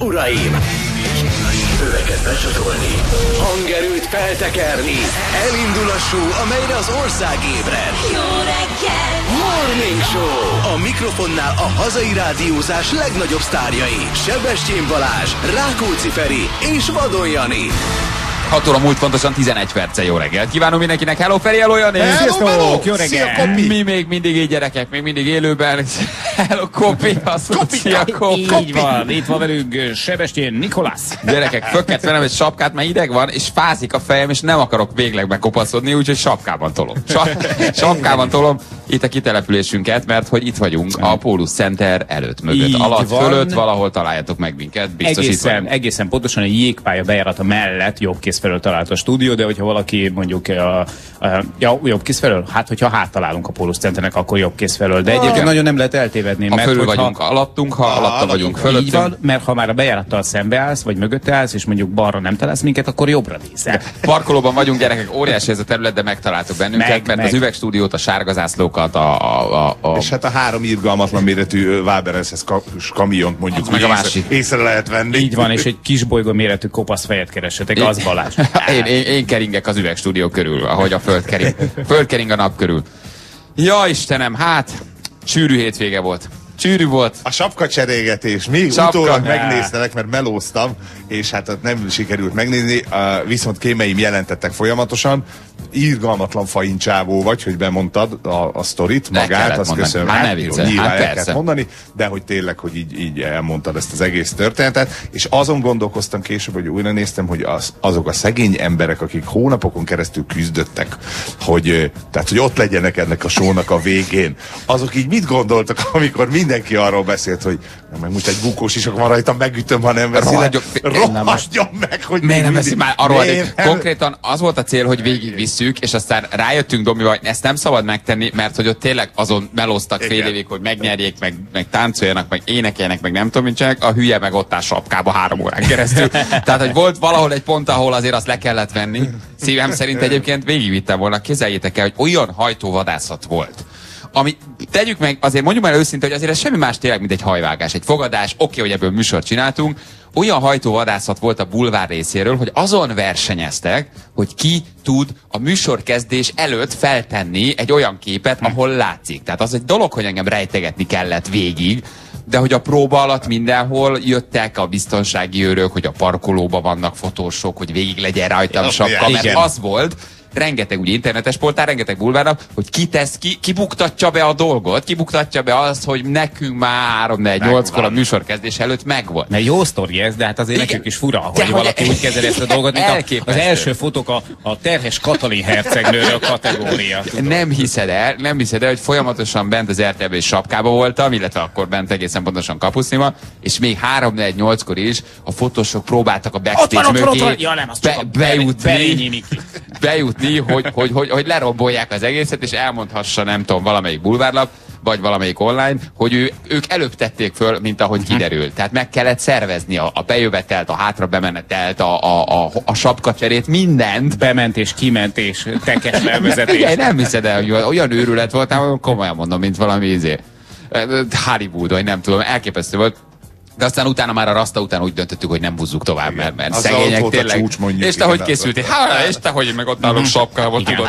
és uraim! Öveket becsatolni, hangerőt feltekerni, elindul a show, amelyre az ország ébred. Jó reggel! Morning Show! A mikrofonnál a hazai rádiózás legnagyobb sztárjai, Sebestyén Balázs, Rákóczi Feri és Vadon Jani. 6 óra múlt pontosan 11 perce, jó reggelt. Kívánom mindenkinek, hello Feri, hello Jani! Hello, jó reggel! Mi még mindig így gyerekek, még mindig élőben. Hello Kopi, szia Kopi! Így van, itt van velünk Sebestyén Nikolász. Gyerekek, fökket velem egy sapkát, mert ideg van, és fázik a fejem, és nem akarok véglegbe kopaszodni, úgyhogy sapkában tolom. Sapkában tolom itt a kitelepülésünket, mert hogy itt vagyunk a Pólus Center előtt, mögött, így alatt, van. Fölött, valahol találjátok meg minket, biztos egészen pontosan a jégpálya bejárata mellett jobbkész felől talált a stúdió, de hogyha valaki mondjuk jobbkész felől, hát hogyha háttalálunk a Pólus Centernek, akkor jobbkész felől, de egyébként nagyon nem lehet eltévedni, mert fölül vagyunk alattunk, ha alatta vagyunk fölöttünk. Így van, mert ha már a bejárattal szembeállsz, vagy mögötte állsz, és mondjuk balra nem találsz minket, akkor jobbra nézel. Parkolóban vagyunk, gyerekek, óriási ez a terület, de megtaláltok bennünket, mert az üvegstúdiót, a sárgazászlók, és hát a három irgalmatlan méretű Waberer's kamiont mondjuk észre lehet venni. Így van, és egy kisbolygó méretű kopasz fejet keresetek, az Balázs. Én keringek az üvegstúdió körül, ahogy a föld kering. Föld kering a nap körül. Ja Istenem, hát sűrű hétvége volt. Csűrű volt. A sapka cserégetés. Mi utólag megnéztelek, mert melóztam, és hát nem sikerült megnézni, viszont kémeim jelentettek folyamatosan. Irgalmatlan faincsávó vagy, hogy bemondtad a sztorit, magát, azt köszönöm. Nyilván el kellett mondani, de hogy tényleg, hogy így elmondtad ezt az egész történetet, és azon gondolkoztam később, hogy újra néztem, hogy azok a szegény emberek, akik hónapokon keresztül küzdöttek, hogy, tehát, hogy ott legyenek ennek a sónak a végén, azok így mit gondoltak, amikor mindenki arról beszélt, hogy meg most egy bukós isak van rajtam, megütöm, ha nem veszi le. Rohadjon meg, hogy miért nem veszi már arról. Konkrétan az volt a cél, hogy végigvisszük, és aztán rájöttünk Domival, hogy ezt nem szabad megtenni, mert hogy ott tényleg azon melóztak fél évig, hogy megnyerjék, meg táncoljanak, meg énekeljenek, meg nem tudom, mint csinálják, a hülye meg ott áll sapkába 3 órán keresztül. Tehát, hogy volt valahol egy pont, ahol azért azt le kellett venni. Szívem szerint egyébként végigvittem volna, kezeljétek el, hogy olyan hajtóvadászat volt, ami, tegyük meg, azért mondjuk már őszintén, hogy azért ez semmi más tényleg, mint egy hajvágás, egy fogadás, oké, hogy ebből műsort csináltunk, olyan hajtóvadászat volt a bulvár részéről, hogy azon versenyeztek, hogy ki tud a műsorkezdés előtt feltenni egy olyan képet, ahol látszik. Tehát az egy dolog, hogy engem rejtegetni kellett végig, de hogy a próba alatt mindenhol jöttek a biztonsági őrök, hogy a parkolóban vannak fotósok, hogy végig legyen rajtam sapka, mert az volt, rengeteg ugye internetes portál, rengeteg bulvárnap, hogy ki tesz ki, kibuktatja be a dolgot, kibuktatja be azt, hogy nekünk már 3-4-8-kor a műsorkezdés előtt megvolt. Na jó sztori ez, de hát azért nekünk is fura, hogy valaki úgy kezeli ezt a dolgot, mint az első fotók a terhes Katalin hercegnőről kategória. Nem hiszed el, hogy folyamatosan bent az RTL-ben és sapkában voltam, illetve akkor bent egészen pontosan kapuszniban, és még 3-4-8-kor is a fotósok próbáltak a backstage mögé bejutni, hogy lerombolják az egészet, és elmondhassa, nem tudom, valamelyik bulvárlap, vagy valamelyik online, hogy ők előbb tették föl, mint ahogy kiderült. Tehát meg kellett szervezni a bejövetelt, a hátra bemenetelt, a sapkacserét, mindent. Bementés, kimentés, tekes levezetés. Nem hiszed el, hogy olyan őrület volt, ám komolyan mondom, mint valami Hollywood, vagy nem tudom, elképesztő volt. De aztán utána már a rasta után úgy döntöttük, hogy nem húzzuk tovább, mert szegények tényleg. És te hogy készültél? Hát, és te hogy meg ott állok sapkával, tudod.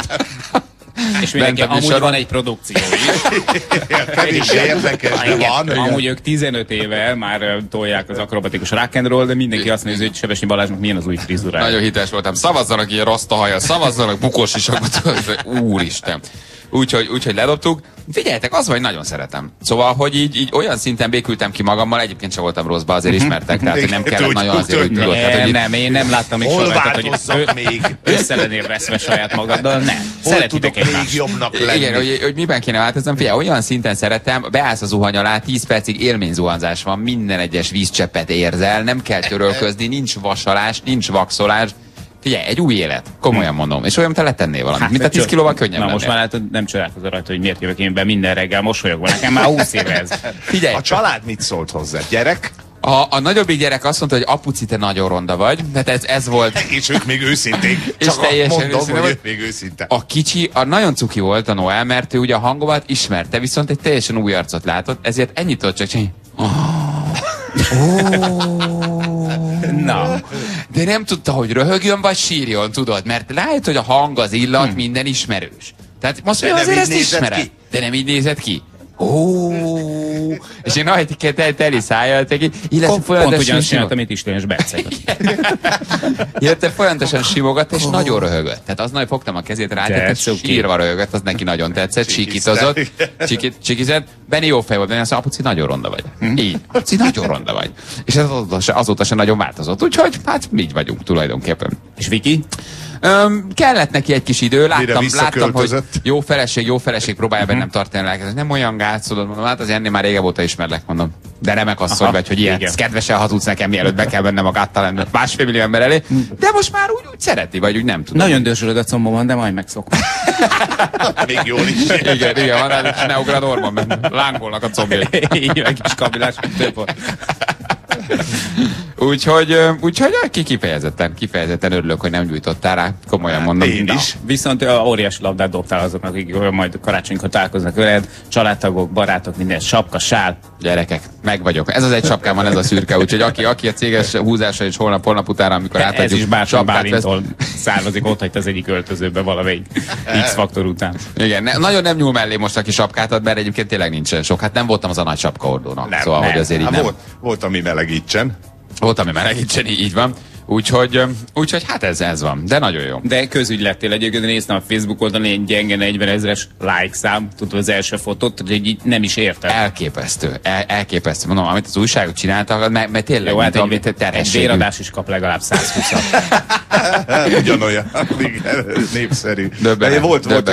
És mindenki, amúgy van egy produkció is. Pedig érdekes, de van. Amúgy ők 15 éve már tolják az akrobatikus rock and roll, de mindenki azt nézi, hogy Sebestyén Balázsnak milyen az új frizurája. Nagyon hiteles voltam. Szavazzanak ilyen rasta hajjal, szavazzanak bukós isakot. Úristen. Úgyhogy ledobtuk. Figyeljetek, az vagy nagyon szeretem. Szóval, hogy így olyan szinten békültem ki magammal, egyébként sem voltam rosszba, azért ismertek, tehát hogy nem kellett nagyon azért, hogy tudod. Nem, én nem láttam még soha, hogy össze lennél veszve saját magaddal, nem. Szeretitek egymást. Igen, hogy miben kéne változnom, figyelj, olyan szinten szeretem, beállsz a zuhany alá, 10 percig élményzuhanzás van, minden egyes vízcseppet érzel, nem kell törölközni, nincs vasalás, nincs vaxolás. Figyelj, egy új élet, komolyan mondom, és olyan, te letennél valamit, hát, mint a 10 kilóval könnyebb. Na most már látod, nem csodálkozol rajta, hogy miért jövök én be minden reggel mosolyogva, nekem már 20 éve ez. Figyelj, a család mit szólt hozzá, gyerek? A nagyobbik gyerek azt mondta, hogy apuci, te nagyon ronda vagy, tehát ez volt. És ők még őszintén, csak mondom, hogy ők még őszinte. A kicsi, a nagyon cuki volt a Noel, mert ő ugye a hangomat ismerte, viszont egy teljesen új arcot látott, ezért ennyit tudott csak csinálni. Na, de nem tudta, hogy röhögjön vagy sírjon, tudod, mert lehet, hogy a hang, az illat, minden ismerős. Tehát most de ő azért ezt ismerem, de nem így nézett ki. Ó, és én nagyket teli szájjal, illetve folyamatosan simogat, amit Isten és Berceg. Illetve folyamatosan simogat, és nagyon röhögött. Tehát az nagy fogtam a kezét rá, tehát sírva röhögött, az neki nagyon tetszett, sikítozott, csikizett. Benni jó fej volt, Benni azt mondja, apuci, nagyon ronda vagy. Így, apuci, nagyon ronda vagy. És ez azóta sem nagyon változott, úgyhogy hát így vagyunk tulajdonképpen. És Viki? Kellett neki egy kis idő, láttam, hogy jó feleség próbálja bennem tartani a lelket. Nem olyan gátszolod, mondom, hát az ennél már régebb óta ismerlek, mondom. De remek asszony vagy, hogy ilyen kedvesen hazudsz nekem, mielőtt be kell bennem a gáttalan 1,5 millió ember elé. De most már úgy szereti, vagy úgy nem tudom. Nagyon dörzsölöd a combomban, de majd megszokom. Még jól is. Igen, van rá, ne ugrad orban, mert lángolnak a combjai. Így egy kis kabilás. Úgyhogy kifejezetten örülök, hogy nem gyújtottál rá, komolyan mondom. Én is. Viszont óriási labdát dobtál azok, akik majd karácsonykor találkoznak veled, családtagok, barátok, minden, sapka, sál. Gyerekek, meg vagyok. Ez az egy sapkám van, ez a szürke, úgyhogy aki a céges húzása is holnap utána, amikor átadjuk. Ez is Bárton Bálintól származik, ott hagyt az egyik öltözőbe valamelyik X Faktor után. Igen, nagyon nem nyúl mellé most, aki sapkát ad, mert egyébként tényleg nincsen sok. Hát nem voltam az a nagy sapkaordónak, szóval hogy azért így nem. Volt, ami melegítsen. Volt, ami melegítsen, így van. Úgyhogy hát ez van, de nagyon jó. De közügy lettél egyébként, néztem a Facebook oldalon, ilyen gyenge 40 000-es like szám, tudod az első fotót, hogy így nem is értem. Elképesztő. Mondom, amit az újságok csináltak, mert tényleg, jó, hát amit terhességű. Egy véradás is kap legalább 120-at. Ugyanolyan, népszerű. Volt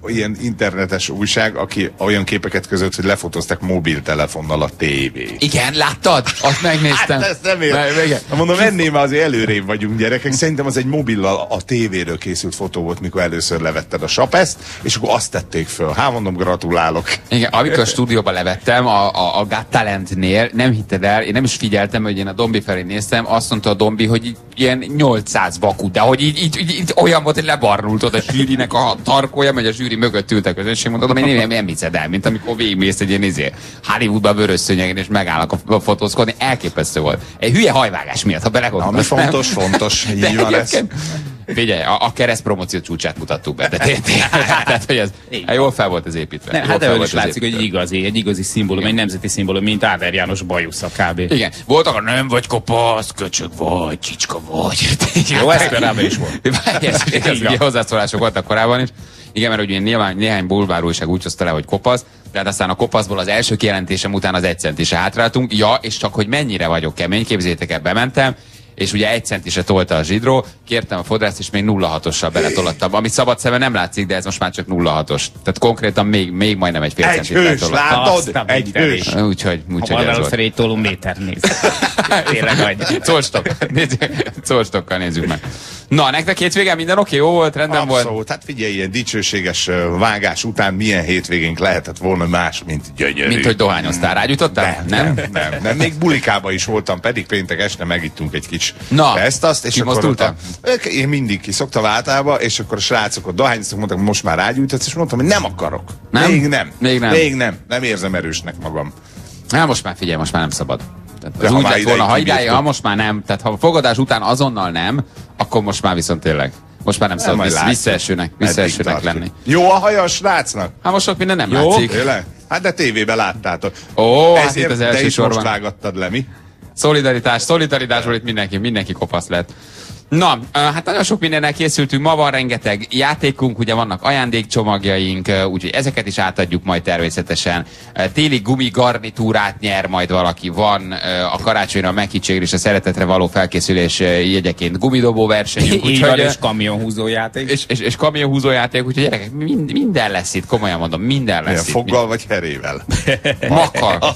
olyan internetes újság, aki olyan képeket között, hogy lefotózták mobiltelefonnal a tévét. Igen, láttad? Azt megnéztem. Hát ezt nem értem. Mondom, enném azért előrébb vagyunk, gyerekek. Szerintem az egy mobillal a tévéről készült fotó volt, mikor először levetted a sapeszt, és akkor azt tették föl. Hát mondom, gratulálok. Igen, amikor a stúdióba levettem, a Got Talentnél, nem hitted el, én nem is figyeltem, hogy én a Dombi felé néztem, azt mondta a Dombi, hogy ilyen 800 vakú, de hogy így olyan volt, hogy lebarnult ott a zsűrinek a tarkója, meg a zsűri mögött ült a közönség, mondom, én nem hiszed el, mint amikor végigmész egy ilyen Hollywoodba vörös szőnyegen, és megállnak a fotózkodni, elképesztő volt. Egy hülye hajvágás miatt, ha belegondolsz. Fontos, így van ez. Figyelj, a keresztpromóció csúcsát mutattuk be, de tehát, hogy ez jól fel volt az építve. Nem, hát ebből is látszik, hogy egy igazi szimbólum, egy nemzeti szimbólum, mint Áder János bajusza kb. Igen, voltak a nem vagy kopasz, köcsög vagy, csicska vagy. Jó, ez korábban is volt. Ilyen hozzászólások voltak korábban is. Igen, mert ugye nyilván néhány bulvár újság úgy hozta le, hogy kopasz, tehát aztán a kopaszból az első kijelentésem után az 1 centisre hátráltunk. Ja, és csak hogy mennyire vagyok kemény, képzétek el, bementem. És ugye 1 centisre tolta a zsidró, kértem a fodrászt, és még 0,6-ossal beletolattam. Amit szabad szemmel nem látszik, de ez most már csak 0,6-os. Tehát konkrétan még majdnem egy fél centisre tolottam. Egy hős! Úgyhogy ez volt. Felé egy toló méter néz. Tényleg vagy. Colstokkal nézzük meg. Na, nektek hétvégén minden oké, jó volt, rendben volt? Abszolút, hát figyelj, ilyen dicsőséges vágás után milyen hétvégénk lehetett volna más, mint gyönyörű. Mint hogy dohányoztál, rágyutottál? Nem. Még bulikába is voltam, pedig péntek este megittünk egy kicsit. Na, ezt, és kimozdultam? Én mindig kiszoktam általában, és akkor a srácok dohányoztak, mondták, most már rágyújtatsz, és mondtam, hogy nem akarok. Nem? Még nem érzem erősnek magam. Hát most már figyelj, most már nem szabad. Tehát úgy lett volna, ha most már nem, tehát ha a fogadás után azonnal nem, akkor most már viszont tényleg. Most már nem szabad visszaesőnek lenni. Jó a haja a srácnak? Hát most sok minden nem látszik. Hát de tévében láttátok. Ó, hát itt az első sorban. Most vágattad le, mi? Szolidaritásról itt mindenki kopasz lett. Na, hát nagyon sok mindennel készültünk, ma van rengeteg játékunk, ugye vannak ajándékcsomagjaink, úgyhogy ezeket is átadjuk majd természetesen. Téli gumigarnitúrát nyer majd valaki, van a karácsonyra, a meghittségre és a szeretetre való felkészülés jegyeként gumidobóversenyünk. Úgyhogy és kamionhúzójáték. És kamionhúzójáték, úgyhogy gyerekek, minden lesz itt, komolyan mondom, minden lesz itt. Foggal vagy herével? Makkal.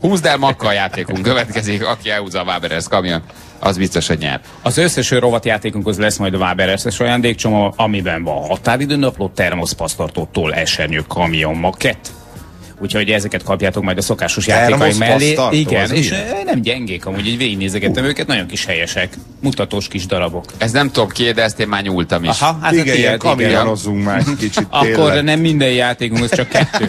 Húzd el makkal játékunk, következik, aki elhúzza a Waberer's kamion. Az biztos, hogy nyer. Az összes rovatjátékunkhoz lesz majd a Waberer's ajándékcsomag, amiben van határidőnapló, termoszpasztartótól esernyő kamion makett. Úgyhogy ezeket kapjátok majd a szokásos játékai mellé. Igen, és nem gyengék, amúgy így végignézegettem őket, nagyon kis helyesek. mutatós kis darabok. Ez nem tudom ki, de ezt én már nyúltam is. Aha, hát igen, ilyen kamionozunk már kicsit. Akkor nem minden játékunk, ez csak kettő.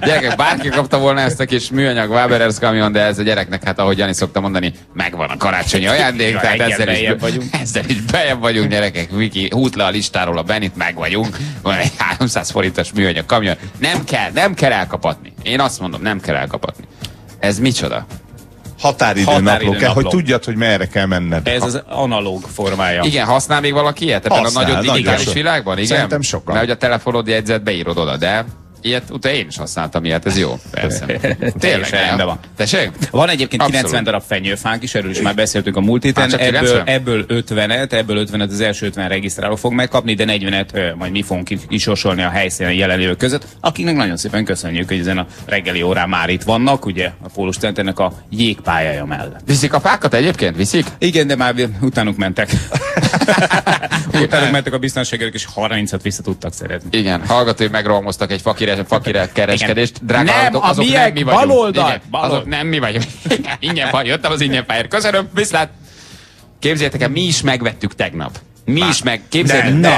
Gyerekek, bárki kapta volna ezt a kis műanyag Waberer's kamion, de ez a gyereknek, hát ahogy Jani szokta mondani, megvan a karácsonyi ajándék, ja, tehát ezzel is bejebb vagyunk, gyerekek. Viki, húzd le a listáról a Benit, meg vagyunk. Van egy 300 forintos műanyag kamion. Nem kell elkapatni. Én azt mondom, nem kell elkapatni. Ez micsoda? Határidő napló kell, hogy tudjad, hogy merre kell menned. Ez az analóg formája. Igen, használ még valaki ilyet ebben a nagyon digitális világban? Igen? Szerintem sokan. Mert hogy a telefonod jegyzet beírod oda, de ilyet utána én is használtam ilyet, ez jó. Persze. Tényleg rendben van. Tessék? Van egyébként abszolút. 90 darab fenyőfánk is, erről is már beszéltünk a múlt héten. Ebből 50-et az első 50 regisztráló fog megkapni, de 40-et majd mi fogunk kisorsolni a helyszínen jelenlévők között, akiknek nagyon szépen köszönjük, hogy ezen a reggeli órán már itt vannak, ugye a Pólus Centernek a jégpályája mellett. Viszik a fákat egyébként? Viszik? Igen, de már utánuk mentek. Utánuk mentek a biztonságőrök, és 30-at vissza tudtak szeretni. Igen, hallgatói megrohamoztak egy fakire kereskedést. Drága nem, azok, azok nem mi vagyunk. Baloldal. Igen, azok nem mi vagyunk. Ingyen jöttem az ingyen pályára. Köszönöm, viszlát. Képzeljétek el, mi is megvettük tegnap. Nem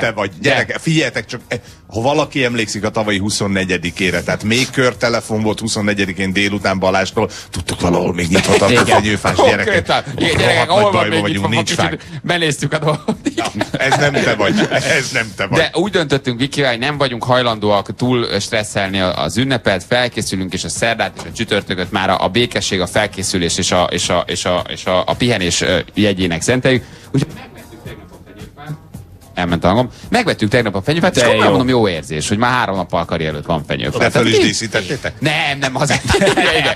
te vagy. Gyerek, figyeljetek csak, ha valaki emlékszik a tavalyi 24-ére, tehát még körtelefon volt 24-én délután Balástól, tudtuk valahol még nyithatatlan a fenyőfás gyerekek. Gyerekek, ahol van még nyitva, nincs fák. Benéztük a dolgot. Ez nem te vagy, ez nem te vagy. De úgy döntöttünk, Viki, hogy nem vagyunk hajlandóak túl stresszelni az ünnepet, felkészülünk, és a szerdát és a csütörtököt már a békesség, a felkészülés és a pihenés jegyének szenteljük. Elment a hangom. Megvettük tegnap a fenyőfát, és komolyan mondom, jó érzés, hogy már 3 nappal karrier előtt van fenyőfát. De fel is díszítettétek? Nem, azért.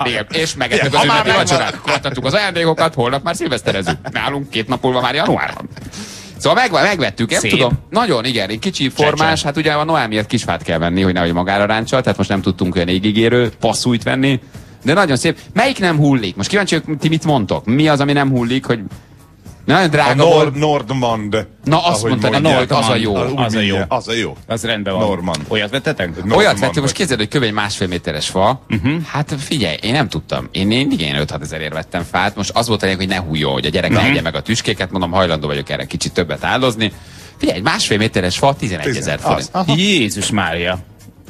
Igen. És megettük az ünnepi vacsorát. Adtattuk az ajándékokat, holnap már szilveszterezünk. Nálunk 2 nap múlva már januárban. Szóval megvettük, nem tudom. Nagyon, igen, kicsi formás, hát ugye a Noel miatt kisfát kell venni, hogy nehogy magára ráncsal, tehát most nem tudtunk olyan égigérő passzújt venni. De nagyon szép. Melyik nem hullik? Most kíváncsi, hogy ti mit mondtok? Mi az, ami nem hullik, hogy nagyon drága volt. Nordmand. Na azt mondta, a Nord, az a jó. Az rendben van. Normand. Olyat vettetek? Olyat vettünk, most képzeld, hogy kb. Egy 1,5 méteres fa. Hát figyelj, én nem tudtam. Én 5-6 ezerért vettem fát. Most az volt a lényeg, hogy ne hújjon, hogy a gyerek ne egye meg a tüskéket. Mondom, hajlandó vagyok erre kicsit többet áldozni. Figyelj, egy 1,5 méteres fa, 11 000 forint. Jézus Mária.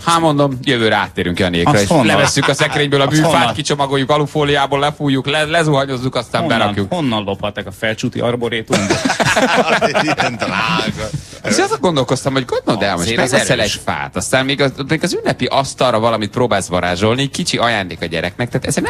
Hát mondom, jövőre áttérünk Janékra, és levesszük a szekrényből a műfát, kicsomagoljuk alufóliából, lefújjuk, lezuhanyozzuk, aztán berakjuk. Honnan lophattak a felcsúti arborétumba? Ilyen drága. És azt gondolkoztam, hogy gondold el, most megveszel egy fát, aztán még az ünnepi asztalra valamit próbálsz varázsolni, kicsi ajándék a gyereknek, tehát ezt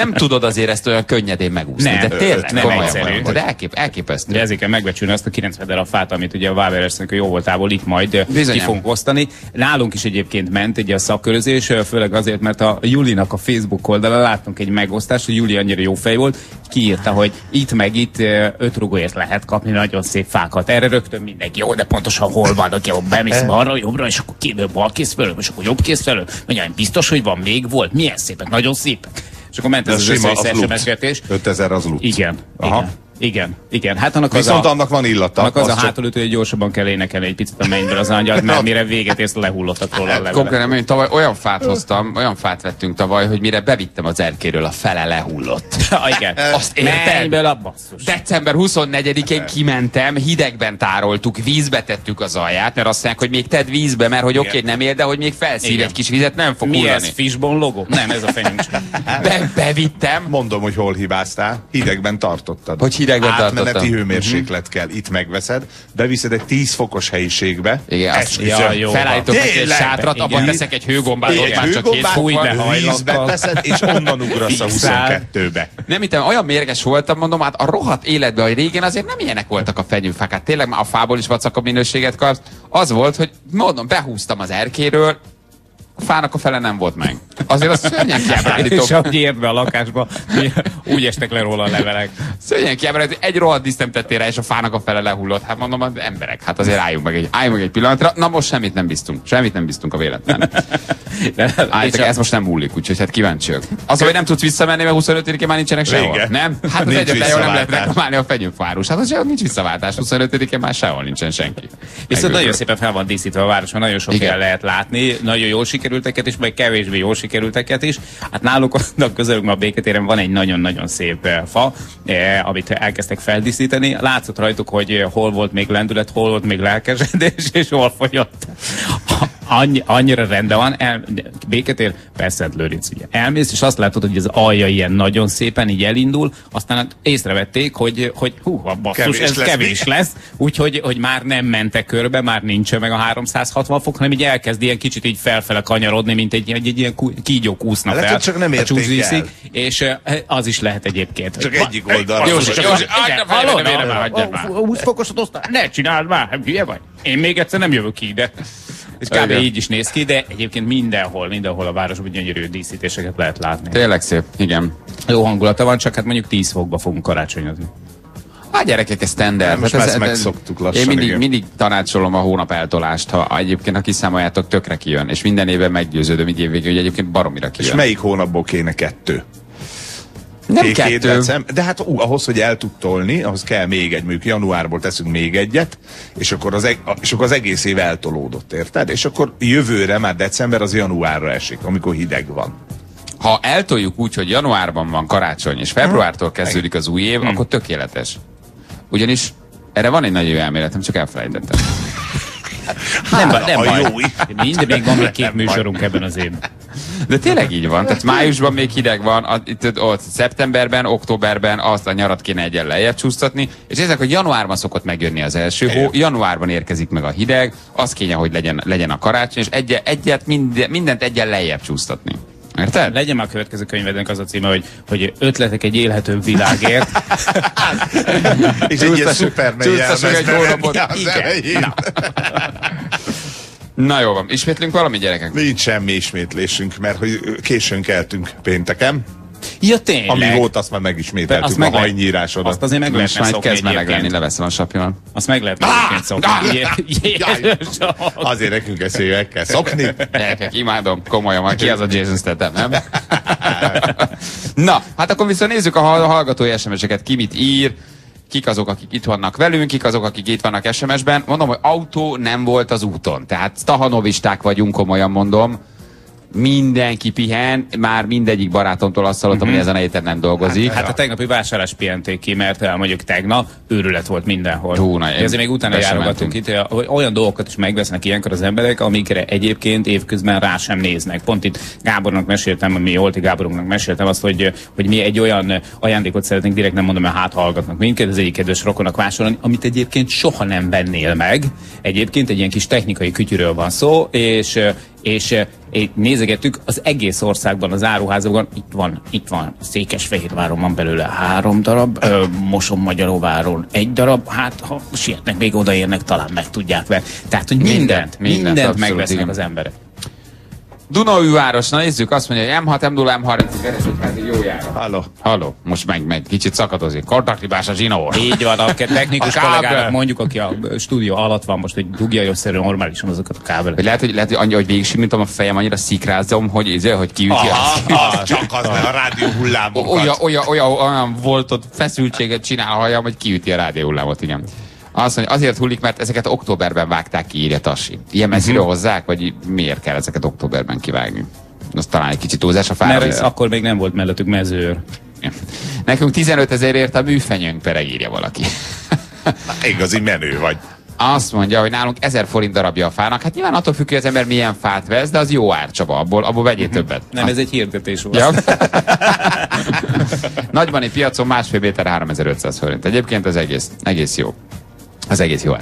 nem tudod azért ezt olyan könnyedén megúszni. Nem, de tényleg nem egyszerű. De elképesztő. De ezért kell megbecsülni azt a 90 darab fát, amit ugye a Waberer's jó voltából itt majd ki fogunk osztani. Nálunk is egyébként ment ugye a szakkörözés, főleg azért, mert a Julinak a Facebook oldalán láttunk egy megosztást, hogy Juli annyira jó fej volt, kiírta, hogy itt meg itt 5 rugóért lehet kapni nagyon szép fákat. Erre rögtön mindenki, jó, de pontosan hol van, aki bemész arra, jobbra, és akkor kívül bal kész felől, és akkor jobb kész felől. Mondjam, biztos, hogy van, még volt, milyen szépek, nagyon szépek. És akkor ment ez az összeszerzsemezgetés. 5000 az lut. Igen. Aha. Igen. Hát annak viszont annak van illata. Annak az a hátulütő, hogy gyorsabban kell énekelni egy picit a mennyből az angyalt, mert mire véget érsz, lehullottak róla a levelet. Konkrétan, én tavaly olyan fát hoztam, olyan fát vettünk tavaly, hogy mire bevittem az erkéről, a fele lehullott. Igen. Azt értem. A basszus. December 24-én kimentem, hidegben tároltuk, vízbe tettük az alját, mert azt mondják, hogy még tedd vízbe, mert hogy oké, nem ér, de hogy még felszív egy kis vizet, nem fog hullani. Mi ez, Fishbone logó? Nem, ez a fenyős. Bevittem. Mondom, hogy hol hibáztál, hidegben tartottad. Átmeneti hőmérséklet kell, itt megveszed, beviszed egy 10 fokos helyiségbe, felállítok egy sátrat, abban teszek egy hőgombát, ott már csak 7 fokban, vízbe teszed, és onnan ugrasz a 22-be. Nem hittem, olyan mérges voltam, mondom, hát a rohadt életben, hogy régen azért nem ilyenek voltak a fenyőfák, hát tényleg már a fából is vacakabb minőséget kapsz, az volt, hogy mondom, behúztam az erkéről, a fának a fele nem volt meg. Azért az szörnyen kiábrándító. És ahogy ért be a lakásba, úgy estek le róla a levelek. Szörnyen kiábrándító, egy rohadt dísztem tettél rá, és a fának a fele lehullott. Hát mondom, az emberek, hát azért álljunk meg egy pillanatra. Na most semmit nem bíztunk a véletlen. Ez most nem hullik, úgyhogy hát kíváncsiak. Az, hogy nem tudsz visszamenni, mert 25-én már nincsenek sehol. Nem? Hát az egyetlen jól nem lehet reklamálni a fenyőfárus. Hát az nincs visszaváltás, 25-én már sehol nincsen senki. Viszont nagyon szépen fel van díszítve a város, mert nagyon sok el lehet látni, nagyon jól sikerülteket, és majd kevésbé jól sikerülteket is. Hát náluk a közelünk a Béketéren van egy nagyon-nagyon szép fa, amit elkezdtek feldíszíteni. Látszott rajtuk, hogy hol volt még lendület, hol volt még lelkesedés, és hol fogyott. Annyira rendben van. Béketér, persze, Lőrinc, ugye. Elmész, és azt látod, hogy az alja ilyen nagyon szépen így elindul, aztán észrevették, hogy hú, a basszus, kevés lesz. Úgyhogy már nem mentek körbe, már nincs meg a 360 fok, hanem így elkezd ilyen kicsit így felfele kanyarodni, mint egy ilyen kígyók úsznak el. Csak nem érték el. És az is lehet egyébként. Csak egyik oldalra. Józsi, állj, 20 fokosat osztál? Ne csináld már, hülye vagy. Én még egyszer nem jövök ide. És kb. Így is néz ki, de egyébként mindenhol a városban gyönyörű díszítéseket lehet látni. Tényleg szép, igen. Jó hangulata van, csak hát mondjuk 10 fokba fogunk karácsonyozni. Hát gyerekek, ez standard. Most hát megszoktuk lassan. Én mindig tanácsolom a hónap eltolást, ha egyébként, ha kiszámoljátok, tökre kijön. És minden évben meggyőződöm így évvégén, hogy egyébként baromira kijön. És melyik hónapból kéne 2? Nem 2. De hát ahhoz, hogy el tud tolni, ahhoz kell még egy, mondjuk januárból teszünk még egyet, és akkor az egész év eltolódott, érted? És akkor jövőre már december az januárra esik, amikor hideg van. Ha eltoljuk úgy, hogy januárban van karácsony, és februártól kezdődik az új év, akkor tökéletes. Ugyanis erre van egy nagy jó elméletem, csak elfelejtettem. Nem baj. Mindig még van még 2 műsorunk ebben az évben. De tényleg így van. Tehát májusban még hideg van, szeptemberben, októberben azt a nyarat kéne egyen lejjebb csúsztatni, és ezek, hogy januárban szokott megjönni az első hó, januárban érkezik meg a hideg, az kéne, hogy legyen a karácsony, és mindent egyen lejjebb csúsztatni. Érted? Legyen már a következő könyvednek az a címe, hogy ötletek egy élhető világért. És egy ilyen szupermély Na jó van, ismétlünk valami, gyerekek? Nincs semmi ismétlésünk, mert hogy későn keltünk pénteken. Ja, tényleg. Ami volt, azt már megismételtük, a hajnyírásodat. Azt azért meg lehetne szokni egyébként. Leveszem a sapján. Azt meg lehetne egyébként szokni. Azért nekünk ezt meg kell szokni. Gyerekek, imádom, komolyan, ki az a Jason Statham, nem? Na, hát akkor viszont nézzük a hallgatói SMS-eket, ki mit ír. Kik azok, akik itt vannak velünk, kik azok, akik itt vannak SMS-ben. Mondom, hogy autó nem volt az úton. Tehát stahanovisták vagyunk, komolyan mondom. Mindenki pihen, már mindegyik barátomtól azt hallottam, hogy ezen a héten nem dolgozik. Hát a tegnapi vásárlás pihenték ki, mert mondjuk tegnap őrület volt mindenhol. Ezért még utána járogatunk itt, hogy olyan dolgokat is megvesznek ilyenkor az emberek, amikre egyébként évközben rá sem néznek. Pont itt Gábornak meséltem, azt, hogy mi egy olyan ajándékot szeretnénk, direkt nem mondom, mert hát hallgatnak minket, az egyik kedves rokonnak vásárolni, amit egyébként soha nem vennél meg. Egyébként egy ilyen kis technikai kütyűről van szó, és nézegettük, az egész országban, az áruházakban, itt van, Székesfehérváron van belőle 3 darab, Mosonmagyaróváron 1 darab, hát ha sietnek, még odaérnek, talán meg tudják venni. Tehát, hogy mindent megvesznek az emberek. Dunaújváros, na nézzük, azt mondja, hogy M6, M0, M30, keresőkázi jó jár. Halló, most meg, kicsit szakadozik. Kardaklibás a zsinór. Így van, a technikus kollégának mondjuk, aki a stúdió alatt van most, hogy dugja josszerűen normálisan azokat a kábelek. Lehet, hogy annyira, hogy végigsimítom a fejem, annyira szikrázom, hogy kiüti azt. Csak az, mert a rádió hullámokat. Olyan voltot, feszültséget csinál a hajam, hogy kiüti a rádió hullámot, igen. Azt mondja, azért hullik, mert ezeket októberben vágták ki, írja Tassi. Ilyen mezire hozzák, vagy miért kell ezeket októberben kivágni? Azt talán egy kicsit túlzás a fára. Mert akkor még nem volt mellettük mezőr. Nekünk 15 000-ért a műfenyőnk pereg, írja valaki. Igazi menő vagy. Azt mondja, hogy nálunk 1000 forint darabja a fának. Hát nyilván attól függ, hogy az ember milyen fát vesz, de az jó ár, Csaba, abból vegyél többet. Nem, ez egy hirdetés volt. Ja. Nagybani piacon 1,5 méter 3500 forint. Egyébként az egész jó. Az egész jó.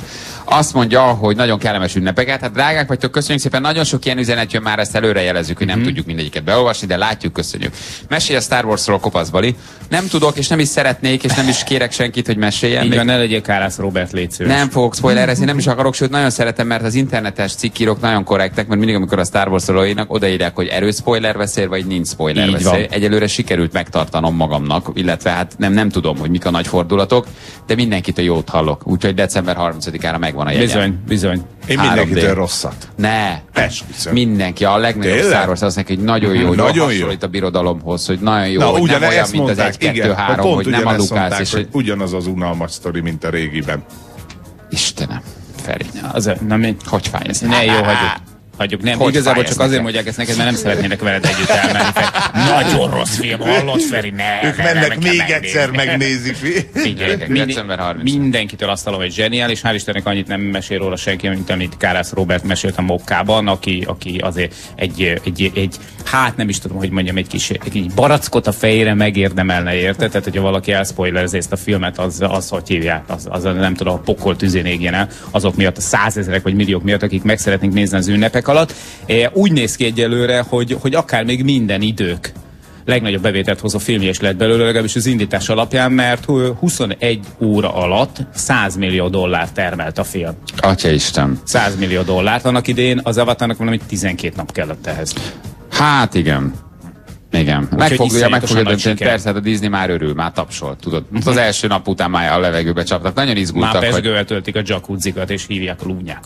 Azt mondja, hogy nagyon kellemes ünnepeket. Hát drágák vagytok, köszönjük szépen. Nagyon sok ilyen üzenet jön már, ezt előrejelezzük, hogy nem tudjuk mindegyiket beolvasni, de látjuk, köszönjük. Mesélj a Star Warsról, kopaszbali. Nem tudok, és nem is szeretnék, és nem is kérek senkit, hogy meséljen. Igen, ne legyél Kárász Robert, légy szíves. Nem fogok spoilerezni, nem is akarok, sőt nagyon szeretem, mert az internetes cikkírók nagyon korrektek, mert mindig, amikor a Star Warsról írnak, odaírják, hogy erős spoiler veszély, vagy nincs spoiler veszély. Egyelőre sikerült megtartanom magamnak, illetve hát nem tudom, hogy mik a nagy fordulatok, de mindenkitől jót hallok. Úgyhogy december 30-ára megvan a jegyem. Bizony. Én mindenkitől rosszat. Ne. Esküszöm. Mindenki. A legnagyobb Star Wars az neki, hogy nagyon jó, hogy hasonlít a birodalomhoz, hogy nagyon jó, hogy nem olyan, mint az 1-2-3, hogy nem a Lukász. És hogy ugyanaz az unalmas sztori, mint a régiben. Istenem, Feri. Hogy fáj ez? Ne jó hagyjuk. hagyjuk. Nem, hogy igazából csak azért mondják ezt neked, mert nem szeretnének veled együtt elmenni. Nagyon rossz film, hallott, Feri, ne. Ők mennek, még egyszer megnézik. Mindenkitől azt hallom, hogy zseniális, hál' Istennek annyit nem mesél róla senki, mint amit Kárász Róbert mesélt a Mokkában, aki azért egy hát nem is tudom, hogy mondjam, egy kis barackot a fejére megérdemelne, érte? Tehát, hogyha valaki elspoilerzi ezt a filmet, az hogy hívják, az nem tudom, a pokol tüzén égjen el, azok miatt, a százezerek vagy milliók miatt, akik meg szeretnénk nézni az ünnepek alatt. Úgy néz ki egyelőre, hogy akár még minden idők legnagyobb bevételt hozó filmje is lett belőle, legalábbis az indítás alapján, mert 21 óra alatt $100 millió termelt a film. Atyaisten. $100 millió. Annak idén az Avatarnak valami 12 nap kellett ehhez. Hát igen. Igen. Meg fogja dönteni. Persze, hát a Disney már örül, már tapsolt, tudod. Az első nap után már a levegőbe csaptak. Nagyon izgultak. Már pezsgővel töltik a jacuzzikat, és hívják a lúvnyák.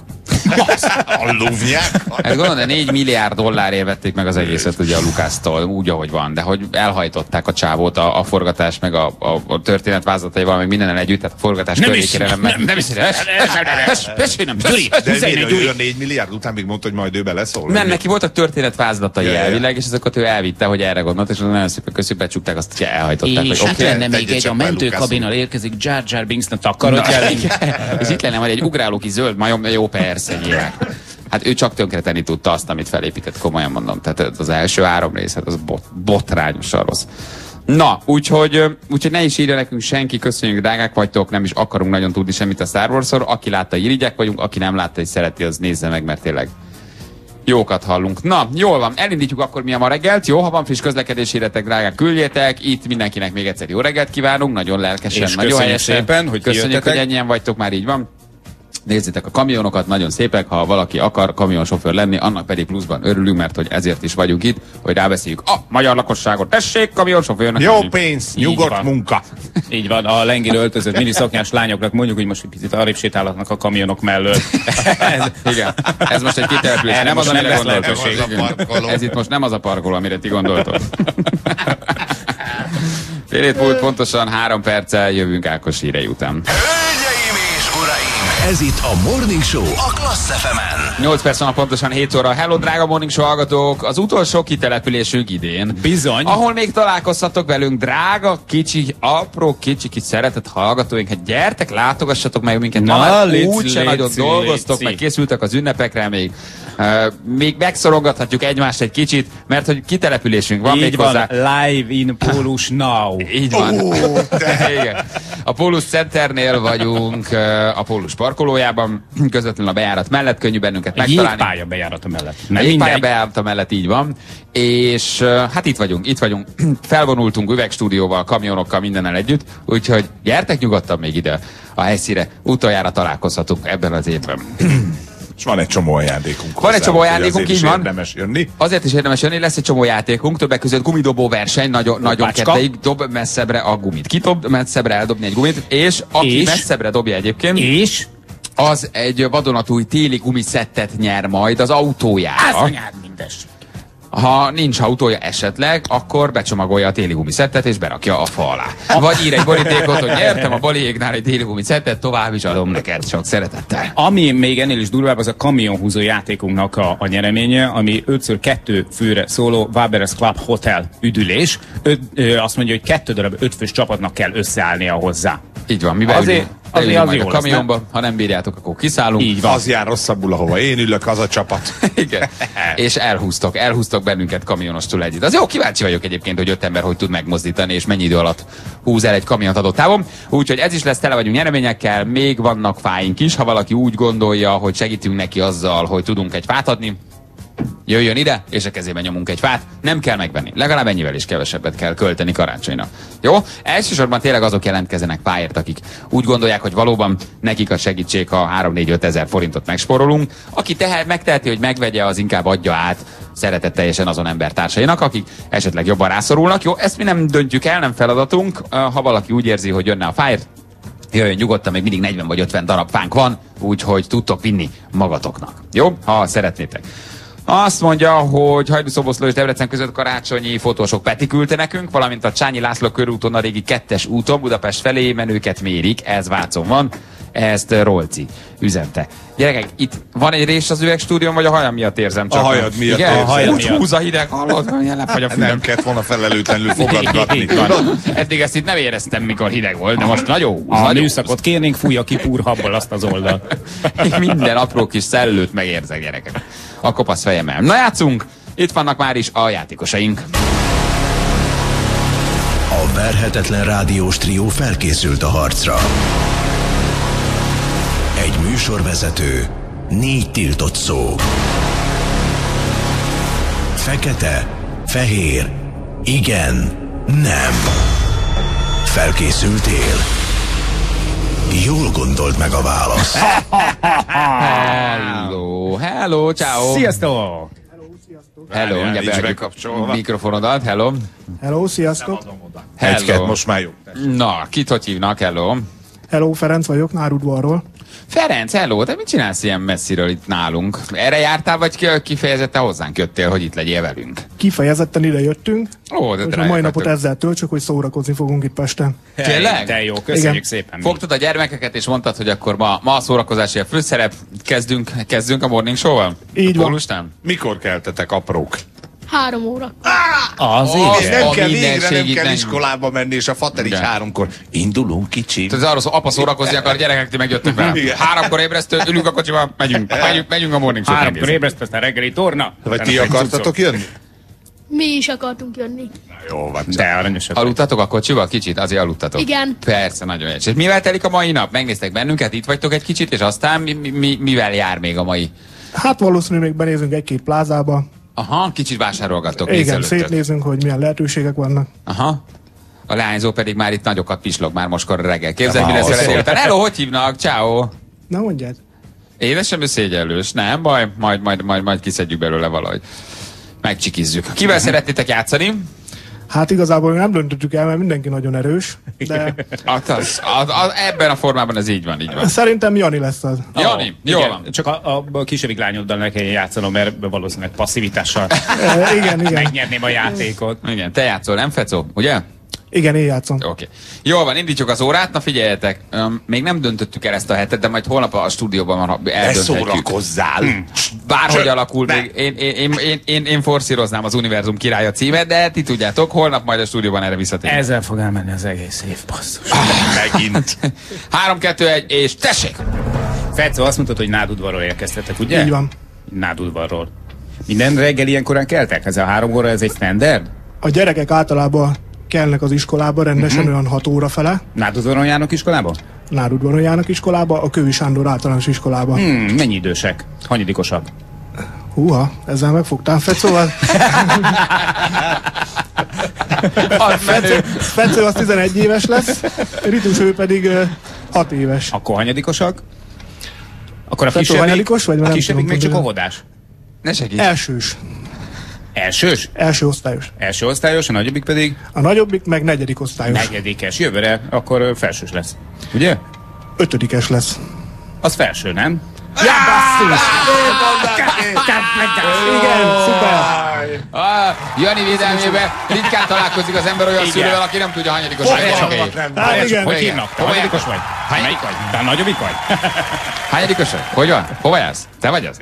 A lúvnyák? Hát gondolod, de $4 milliárd vették meg az egészet ugye a Lukásztól, úgy, ahogy van. De hogy elhajtották a csávót, a forgatás, meg a történet vázlataival, meg mindenen együtt, tehát a forgatás környékére nem is nem. De ő a $4 milliárd után még mondta, hogy majd ő beleszól. Nem, neki voltak történet vázlatai elvileg, és ezeket ő elvitte, hogy erre gondolt, és nagyon szépen köszönjük, becsukták, azt ugye elhajtották. És itt lenne még egy a mentőkabinnal érkezik Jar Jar Binksnak a karotyára. És itt lenne majd egy ugráló kis zöld majom, jó persze nyilván. Hát ő csak tönkretenni tudta azt, amit felépített, komolyan mondom. Tehát az első 3 rész, az botrányosan rossz. Na, úgyhogy ne is írja nekünk senki, köszönjük, drágák vagytok, nem is akarunk nagyon tudni semmit a Star Warsról. Aki látta, irigyek vagyunk, aki nem látta és szereti, az nézze meg, mert tényleg jókat hallunk. Na, jól van, elindítjuk akkor mi a ma reggelt. Jó, ha van friss közlekedési híretek, drágák, küldjétek. Itt mindenkinek még egyszer jó reggelt kívánunk, nagyon lelkesen, és nagyon helyesen. Szépen, hogy köszönjük, hogy ennyien vagytok, már így van. Nézzétek a kamionokat, nagyon szépek, ha valaki akar kamionsofőr lenni, annak pedig pluszban örülünk, mert hogy ezért is vagyunk itt, hogy rábeszéljük a magyar lakosságot. Tessék, kamionsofőrnek! Jó pénz, nyugodt munka! Így van, a lengére öltözött miniszaknyás lányoknak mondjuk, hogy most egy picit arrébb sétálhatnak a kamionok mellől. Igen, ez most egy kitelepülés, nem az, amire gondoltok. Ez itt most nem az a parkoló, amire ti gondoltok. Fél hét múlt pontosan 3 perccel, jövünk Ákos hírei után. Ez itt a Morning Show a Klassz FM-en. 8 perc van pontosan 7 óra. Hello, drága Morning Show hallgatók! Az utolsó kitelepülésünk idén. Bizony. Ahol még találkozhatok velünk, drága, kicsi, apró, kicsi, kis szeretett hallgatóink. Hát gyertek, látogassatok meg minket. Na, úgyse nagyon dolgoztok, meg készültek az ünnepekre, még megszorongathatjuk egymást egy kicsit, mert hogy kitelepülésünk van még hozzá. Live in Pólus Now. Így van. A Pólus Centernél vagyunk, a Pólus parkolójában, közvetlenül a bejárat mellett, könnyű bennünket megtalálni. Jégpálya bejárata mellett. Jégpálya bejárata mellett, így van. És hát itt vagyunk. Felvonultunk üvegstúdióval, kamionokkal, mindennel együtt, úgyhogy gyertek nyugodtan még ide a helyszíre. Utoljára találkozhatunk ebben az évben. És van egy csomó ajándékunk. Van egy csomó ajándékunk, így van. Érdemes jönni. Azért is érdemes jönni, lesz egy csomó játékunk, többek között gumidobó verseny, nagyon ketteig, dob messzebbre a gumit. Ki dob messzebbre, eldobni egy gumit, és aki messzebbre dobja egyébként, és az egy vadonatúj téli gumiszettet nyer majd az autójára. Anyád mindes. Ha nincs autója esetleg, akkor becsomagolja a téli gumiszettet és berakja a fa alá. Vagy ír egy borítékot, hogy nyertem a Baliéknál egy téli gumiszettet, tovább is adom neked sok szeretettel. Ami még ennél is durvább, az a kamionhúzó játékunknak a nyereménye, ami 5×2 főre szóló Waberer's Club Hotel üdülés. Azt mondja, hogy 2 darab 5 fős csapatnak kell összeállnia hozzá. Így van, mivel azért az jó a kamionba, lesz, nem? Ha nem bírjátok, akkor kiszállunk. Így van. Az jár rosszabbul, ahova én ülök, az a csapat. Igen. És elhúztok bennünket kamionostól együtt. Az jó, kíváncsi vagyok egyébként, hogy 5 ember hogy tud megmozdítani, és mennyi idő alatt húz el egy kamiont adott távon. Úgyhogy ez is lesz, tele vagyunk nyereményekkel, még vannak fáink is, ha valaki úgy gondolja, hogy segítünk neki azzal, hogy tudunk egy fát adni. Jöjjön ide, és a kezében nyomunk egy fát, nem kell megvenni. Legalább ennyivel is kevesebbet kell költeni karácsonyra. Jó? Elsősorban tényleg azok jelentkezenek fáért, akik úgy gondolják, hogy valóban nekik a segítség, ha 3-4-5 ezer forintot megsporolunk. Aki megteheti, hogy megvegye, az inkább adja át szeretetteljesen azon embertársainak, akik esetleg jobban rászorulnak. Jó, ezt mi nem döntjük el, nem feladatunk. Ha valaki úgy érzi, hogy jönne a fáért, jöjjön nyugodtan, még mindig 40 vagy 50 darab fánk van, úgyhogy tudtok vinni magatoknak. Jó? Ha szeretnétek. Azt mondja, hogy Hajdúszoboszló és Debrecen között karácsonyi fotósok Peti küldte nekünk, valamint a Csányi László körúton, a régi 2-es úton Budapest felé menőket mérik, ez Vácon van. Ezt Rolci üzente. Gyerekek, itt van egy rés az üvegstúdión, vagy a hajam miatt érzem csak? A hajad miatt. Igen? A hajad miatt. Úgy húz a hideg, hallod, hogy ellep vagy a fülem. Nem kellett volna felelőtlenül fogadgatni. Eddig ezt itt nem éreztem, mikor hideg volt, de most nagyon húz. A műszakot kérnénk, fújja ki púrhabból azt az oldal. Minden apró kis szellőt megérzek, gyerekek. A kopasz fejem el. Na játszunk! Itt vannak már is a játékosaink. A verhetetlen rádiós trió felkészült a harcra. Egy műsorvezető, 4 tiltott szó. Fekete, fehér, igen, nem. Felkészültél? Jól gondold meg a választ. Hello, hello, ciao. Sziasztok! Hello, ugye bekapcsolva. Mikrofonodat, hello. Hello, sziasztok. Hello. Most már jó. Na, kit hogy hívnak, hello? Hello, Ferenc vagyok, Nádudvarról. Ferenc, hello, te mit csinálsz ilyen messziről itt nálunk? Erre jártál, vagy kifejezetten hozzánk jöttél, hogy itt legyél velünk? Kifejezetten ide jöttünk. Ó, de a mai napot ezzel töltsük, hogy szórakozni fogunk itt Pesten. Tényleg? Te jó, köszönjük igen. Szépen. Fogtad a gyermekeket és mondtad, hogy akkor ma a szórakozási a főszerep, kezdünk a Morning Show-val? Így van. Mikor keltetek, aprók? 3 óra. Nem kell végre, nem kell iskolába menni, és a fater is 3-kor. Indulunk kicsit. Tehát arról szó, apa szórakozni akar, gyerekek, ti megjöttök velem. 3-kor ébresztő, ülünk a kocsiba, megyünk a Morning Show-ra. 3-kor ébresztő, aztán reggeli torna. Vagy ti akartatok jönni? Mi is akartunk jönni. Na jó, van. De aranyosak. Aludtatok a kocsival kicsit? Azért aludtatok? Igen. Persze, nagyon jó. És mivel telik a mai nap? Megnéztek bennünket, itt vagytok egy kicsit, és aztán mivel jár még a mai? Hát valószínűleg még benézünk egy-két plázába. Aha, kicsit vásárolgatok. Igen, szétnézünk, hogy milyen lehetőségek vannak. Aha. A leányzó pedig már itt nagyokat pislog már mostkor reggel. Képzeld, mi lesz vele délután. Hello, hogy hívnak? Ciao. Na mondjad. Édesem, ő szégyellős. Nem baj, majd kiszedjük belőle valahogy. Megcsikizzük. Kivel szeretnétek játszani? Hát igazából nem döntöttük el, mert mindenki nagyon erős, de... ebben a formában ez így van, így van. Szerintem Jani lesz az. Jani, jól van. Csak a kisebbik lányoddal ne kelljen játszanom, mert valószínűleg passzivitással igen. Megnyerném a játékot. Igen, te játszol, nem Fecó, ugye? Igen, én játszom. Oké. Jól van, indítjuk az órát, na figyeljetek, még nem döntöttük el ezt a hetet, de majd holnap a stúdióban van, ha eldönthetjük. Ne szórakozzál! Bárhogy alakul, még én forszíroznám az univerzum királya címet, de ti tudjátok, holnap majd a stúdióban erre visszatérünk. Ezzel fog elmenni az egész év, basszus. Megint. 3, 2, 1, és tessék! Fecó, azt mondtad, hogy Nádudvarról érkeztetek, ugye? Így van. Nádudvarról. Minden reggel ilyenkorán keltek? Ez a 3 óra, ez egy standard? A gyerekek általában kellnek az iskolába, rendesen olyan 6 óra fele. Nádudvaron járnak iskolába? Nádudvaron járnak iskolába, a Kövi Sándor általános iskolába. Mennyi idősek? Hanyadikosabb? Húha, ezzel megfogtál Fecóval. Fecó az 11 éves lesz, Ritus ő pedig 6 éves. Akkor hanyadikosak? Akkor a kisebbik még csak óvodás? Ne segíts. Elsős. Elsős? Első osztályos. Első osztályos, a nagyobbik pedig? A nagyobbik meg 4. osztályos. 4-es. Jövőre akkor felsős lesz. Ugye? 5-es lesz. Az felső, nem? Ja, basszus! Igen, szuper! Jani védelmében ritkán találkozik az ember olyan szülővel, aki nem tudja, hányadikos vagy. Hogy hívnak? Hányadikos vagy? Hányadikos vagy? Nagyobbik vagy? Hányadikos vagy? Hogy van? Hova jársz? Te vagy az?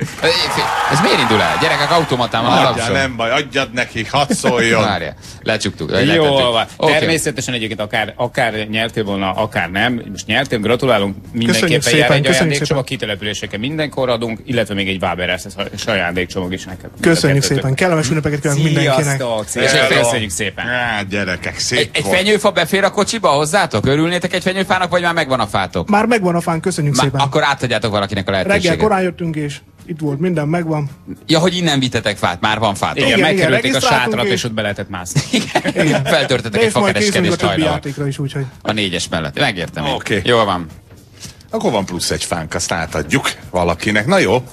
Ez miért indul el? Gyerekek automatán van a lapsor. Nem baj, adjad nekik, hadd szóljon. Várja, lecsuktuk. Jól van. Természetesen egyébként akár nyertél volna, akár nem. Most nyertél, gratulálunk. Mindenképpen jár egy ajándékcsomag, kitelepüléseken mindenkor adunk, illetve még egy Waberer's ajándékcsomag is neked. Köszönjük szépen. Kellemes ünnepeket kívánunk mindenkinek. Köszönjük szépen. Gyerekek, szép. Egy fenyőfa befér a kocsiba hozzátok? Örülnétek egy fenyőfának, vagy már megvan a fátok? Már megvan a fán, köszönjük szépen. Akkor átadjátok valakinek a lehetőséget. Reggel korán jöttünk és itt volt minden, megvan. Ja, hogy innen vitetek fát, már van fát. Igen, megkerülték a sátrat, és ott be lehetett mászni. Igen. Feltörtetek egy fakereskedést hajnalban. A 4-es mellett. Megértem. Oké. Jól van. Akkor van plusz egy fánk, azt átadjuk valakinek. Na jó,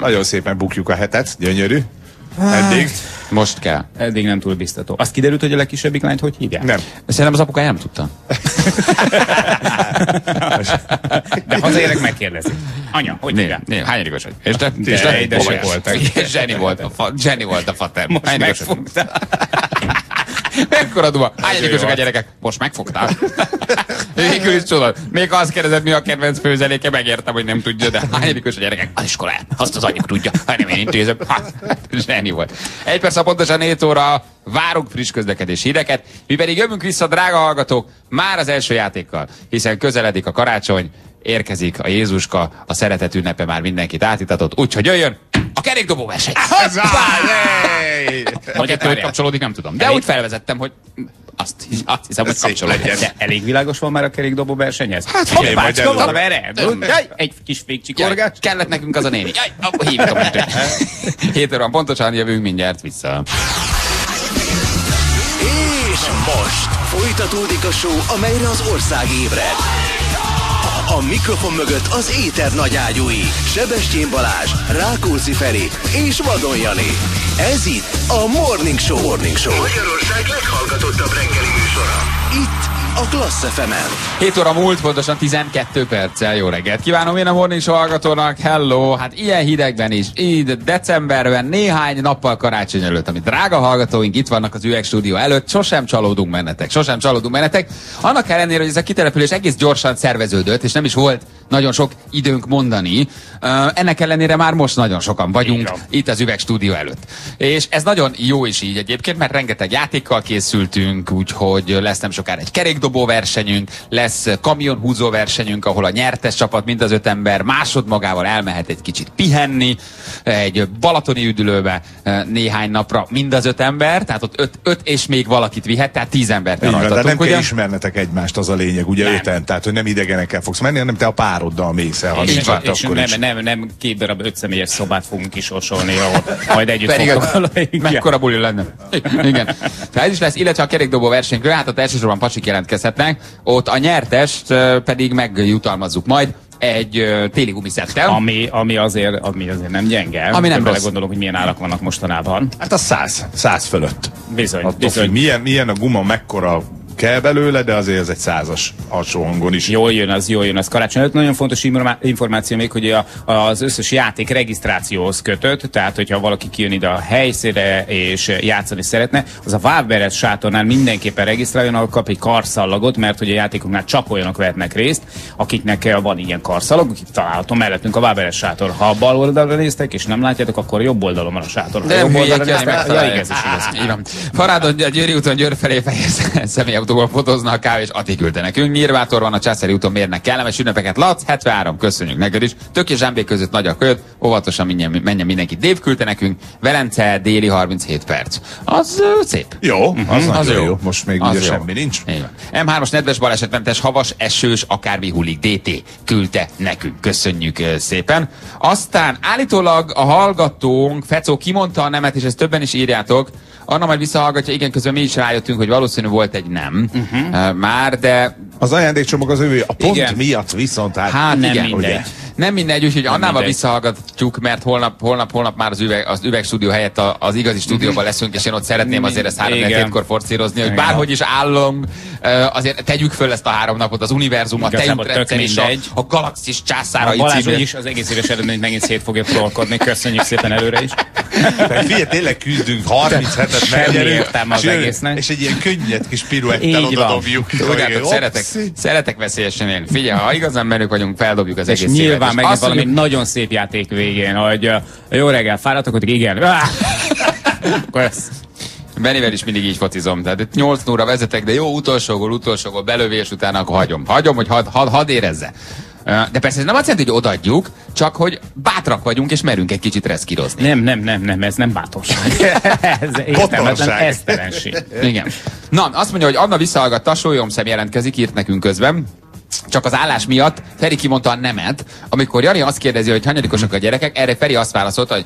nagyon szépen bukjuk a hetet, gyönyörű. Eddig? Most kell. Eddig nem túl biztató. Azt kiderült, hogy a legkisebbik lányt hogy hívják? Nem. Szerintem az apukája nem tudta. De hazaérek megkérdezik. Anya, hogy hívják? Hányadikos vagy? És te? Édesek voltak. Zseni volt a fater. Most megfogtál. Ekkora duma. Hányadikosok a gyerekek? Most megfogtál. Végül is csoda. Még azt kérdezett, mi a kedvenc főzeléke, megértem, hogy nem tudja, de hányadikos a gyerekek? Az iskolán. Azt az anyjuk tudja. Ha nem én intézem. Zseni volt. 1 perc pontosan 4 óra. Várunk friss közlekedési híreket, mi pedig jövünk vissza, drága hallgatók, már az első játékkal, hiszen közeledik a karácsony, érkezik a Jézuska, a szeretet ünnepe már mindenkit átítatott, úgyhogy jöjjön a kerékdobó verseny! Hogy ettől kapcsolódik, nem tudom, de elég, úgy felvezettem, hogy azt hiszem, hogy kapcsolódik. De elég világos van már a kerékdobó versenyhez? Hát hoppácska, egy kis végcsikorgás. Kellett nekünk az a néni. Jaj, akkor hívjuk a mentőt. 7 óra pontosan, jövünk mindjárt vissza. És most folytatódik a show, amelyre az ország ébred. A mikrofon mögött az éter nagyágyúi, Sebestyén Balázs, Rákóczi Feri és Vadon Jani. Ez itt a Morning Show. Morning Show. Magyarország leghallgatottabb reggeli műsora. Itt a Klassz FM-en. 7 óra múlt, pontosan 12 perccel. Jó reggelt kívánom én a Morning Show hallgatónak. Hello! Hát ilyen hidegben is, így decemberben, néhány nappal karácsony előtt, ami drága hallgatóink itt vannak az Üvegstúdió előtt, sosem csalódunk mennetek, sosem csalódunk mennetek. Annak ellenére, hogy ez a kitelepülés egész gyorsan szerveződött, és nem is volt nagyon sok időnk mondani. Ennek ellenére már most nagyon sokan vagyunk itt az Üvegstúdió előtt. És ez nagyon jó is így egyébként, mert rengeteg játékkal készültünk, úgyhogy lesz nem sokára egy kerékdobó versenyünk, lesz kamionhúzó versenyünk, ahol a nyertes csapat, mind az 5 ember másodmagával elmehet egy kicsit pihenni, egy balatoni üdülőbe néhány napra mind az 5 ember, tehát ott 5 és még valakit vihet, tehát 10 embert eltartatunk. Nem kell ismernetek egymást, az a lényeg, ugye nem. 5-en, tehát hogy nem idegenekkel fogsz menni, hanem te a pároddal mész el. Nem 2 darab 5 személyes szobát fogunk kisorsolni, ahol majd együtt fogunk. Mekkora buli lenne. Igen. Tehát ez is lesz, illetve a kerékdobó versenyről, hát ott elsősorban pasik jelentkezhetnek, ott a nyertest pedig megjutalmazzuk majd egy téli gumiszettel. Ami azért nem gyenge. Ami nem rossz. Belegondolok, hogy milyen árak vannak mostanában. Hát a 100 fölött. Bizony. Milyen a guma, mekkora kell belőle, de azért ez egy 100-as alsó hangon is. Jól jön az karácsony előtt. Nagyon fontos információ még, hogy az összes játék regisztrációhoz kötött, tehát hogyha valaki kijön ide a helyszínre és játszani szeretne, az a Waberer's sátornál mindenképpen regisztráljon, ahol kap egy karszallagot, mert hogy a játékoknál csak olyanok vehetnek részt, akiknek van ilyen karszalag, akik található mellettünk a Waberer's sátor. Ha a bal oldalra néztek és nem látjátok, akkor a jobb oldalon van a sátor. De jobb oldalra néztek, fotozna a kávé, és Ati küldte nekünk. Nyírvátor van a Császári úton, mérnek kellemes ünnepeket. Lac, 73, köszönjük neked is. Tök és Zsámbék között nagy a köd, óvatosan menjen mindenki. Dév küldte nekünk, Velence déli 37 perc. Az szép. Jó, az jó. Most még ugye semmi nincs. M3-as nedves, balesetmentes, havas, esős, akármi hullik. DT küldte nekünk. Köszönjük szépen. Aztán állítólag a hallgatónk, Fecó, kimondta a nemet, és ezt többen is írjátok. Anna majd visszahallgatja, igen, közben mi is rájöttünk, hogy valószínű volt egy nem. Már, de... Az ajándékcsomag az övé, a pont igen. Miatt viszont hát nem igen, mindegy. Ugye? Nem mindegy, úgyhogy Annával visszahallgatjuk, mert holnap már az Üvegstúdió helyett az igazi stúdióban leszünk, és én ott szeretném azért ezt 3-4-kor forszírozni, hogy bárhogy is állom, azért tegyük föl ezt a 3 napot, az univerzum, a tejútrendszer és a galaxis császárai Balázs úgyis az egész éves eredmény megint szét fogja trollkodni, köszönjük szépen előre is. Figyelj, tényleg küzdünk, 37-et meggyerünk, és egy ilyen könnyed kis piruettel odadobjuk. Szeretek veszélyesen élni. Figyelj, ha igazán menők vagyunk, feldobjuk az egész évet. Nyilván megint valami nagyon szép játék végén, hogy jó reggel, fáradtok, hogy igen. Benivel is mindig így focizom, tehát 8 óra vezetek, de jó utolsó gól, belövés után akkor hagyom, hogy hadd érezze. De persze ez nem azt jelenti, hogy odaadjuk, csak hogy bátrak vagyunk és merünk egy kicsit reszkírozni. Nem, ez nem bátorság. Ez értelmetlen esztelenség. Igen. Na, azt mondja, hogy Anna visszahallgatta, Sólyomszem jelentkezik, írt nekünk közben. Csak az állás miatt Feri kimondta a nemet, amikor Jani azt kérdezi, hogy hányadikosok a gyerekek, erre Feri azt válaszolta, hogy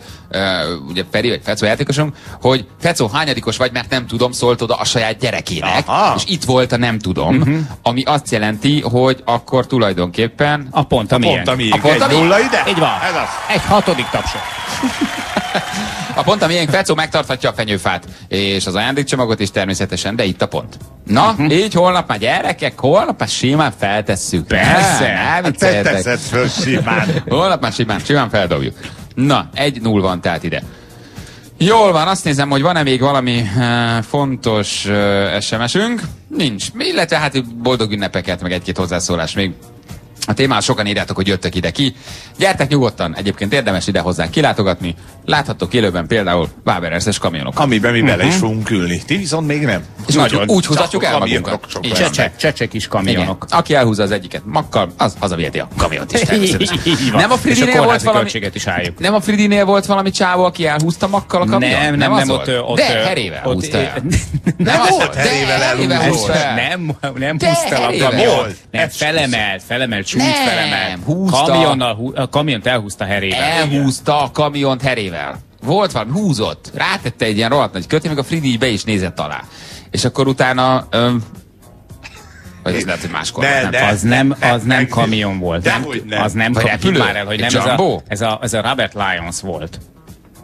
ugye Feri vagy Fecó játékosunk, hogy Fecó, hányadikos vagy, mert nem tudom, szólt oda a saját gyerekének. Aha. És itt volt a nem tudom, ami azt jelenti, hogy akkor tulajdonképpen a pont a miénk. A pont a miénk. 1-0 ide? Így van. Ez az. 1/6 tapsot. A pont a miénk, Fecó megtarthatja a fenyőfát és az ajándékcsomagot is természetesen, de itt a pont. Na, így holnap már gyerekek, holnap már simán feltesszük. Persze, elvicceltek. Hát teszed föl simán. Holnap már simán feldobjuk. Na, 1-0 van tehát ide. Jól van, azt nézem, hogy van-e még valami fontos SMS-ünk? Nincs. Illetve hát boldog ünnepeket, meg egy-két hozzászólás még. A témát sokan írjátok, hogy jöttek ide ki. Gyertek nyugodtan, egyébként érdemes ide hozzánk kilátogatni. Láthattok élőben például Waberer's-es kamionokat. Amiben mi bele is fogunk ülni. Ti viszont még nem. És nagyon úgy húzatjuk el magunkat. Csecsek is kamionok. Igen. Aki elhúzza az egyiket makkal, az hazaviheti a kamiont is természetesen. Nem a Fridinél volt valami, csávó, aki elhúzta makkal a kamiont? Nem, ott herével húzta el. Nem volt herével elhúzta. Nem húzta el a kamiont. Felemelt. Nem, a kamiont elhúzta herével. Elhúzta a kamiont herével. Volt valami, húzott, rátette egy ilyen rohadt nagy kötét, meg a Fridi így be is nézett alá. És akkor utána... vagy ez lehet, hogy máskor nem kamion volt. Az nem kapjuk már el, hogy nem ez a Robert Lyons volt.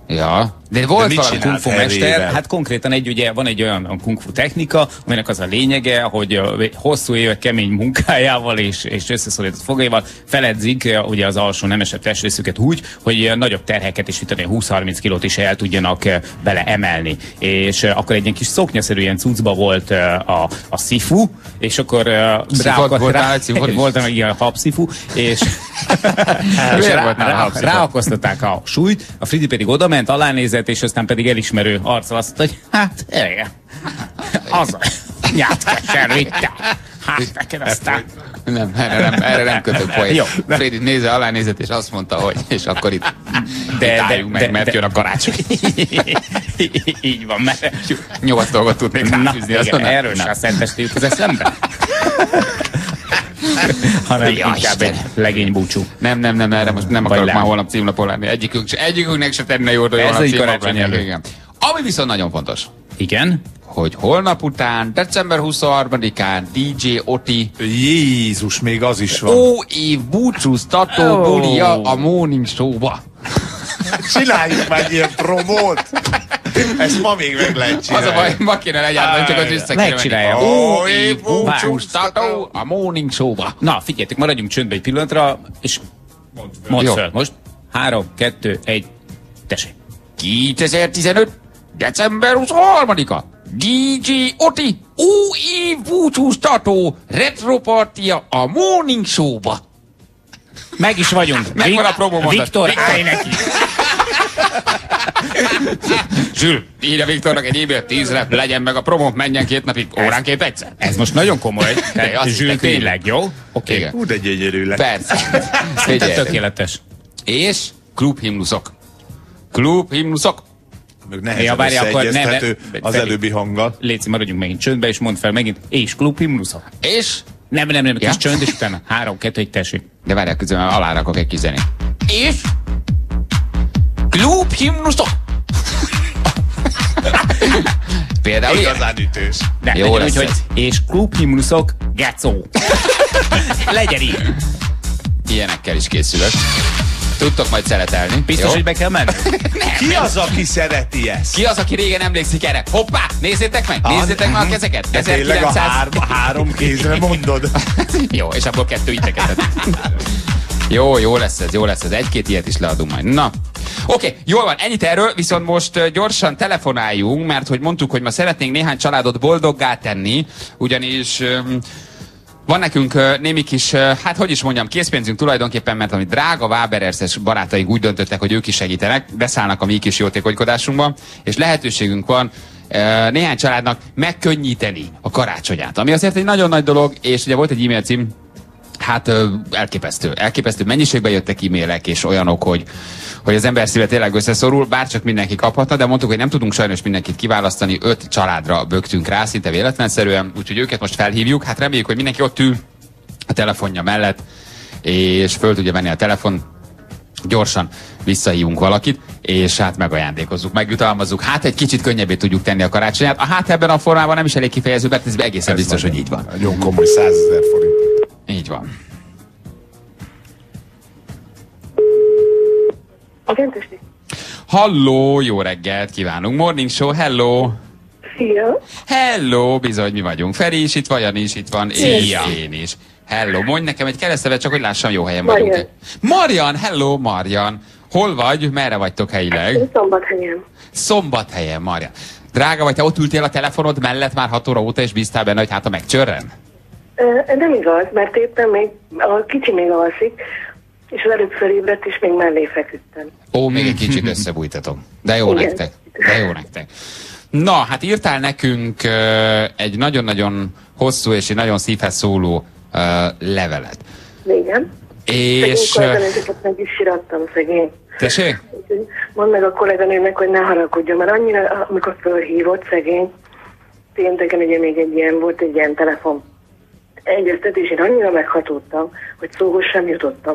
Ja, de volt valami kungfu mester, hát konkrétan van egy olyan kungfu technika, aminek az a lényege, hogy hosszú évek kemény munkájával és összeszorított fogaival feledzik ugye az alsó nemesebb testrészüket úgy, hogy nagyobb terheket és 20-30 kilót is el tudjanak bele emelni. És akkor egy ilyen kis szoknyaszerű ilyen cuccba volt a szifu, és akkor habszifu, és ráakasztották a súlyt, a Fridi pedig oda ment, alánézett, és aztán pedig elismerő arccal azt mondta, hogy hát, igen, az a nyátkeservitte. Hát, neked aztán... Nem, erre nem kötök poént. Frédi nézze, alánézett, és azt mondta, hogy és akkor itt álljunk meg, mert jön a karácsony. Így van, mert 8 dolgot tudnék ráfűzni. Erről sem szentestél jut az eszembe. Hanem inkább egy legény búcsú. Nem, erre most nem akarok már holnap címlapon lenni. Egyikünknek se tenne jól, hogy holnap címlapon lenni. Ami viszont nagyon fontos. Igen? Hogy holnap után, december 23-án DJ Oti. Jézus, még az is van. Ó, év búcsúztató bulia a Morning Show-ba. Csináljuk már ilyen promót. Ez ma még meg lehet csinálni. Az a baj, ma kéne legyártani, csak az össze kéne menni. Ó, év búcsúztató a Morning Show-ba. Na, figyeljetek, maradjunk csöndbe egy pillanatra, és mondd föl. Most 3, 2, 1, tessék. 2015. December 23-a. DJ Oti új év búcsúztató retropartia a Morning Show-ba. Meg is vagyunk. Megvan a promómondat. Viktor, állj neki. Zsül, írja Viktornak egy e-mailt, 10-re, legyen meg a promó, menjen 2 napig, óránként egyszer. Ez most nagyon komoly. Zsül, tényleg, jó? Oké. Úgy egy gyönyörű lett. Persze. Tökéletes. És klubhimnuszok. Nehezen összeegyeztető az előbbi hanggal. Léci, maradjunk megint csöndbe, és mondd fel megint, és klubhimnuszok. És? Nem, kis csönd, és utána 3, 2, 1, tessék. De várjál, közben alárakok egy kis zenét. És? Klubhimnuszok! Például igazán ütős. Jó lesz ez. És klubhimnuszok, gecó. Legyen így. Ilyenekkel is készülök. Tudtok majd szeretelni. Biztos, jó? Hogy be kell menni? Ki az, aki szereti ezt? Ki az, aki régen emlékszik erre? Hoppá! Nézzétek meg! Nézzétek meg a kezeket! De tényleg a 3 kézre mondod. Jó, és abból 2 iteketet. Jó lesz ez, jó lesz ez. 1-2 ilyet is leadunk majd. Na. Oké, jól van, ennyit erről, viszont most gyorsan telefonáljunk, mert hogy mondtuk, hogy ma szeretnénk néhány családot boldoggá tenni, ugyanis... van nekünk némi kis, hát hogy is mondjam, készpénzünk tulajdonképpen, mert ami drága Waberer's-es barátaink úgy döntöttek, hogy ők is segítenek, beszállnak a mi kis jótékonykodásunkba, és lehetőségünk van néhány családnak megkönnyíteni a karácsonyát, ami azért egy nagyon nagy dolog, és ugye volt egy e-mail cím, hát elképesztő. Elképesztő mennyiségben jöttek e-mailek és olyanok, hogy az ember szíve tényleg összeszorul, bárcsak mindenki kaphatna, de mondtuk, hogy nem tudunk sajnos mindenkit kiválasztani, 5 családra bögtünk rá, szinte véletlenszerűen, úgyhogy őket most felhívjuk, hát reméljük, hogy mindenki ott ül a telefonja mellett, és föl tudja venni a telefon, gyorsan visszahívunk valakit, és hát megajándékozzuk, megjutalmazzuk, hát egy kicsit könnyebbé tudjuk tenni a karácsonyát, hát ebben a formában nem is elég kifejező, mert ez egészen biztos, hogy így van. Nagyon komoly 100 000 forint. Így van. Halló, jó reggelt kívánunk. Morning Show, hello. Szia. Hello, bizony mi vagyunk. Feri is itt van, Jani is itt van, és én is. Hello, mondj nekem egy keresztnevet, csak hogy lássam, jó helyen vagyunk. Marian, hello Marian. Hol vagy? Merre vagytok helyileg? Szombathelyen. Szombathelyen, Mária. Drága vagy, te ott ültél a telefonod mellett már 6 óra óta, és bíztál benne, hogy hát a megcsörren? Nem igaz, mert éppen még a kicsi még alszik, és az előbb felébredt, és még mellé feküdtem. Ó, még egy kicsit összebújtatom. De jó nektek. De jó nektek. Na, hát írtál nekünk egy nagyon-nagyon hosszú és egy nagyon szívhez szóló levelet. Igen. És... a kolléganőket meg is sirattam, szegény. Tessék? Mondd meg a kolléganőnek, hogy ne haragudjon, mert annyira, amikor fölhívott, szegény, pénteken ugye még egy ilyen volt, egy ilyen telefon. Egyeztetés, én annyira meghatódtam, hogy szóhoz sem jutottam.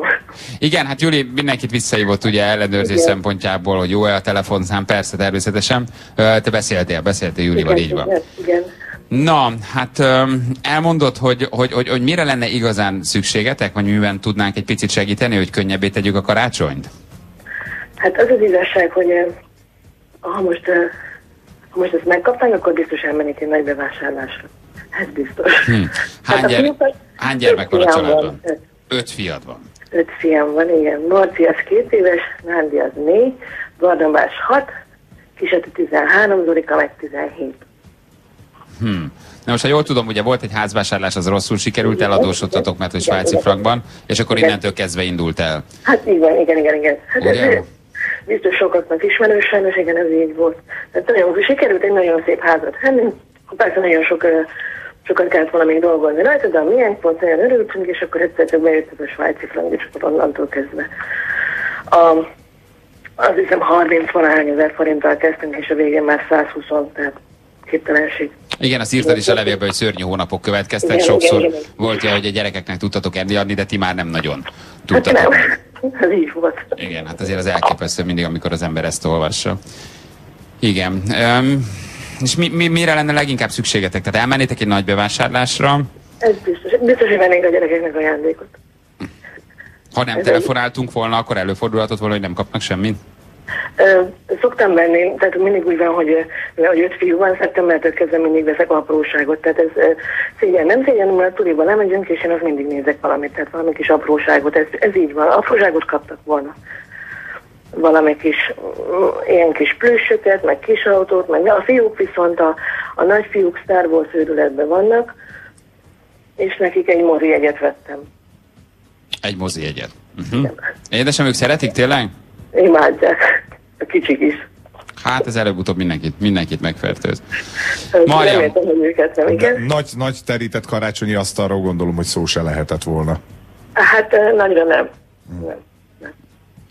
Igen, hát Júli mindenkit visszahívott ugye ellenőrzés igen. szempontjából, hogy jó-e a telefonszám, persze, természetesen. Te beszéltél Júlival, igen, így van. Igen. Na, hát elmondod, hogy mire lenne igazán szükségetek, vagy miben tudnánk egy picit segíteni, hogy könnyebbé tegyük a karácsonyt? Hát az az igazság, hogy ha most ezt megkapnánk, akkor biztos elmennék egy nagy bevásárlásra. Ez biztos. Hány gyermek van a családban? 5 fiad van. 5 fiam van, igen. Marci az 2 éves, Nándi az 4, Vardambás 6, Kiseti 13, Zurika meg 17. Na most, ha jól tudom, ugye volt egy házvásárlás, az rosszul sikerült, eladósodtatok, mert hogy svájci frankban, és akkor innentől kezdve indult el. Hát igen. Hát ez biztos sokaknak ismerős, sajnos igen, ez így volt. Tehát nagyon sikerült egy nagyon szép házat hennünk, persze nagyon sokat kellett volna még dolgozni rajta, de a miénk pont olyan örültünk, és akkor egyszer csak bejött a svájci frank, és akkor onnantól kezdve. Azt hiszem 30-valahány ezer forinttal kezdtünk, és a végén már 120, tehát képtelenség. Igen, azt írtad is a levélben, hogy szörnyű hónapok következtek, igen, sokszor igen. Volt olyan, hogy a gyerekeknek tudtatok enni adni, de ti már nem nagyon tudtatok. Hát nem, ez így volt. Igen, hát azért az elképesztő mindig, amikor az ember ezt olvassa. Igen. És mire lenne leginkább szükségetek? Tehát elmennétek egy nagy bevásárlásra? Ez biztos. Biztos, hogy vennénk a gyerekeknek ajándékot. Ha nem telefonáltunk volna, akkor előfordulhatott volna, hogy nem kapnak semmit? Szoktam venni, tehát mindig úgy van, hogy 5 fiú van, szeptembertől kezdve mindig veszek apróságot. Tehát ez szégyen, nem szégyen, mert tuliban lemegyünk, és én azt mindig nézek valamit, tehát valami kis apróságot. Ez így van, apróságot kaptak volna. Valami kis, ilyen kis plüssöket, meg kis autót, meg a fiúk viszont a nagyfiúk Star Wars őrületben vannak, és nekik egy mozi jegyet vettem. Egy mozi jegyet. Édesem, ők szeretik tényleg? Imádják. A kicsik is. Hát ez előbb-utóbb mindenkit megfertőz. Mariam, nem értem, hogy őket nem, igen? Nagy terített karácsonyi asztalról gondolom, hogy szó se lehetett volna. Hát nagyra nem.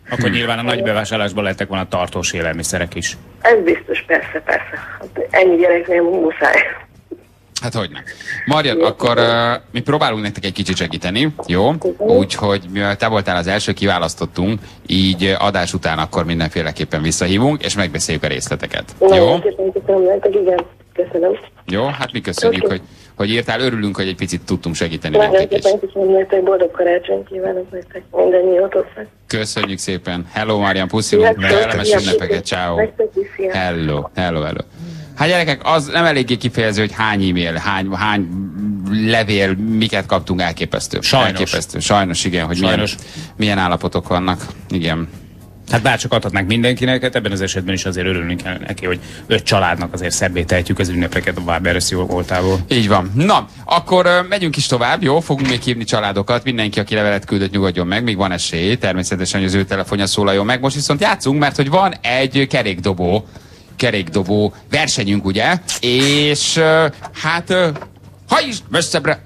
Akkor nyilván a nagy bevásárlásban lehettek volna tartós élelmiszerek is. Ez biztos, persze. Hát ennyi gyereknél muszáj. Hát hogyne. Marjan, akkor mi próbálunk nektek egy kicsit segíteni, jó? Úgyhogy mivel te voltál az első, kiválasztottunk, így adás után akkor mindenféleképpen visszahívunk, és megbeszéljük a részleteket. Jó? Köszönöm. Jó, hát mi köszönjük, hogy írtál, örülünk, hogy egy picit tudtunk segíteni nektek is. Boldog karácsonyt kívánok nektek, minden jót hozzá. Köszönjük szépen. Hello, Marian, puszilunk, kellemes ünnepeket, ciao. Hello. Hát gyerekek, az nem eléggé kifejező, hogy hány e-mail, hány levél, miket kaptunk, elképesztő. Elképesztő. Sajnos, igen, hogy milyen állapotok vannak, igen. Hát bárcsak adhatnánk mindenkinek, hát ebben az esetben is azért örülünk el neki, hogy 5 családnak azért szebbé tehetjük az ünnepeket a Waberer's jó voltából. Így van. Na, akkor megyünk is tovább, jó? Fogunk még hívni családokat, mindenki, aki levelet küldött, nyugodjon meg, még van esély, természetesen, hogy az ő telefonja szólaljon meg. Most viszont játszunk, mert hogy van egy kerékdobó versenyünk, ugye? És hát... Hajtsd messzebbre!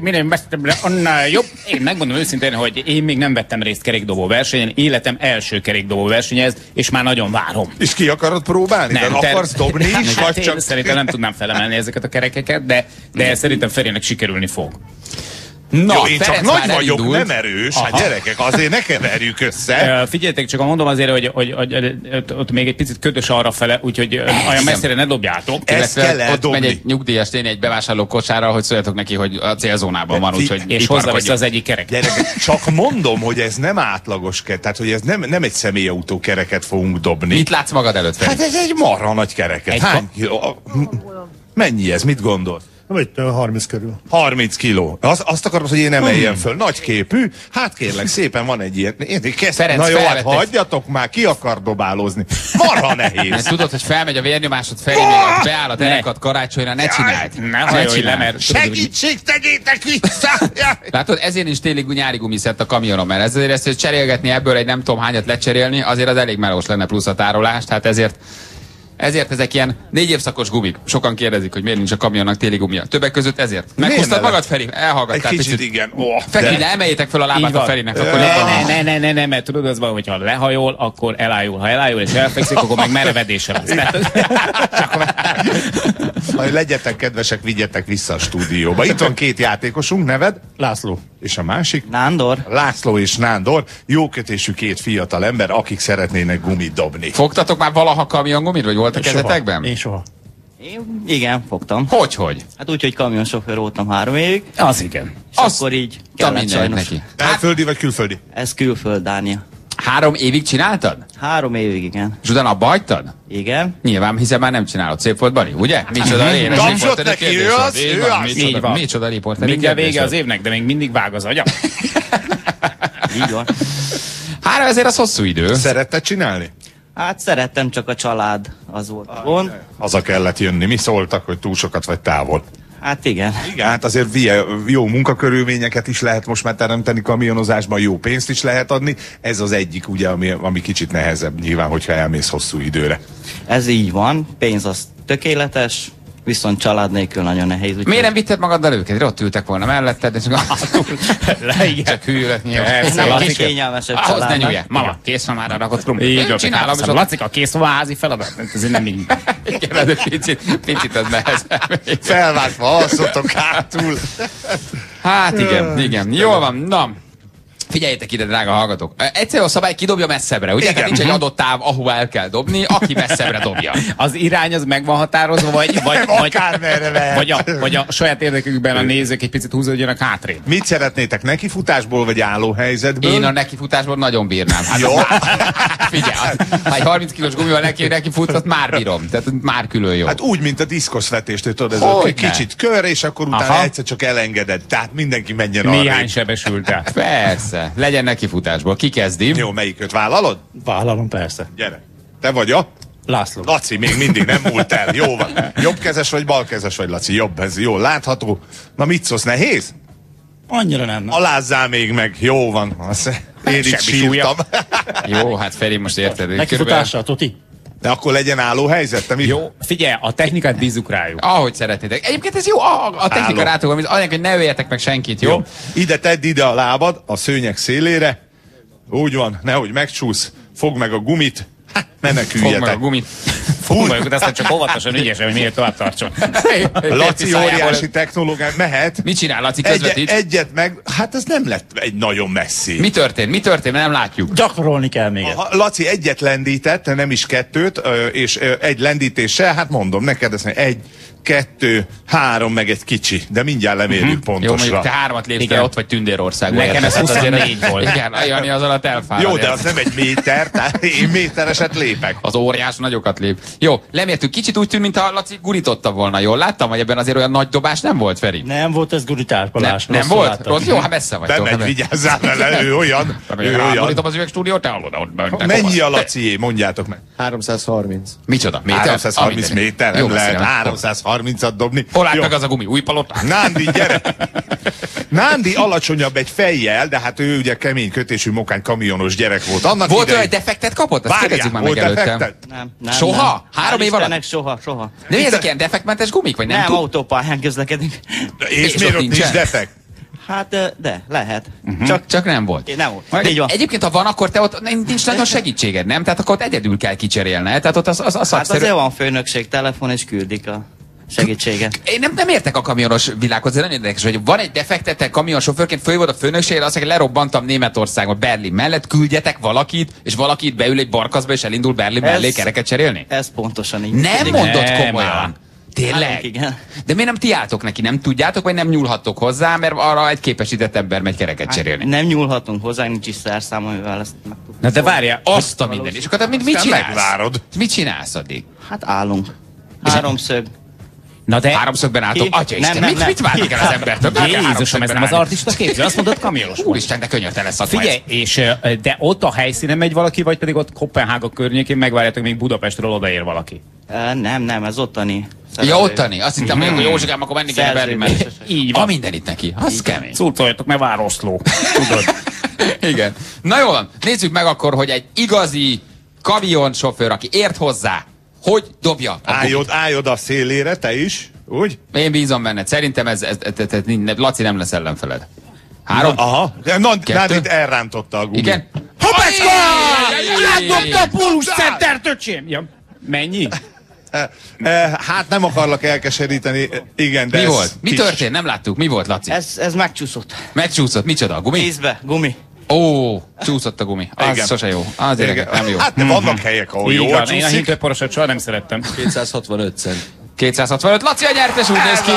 Minél messzebbre, annál jobb. Én megmondom őszintén, hogy én még nem vettem részt kerékdobó versenyen, életem első kerékdobó versenye ez, és már nagyon várom. És ki akarod próbálni? Nem, akarsz dobni is? Hát vagy csak... Szerintem nem tudnám felemelni ezeket a kerekeket, de szerintem Ferének sikerülni fog. Na, jó, én Ferenc csak nagy vagyok, elindult. Nem erős, hát gyerekek, azért ne keverjük össze. Figyeljetek, csak mondom azért, hogy ott még egy picit ködös arrafele, úgyhogy olyan messzire ne dobjátok. Ott megy egy nyugdíjas néni egy bevásárló kocsára, hogy szóljatok neki, hogy a célzónában van, úgyhogy és hozzávisz az egyik kerek. Gyerekek, csak mondom, hogy ez nem átlagos kerek, tehát hogy ez nem egy személyautó kereket fogunk dobni. Mit látsz magad előtt? Ferenc? Hát ez egy marha nagy kereket. Mennyi ez, mit gondolsz? Vagy 30 körül. 30 kiló. Azt akarod, hogy én emeljem föl. Nagy képű. Hát kérlek, szépen van egy ilyen. Na jó, hát hagyjatok már, ki akar dobálózni. Marha nehéz. Mert tudod, hogy felmegy a vérnyomásod felé, beáll a derekat karácsonyra, ne csináld. Ne csináld, mert... Segítség, tegyétek vissza! Látod, ezért is télig nyári gumiszett a kamionom, mert ezért hogy cserélgetni ebből egy nem tudom hányat lecserélni, azért az elég melós lenne plusz a tárolás, hát ezért ezek ilyen 4 évszakos gumik. Sokan kérdezik, hogy miért nincs a kamionnak téli gumia. Többek között ezért. Meghoztad magad, Feri? Elhallgattál. Egy kicsit igen. Feri, ne emeljétek fel a lábát a Ferinek. Ne, mert tudod, az van, hogyha lehajol, akkor elájul. Ha elájul és elfekszik, akkor meg merevedése lesz. Majd legyetek kedvesek, vigyetek vissza a stúdióba. Itt van 2 játékosunk, neved? László. És a másik? Nándor. László és Nándor. Jó kötésű 2 fiatal ember, akik szeretnének gumit dobni. Fogtatok már valaha kamion gumit, vagy volt a kezetekben? Én soha. Én igen, fogtam. Hogy? Hát úgy, hogy kamionsofőr voltam 3 évig. Az igen. És azt akkor így kellett sajnos. Elföldi vagy külföldi? Ez külföld, Dánia. 3 évig csináltad? 3 évig, igen. És utána abba hagytad? Igen. Nyilván, hiszen már nem csinálod. Szép volt, Bani, ugye? Micsoda lényeg. Damsott neki, ő az. Micsoda riporteri. Mindjárt vége az évnek, de még mindig vág az agya. Így van. 3000 az hosszú idő. Szeretted csinálni? Hát szerettem, csak a család az volt a gond. Haza kellett jönni. Mi szóltak, hogy túl sokat vagy távol? Hát igen. Igen, hát azért jó munkakörülményeket is lehet most már teremteni kamionozásban, jó pénzt is lehet adni. Ez az egyik, ugye, ami kicsit nehezebb nyilván, hogyha elmész hosszú időre. Ez így van, pénz az tökéletes, viszont család nélkül nagyon nehéz. Úgyhogy... Miért nem vitted magaddal őket? Ott ültek volna melletted, és csak hűlök nyilván. Nem a kényelmesebb családnak. Ahhoz ne nyújjál. Mama, kész van már a rakott krumplit. Csinálom, és ott Lacika, kész van a házi feladat. Ez nem így. Igen, ez egy picit az nehezebb. Felváltva, alszotok hátul. Hát igen. Jól van, na. Figyeljétek ide, drága hallgatók. Egyszerű a szabály, kidobja messzebbre, ugye? Tehát nincs egy adott táv, ahova el kell dobni, aki messzebbre dobja. Az irány az meg van határozva, vagy a saját érdekükben a nézők egy picit húzódjanak hátrébb. Mit szeretnétek, nekifutásból vagy álló helyzetből? Én a nekifutásból nagyon bírnám. Hát jó. Figyelj, ha egy 30 kilós gumival nekifuthat, már bírom. Tehát már külön jó. Hát úgy, mint a diszkoszvetéstől, tudod, ez kicsit kör, és akkor utána egyszer csak elengeded. Tehát mindenki menjen arra. Néhány sebesült el. Persze. Legyen nekifutásból. Ki kezdi? Jó, melyiköt vállalod? Vállalom, persze. Gyere. Te vagy a? László. Laci, még mindig nem múlt el. Jó van. Jobbkezes vagy balkezes vagy, Laci? Jobb, ez jól látható. Na mit szólsz, nehéz? Annyira nem. Alázzál még meg. Jó van. Én itt sírtam. Jó, hát Feri, most érted. Nekifutással, Toti? De akkor legyen álló helyzet, mi? Jó, figyelj, a technikát bízzuk rájuk. Ahogy szeretnétek. Egyébként ez jó, a technika rátok, annak, hogy ne öljetek meg senkit, jó? Ide tedd ide a lábad, a szőnyeg szélére. Úgy van, nehogy megcsúsz, fogd meg a gumit, meneküljetek. Fogd meg a gumit. Fogd meg, de aztán csak óvatosan, ügyesen, hogy miért tovább tartson. Laci óriási technológián mehet. Mit csinál, Laci, közvetít? Egyet meg, hát ez nem lett egy nagyon messzi. Mi történt? Nem látjuk. Gyakorolni kell még. Laci egyet lendített, nem is 2-t, és egy lendítéssel, hát mondom, neked ezt mondja, 1, 2, 3, meg egy kicsi. De mindjárt lemérjük pontosra. Jó, mondjuk te 3-at lépte, ott vagy Tündérországban. Nekem ez 24 volt. Igen, Jani az alatt elfárad. Jó, de az nem egy méter, tehát én métereset lépek. Az óriás nagyokat lép. Jó, lemértük. Kicsit úgy tűnt, mintha Laci gurította volna. Jól láttam, hogy ebben azért olyan nagy dobás nem volt, Feri? Nem volt ez gurítás, Balázs. Nem volt? Rossz, jó, hát messze vagy. Bemegy, vigyázzál vele, ő olyan. Rámorítom az üvegstúdiót, te hallod, ahogy beöntek. Mennyi a Lacié, mondjátok meg. 330. Micsoda? Méter? 330 méter, nem lehet 330-at dobni. Hol állt meg az a gumi? Új palotán? Nándi, gyere! Nándi alacsonyabb egy fejjel, de hát ő ugye kemény kötésű mokány kamionos gyerek volt. Annak volt idején... olyan defektet kapott? Ezt kérdezzük már meg előttem. Nem. Soha? 3 év alatt? Soha. De mi ezek ilyen defektmentes gumik? Vagy nem, autópályán közlekedik. És miért ott nincs defekt? Hát, de, lehet. Csak nem volt. Nem volt. Egyébként, ha van, akkor te ott nincs nagyon segítséged, nem? Tehát akkor ott egyedül kell kicserélned. Tehát ott az hát azért van főnökség, telefon, és küldik a segítséget. Én nem értek a kamionos világhoz, de nagyon érdekes, hogy van egy defektet, kamionsofőrként följövod a főnökségre, azt mondja, lerobbantam Németországban, Berlin mellett, küldjetek valakit, és valaki itt beül egy barkaszba, és elindul Berlin mellé kereket cserélni? Ez pontosan így. Nem mondod komolyan. Tényleg? Igen. De miért nem ti álltok neki? Nem tudjátok, vagy nem nyúlhattok hozzá, mert arra egy képesített ember megy kereket cserélni. Hát nem nyúlhatunk hozzá, nincs is szerszám, amivel ezt meg tudjuk. Na de várjál, azt a minden. És akkor mit csinálsz? Megvárod. Mit csinálsz addig? Hát állunk. Háromszög. Na de... Háromszögben álltok, atya Isten, mit várnak el az embertől? Jézusom, ez nem az artista képző, azt mondod kamionos. Úristen, de könnyörte lesz a figyelj, és de ott a helyszínen megy valaki, vagy pedig ott Koppenhága környékén megvárjátok, még Budapestről odaér valaki? Nem, ez ottani. Ja, ottani. Azt hittem, hogy Józsikám, akkor menni kell Berlinben. Így van. A minden itt neki. Az kemény. Szurcoljatok, mert városló. Tudod. Igen. Na jól van. Nézzük meg akkor, hogy egy igazi kamionsofőr, aki ért hozzá, hogy dobja a bukit. Állj oda a szélére, te is. Úgy? Én bízom benned. Szerintem ez Laci nem lesz ellenfeled. 3. Aha. Nádit elrántotta a gumi. Igen. Hoppecka! Átdobta a Pólus Centert, öcsém! Mennyi? Hát nem akarlak elkeseríteni, igen, de mi volt? Mi történt? Nem láttuk. Mi volt, Laci? Ez megcsúszott. Megcsúszott? Micsoda? A gumi? Vízbe, gumi. Ó, csúszott a gumi. Az sose jó. Az érdekes, nem jó. Hát de vannak helyek, ahol jó csúszik. Én a hintőporosat soha nem szerettem. 265 cent. 265. Laci a nyertes, úgy néz ki.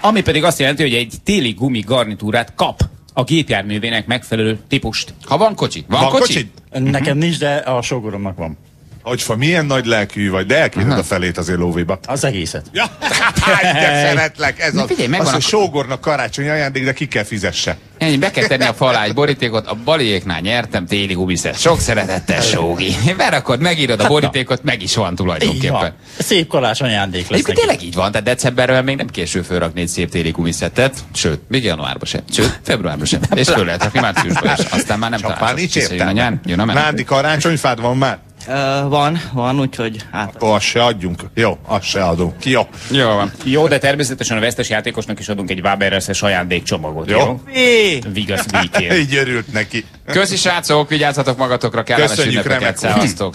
Ami pedig azt jelenti, hogy egy téli gumi garnitúrát kap a gépjárművének megfelelő típust. Ha van kocsi. Van kocsi? Nekem nincs, de a sógoromnak van. Hogy milyen nagy lelkű vagy, de elkínod a felét azért lóvéba. Az egészet. Ja, hát de szeretlek, ez az. Figyelj, megvan a sógornak karácsonyi ajándék, de ki kell fizesse. Ennyi, be kell tenni a falágy borítékot, a baliéknál nyertem téli gumiszet. Sok szeretettel, Sógi. Berakod, megírod a borítékot, meg is van tulajdonképpen. Szép karácsonyi ajándék lesz. Egyébként tényleg így van, tehát decemberben még nem késő fölrakni egy szép téli gumiszettet, sőt, még januárban sem, sőt, februárban sem. És föl lehet rakni márciusban is, aztán már nem találkozunk. Nádi, karácsonyfád van már? Van, úgyhogy hát... Akkor azt se adjunk. Jó, azt se adunk. Jó. Jó van. Jó, de természetesen a vesztes játékosnak is adunk egy Waberer's-es ajándékcsomagot. Jó? Vigasz bíkér. Így örült neki. Köszi, srácok, vigyázzatok magatokra, kellemes ünnepeket, szevasztok,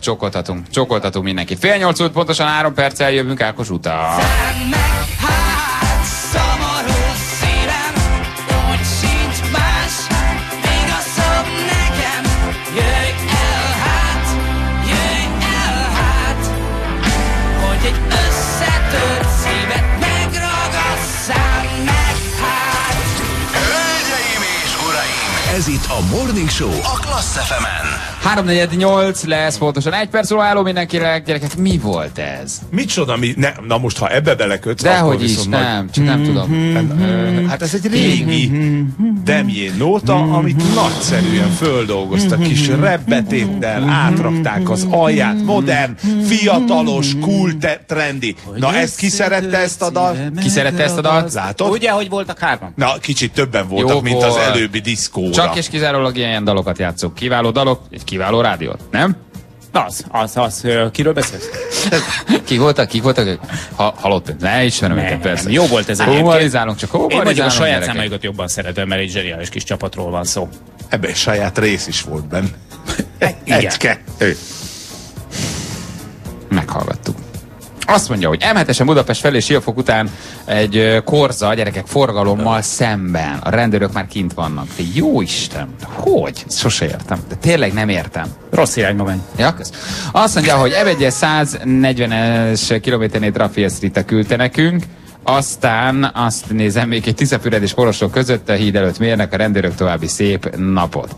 csókoltatunk mindenkit. 7:30 út, pontosan 3 perccel jövünk Ákos után. Ez itt a Morning Show a Klassz FM-en. 3:48 lesz, pontosan 1 perc múlva álló mindenkinek. Gyerekek, mi volt ez? Micsoda mi? Ne, na most, ha ebbe belekötsz, akkor viszont nagy... Dehogy is, nem, csak nem tudom. Hát ez egy régi Demjén nóta, amit nagyszerűen földolgoztak kis rebbetéttel, átrakták az alját, modern, fiatalos, cool, trendi. Na, ezt ki szerette ezt a dal? Ki szerette ezt a dal? Látod? Ugye, hogy voltak 3-an? Na, kicsit többen voltak, jó, mint az előbbi diszkóra. Csak és kizárólag ilyen dalokat játszok. Kiváló dalok, egy kiváló rádiót, nem? Az, kiről beszélsz? Ki voltak ők? Halott, ne ismerem őket persze. Jó volt ez egyébként. Humorizálunk, csak humorizálunk. Én vagyok a saját számaikat jobban szeretem, mert egy zseniális kis csapatról van szó. Ebben saját rész is volt benne. Egyke. Meghallgattuk. Azt mondja, hogy M7-esen Budapest felé Siófok után egy korza, gyerekek, forgalommal szemben. A rendőrök már kint vannak. De jó Isten, hogy? Sose értem. De tényleg nem értem. Rossz irányba menj. Ja, kösz. Azt mondja, hogy E1-e 140-es kilométernél Trafiesz Rita küldte nekünk. Aztán azt nézem, még egy Tiszafüred és Korosó között a híd előtt mérnek a rendőrök további szép napot.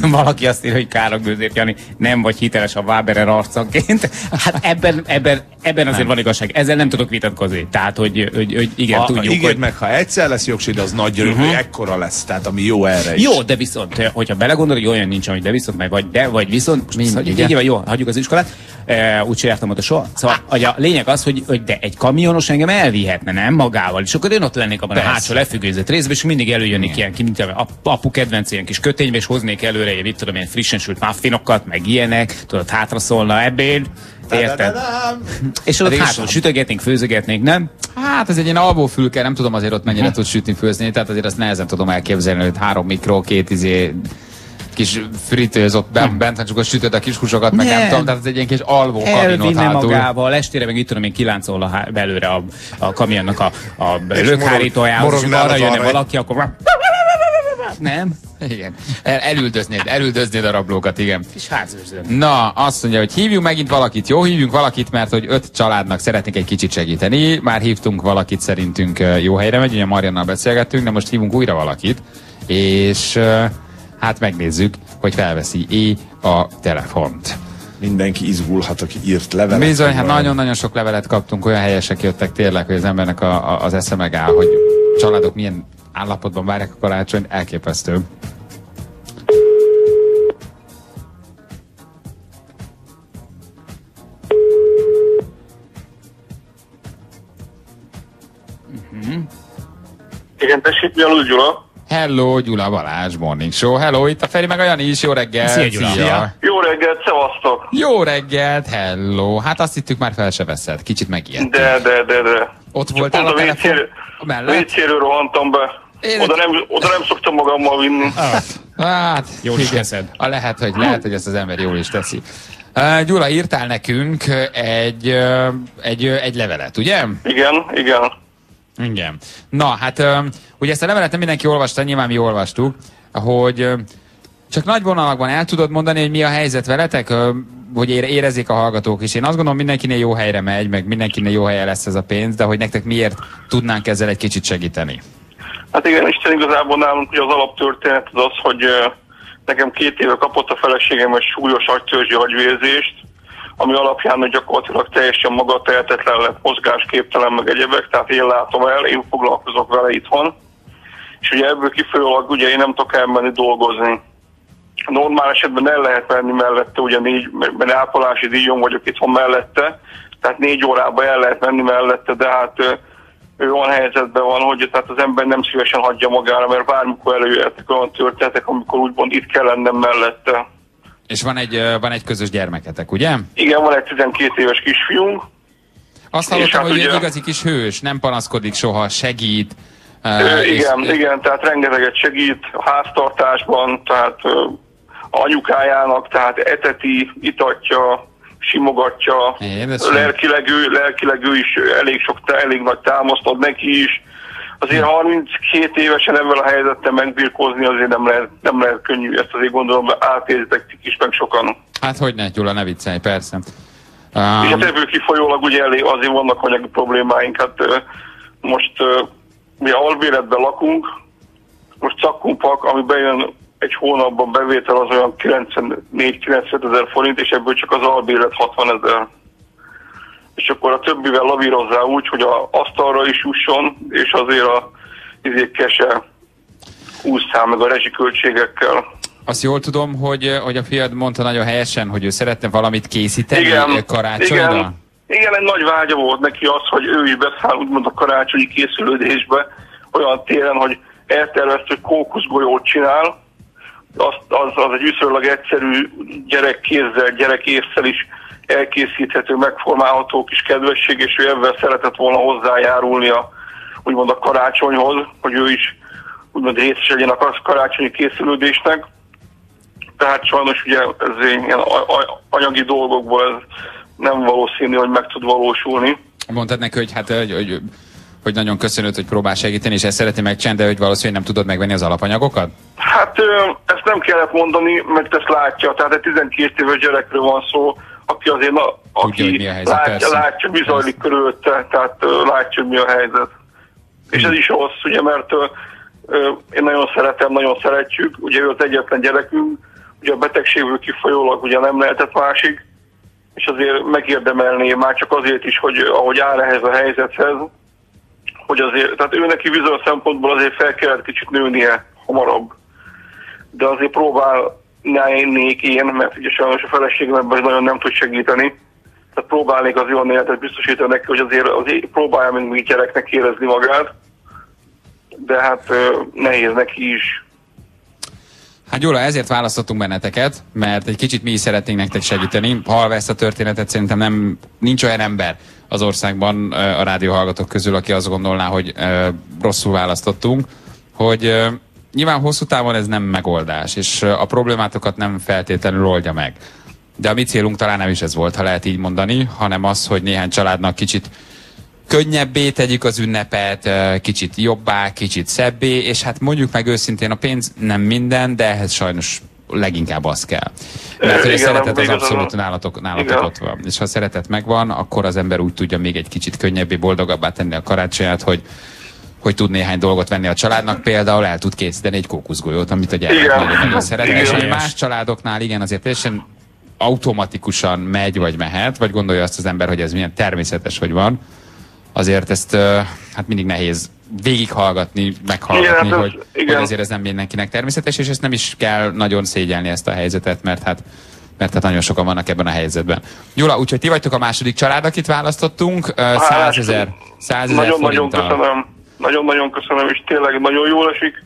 Valaki azt írja, hogy Károk Bőzért Jani, nem vagy hiteles a Waberer arcanként. Hát ebben azért van igazság. Ezzel nem tudok vitatkozni. Tehát, hogy igen, tudjuk, igen, hogy... meg, ha egyszer lesz jogsid, az nagy öröm, hogy ekkora lesz. Tehát, ami jó erre is. Jó, de viszont, hogyha belegondolod, hogy olyan nincs, hogy de viszont, meg vagy de, vagy viszont... Így jó, hagyjuk az iskolát. Úgy se jártam ott a soha. Szóval a lényeg az, hogy de egy kamionos engem elvihetne, nem? Magával. És akkor én ott lennék abban a hátsó lefűgőzött részben, és mindig előjönnék ilyen ki, mint apu kedvenc ilyen kis köténybe, és hoznék előre ilyen, mit tudom, ilyen frissen sült muffinokat, meg ilyenek, tudod, hátraszólna ebéd. Érted? És ott hátra sütögetnénk, főzögetnénk, nem? Hát ez egy ilyen albófülke, nem tudom azért ott mennyire tud sütni, főzni, tehát azért azt nehezen tudom elképzelni, hogy 3 mikró, 2 kis fritőzött, bent csak a sütöd a kis húsokat, meg nem tudom, tehát ez egy ilyen kis alvó kabinot hátul. Magával, estére meg itt tudom én kiláncol belőle a kamionnak a lökhárítójához, és arra jönne valaki, akkor... Nem? Igen. Elüldöznéd a rablókat, igen. És házőrződ. Na, azt mondja, hogy hívjunk megint valakit, jó? Hívjunk valakit, mert hogy 5 családnak szeretnék egy kicsit segíteni. Már hívtunk valakit, szerintünk jó helyre megy, ugye Mariannal beszélgettünk, de most hívunk újra valakit, és hát megnézzük, hogy felveszi a telefont. mindenki izgulhat, aki írt levelet. Bizony, hát nagyon-nagyon sok levelet kaptunk, olyan helyesek jöttek tényleg, hogy az embernek az esze megáll, hogy családok milyen állapotban várják a karácsonyt, elképesztő. Igen, tessék, Gyula, Gyula. Hello, Gyula Balázs, Morning Show. Hello, itt a Feri meg a Jani is. Jó reggelt. Szia, Gyula. Szia. Jó reggelt, szevasztok. Jó reggelt, hello. Hát azt hittük, már fel se veszed. Kicsit megijedtünk. De. Ott csak voltál a telefon mellett? A vécéről rohantam be. Oda nem szoktam magammal vinni. Hát, jól is teszed. Lehet, hogy ezt az ember jól is teszi. Gyula, írtál nekünk egy levelet, ugye? Igen. Na, hát ugye ezt a levelet nem mindenki olvasta, nyilván mi olvastuk, hogy csak nagy vonalakban el tudod mondani, hogy mi a helyzet veletek, hogy érezzék a hallgatók is. Én azt gondolom, mindenkinél jó helyre megy, meg mindenkinél jó helye lesz ez a pénz, de hogy nektek miért tudnánk ezzel egy kicsit segíteni? Hát igen, Isten igazából nálunk ugye az alaptörténet az, hogy nekem 2 éve kapott a feleségem egy súlyos agytörzsi agyvérzést, ami alapján gyakorlatilag teljesen maga tehetetlen lett, mozgásképtelen, meg egyebek, tehát én látom el, én foglalkozok vele itthon, és ugye ebből kifolyólag ugye én nem tudok elmenni dolgozni. Normál esetben el lehet menni mellette, ugye 4, mert ápolási díjon vagyok itthon mellette, tehát 4 órában el lehet menni mellette, de hát ő olyan helyzetben van, hogy tehát az ember nem szívesen hagyja magára, mert bármikor előjöttek olyan történetek, amikor úgymond itt kell lennem mellette. És van egy közös gyermeketek, ugye? Igen, van egy 12 éves kisfiunk. Azt hallottam, hát, hogy ugye, igazi kis hős, nem panaszkodik soha, segít. Igen, tehát rengeteget segít a háztartásban, tehát anyukájának, tehát eteti, itatja, simogatja. Lelkileg ő is elég nagy támaszt ad neki is. Azért 32 évesen ebben a helyzetben megbirkózni azért nem lehet könnyű, ezt azért gondolom, de átérzitek ti is, meg sokan. Hát hogy ne, Gyula, ne viccelj, persze. És hát ebből kifolyólag ugye azért vannak anyagi problémáink, hát most mi albéletben lakunk, most szakkumpak, ami bejön egy hónapban bevétel az olyan 94-95 ezer forint, és ebből csak az albélet 60 ezer. És akkor a többivel lavírozzá úgy, hogy az asztalra is jusson, és azért a kese húzzál meg a rezsiköltségekkel. Azt jól tudom, hogy a fiad mondta nagyon helyesen, hogy ő szeretne valamit készíteni karácsonyra? Igen, egy nagy vágya volt neki az, hogy ő is beszáll úgymond a karácsonyi készülődésbe, olyan téren, hogy elterveztő kókuszgolyót csinál, az egy viszonylag egyszerű gyerekkézzel, gyerekészsel is elkészíthető, megformálható kis kedvesség, és ő ebben szeretett volna hozzájárulni úgymond a karácsonyhoz, hogy ő is úgymond részes legyen a karácsonyi készülődésnek. Tehát sajnos ugye ez ilyen anyagi dolgokból ez nem valószínű, hogy meg tud valósulni. Mondtad neki, hogy hát hogy nagyon köszönöd, hogy próbál segíteni, és ezt szeretné megcsinálni, de hogy valószínűleg nem tudod megvenni az alapanyagokat? Hát ezt nem kellett mondani, mert ezt látja. Tehát egy 12 éves gyerekről van szó, aki azért látja, mi zajlik körülötte, tehát látja, mi a helyzet. És ez is rossz, ugye, mert én nagyon szeretem, nagyon szeretjük, ugye ő az egyetlen gyerekünk, ugye a betegségből kifolyólag ugye nem lehetett másik, és azért megérdemelné már csak azért is, hogy ahogy áll ehhez a helyzethez, hogy azért, tehát ő neki bizonyos szempontból azért fel kellett kicsit nőnie hamarabb. De azért próbálnék én, mert ugye sajnos a feleségem ebben nagyon nem tud segíteni. Tehát próbálnék az olyan életet biztosítani neki, hogy azért próbálja mindig gyereknek érezni magát. De hát nehéz neki is. Hát Gyula, ezért választottunk benneteket, mert egy kicsit mi is szeretnénk nektek segíteni. Hallva ezt a történetet, szerintem nincs olyan ember az országban a rádióhallgatók közül, aki azt gondolná, hogy rosszul választottunk, hogy nyilván hosszú távon ez nem megoldás, és a problémátokat nem feltétlenül oldja meg. De a mi célunk talán nem is ez volt, ha lehet így mondani, hanem az, hogy néhány családnak kicsit könnyebbé tegyük az ünnepet, kicsit jobbá, kicsit szebbé, és hát mondjuk meg őszintén, a pénz nem minden, de ehhez sajnos leginkább az kell. Mert hogy a szeretet az abszolút nálatok ott van. És ha a szeretet megvan, akkor az ember úgy tudja még egy kicsit könnyebbé, boldogabbá tenni a karácsonyát, hogy tud néhány dolgot venni a családnak, például el tud készíteni egy kókuszgolyót, amit a gyermek nagyon szeretne. És más családoknál igen, azért teljesen automatikusan megy vagy mehet, vagy gondolja azt az ember, hogy ez milyen természetes, hogy van, azért ezt hát mindig nehéz végighallgatni, meghallgatni, igen, hogy azért ez nem mindenkinek természetes, és ezt nem is kell nagyon szégyelni ezt a helyzetet, mert hát nagyon sokan vannak ebben a helyzetben. Gyula, úgyhogy ti vagytok a második család, akit választottunk, 100 000 forinttal. Nagyon-nagyon köszönöm, és tényleg nagyon jól esik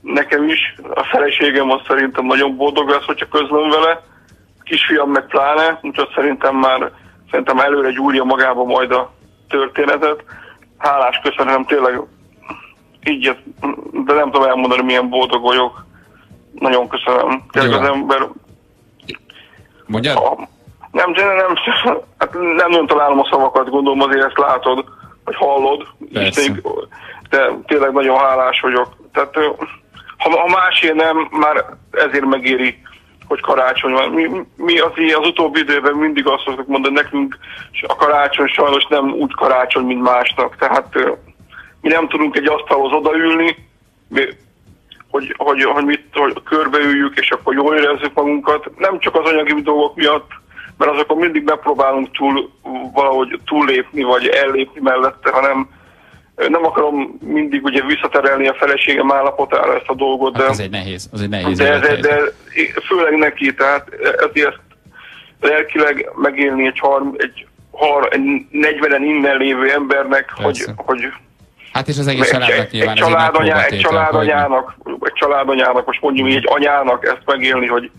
nekem is. A feleségem az szerintem nagyon boldog lesz, hogyha közlöm vele. A kisfiam meg pláne, úgyhogy szerintem előre gyúrja magába majd a történetet. Hálás köszönöm, tényleg így, de nem tudom elmondani, milyen boldog vagyok. Nagyon köszönöm. Tényleg az ember... Mondjad? Nem találom a szavakat, gondolom azért ezt látod, vagy hallod. De tényleg nagyon hálás vagyok. Tehát ha másé nem, már ezért megéri, hogy karácsony van. Mi az utóbbi időben mindig azt szoktuk mondani, nekünk a karácsony sajnos nem úgy karácsony, mint másnak. Tehát mi nem tudunk egy asztalhoz odaülni, hogy körbeüljük, és akkor jól érezzük magunkat. Nem csak az anyagi dolgok miatt, mert azokon mindig megpróbálunk valahogy túllépni, vagy ellépni mellette, hanem nem akarom mindig ugye visszaterelni a feleségem állapotára ezt a dolgot, de... Hát ez egy nehéz. De főleg neki, tehát ezért lelkileg megélni egy 40-en innen lévő embernek, hogy hát és az egész családnak nyilván egy családanyának, most mondjuk így, egy anyának ezt megélni, hogy...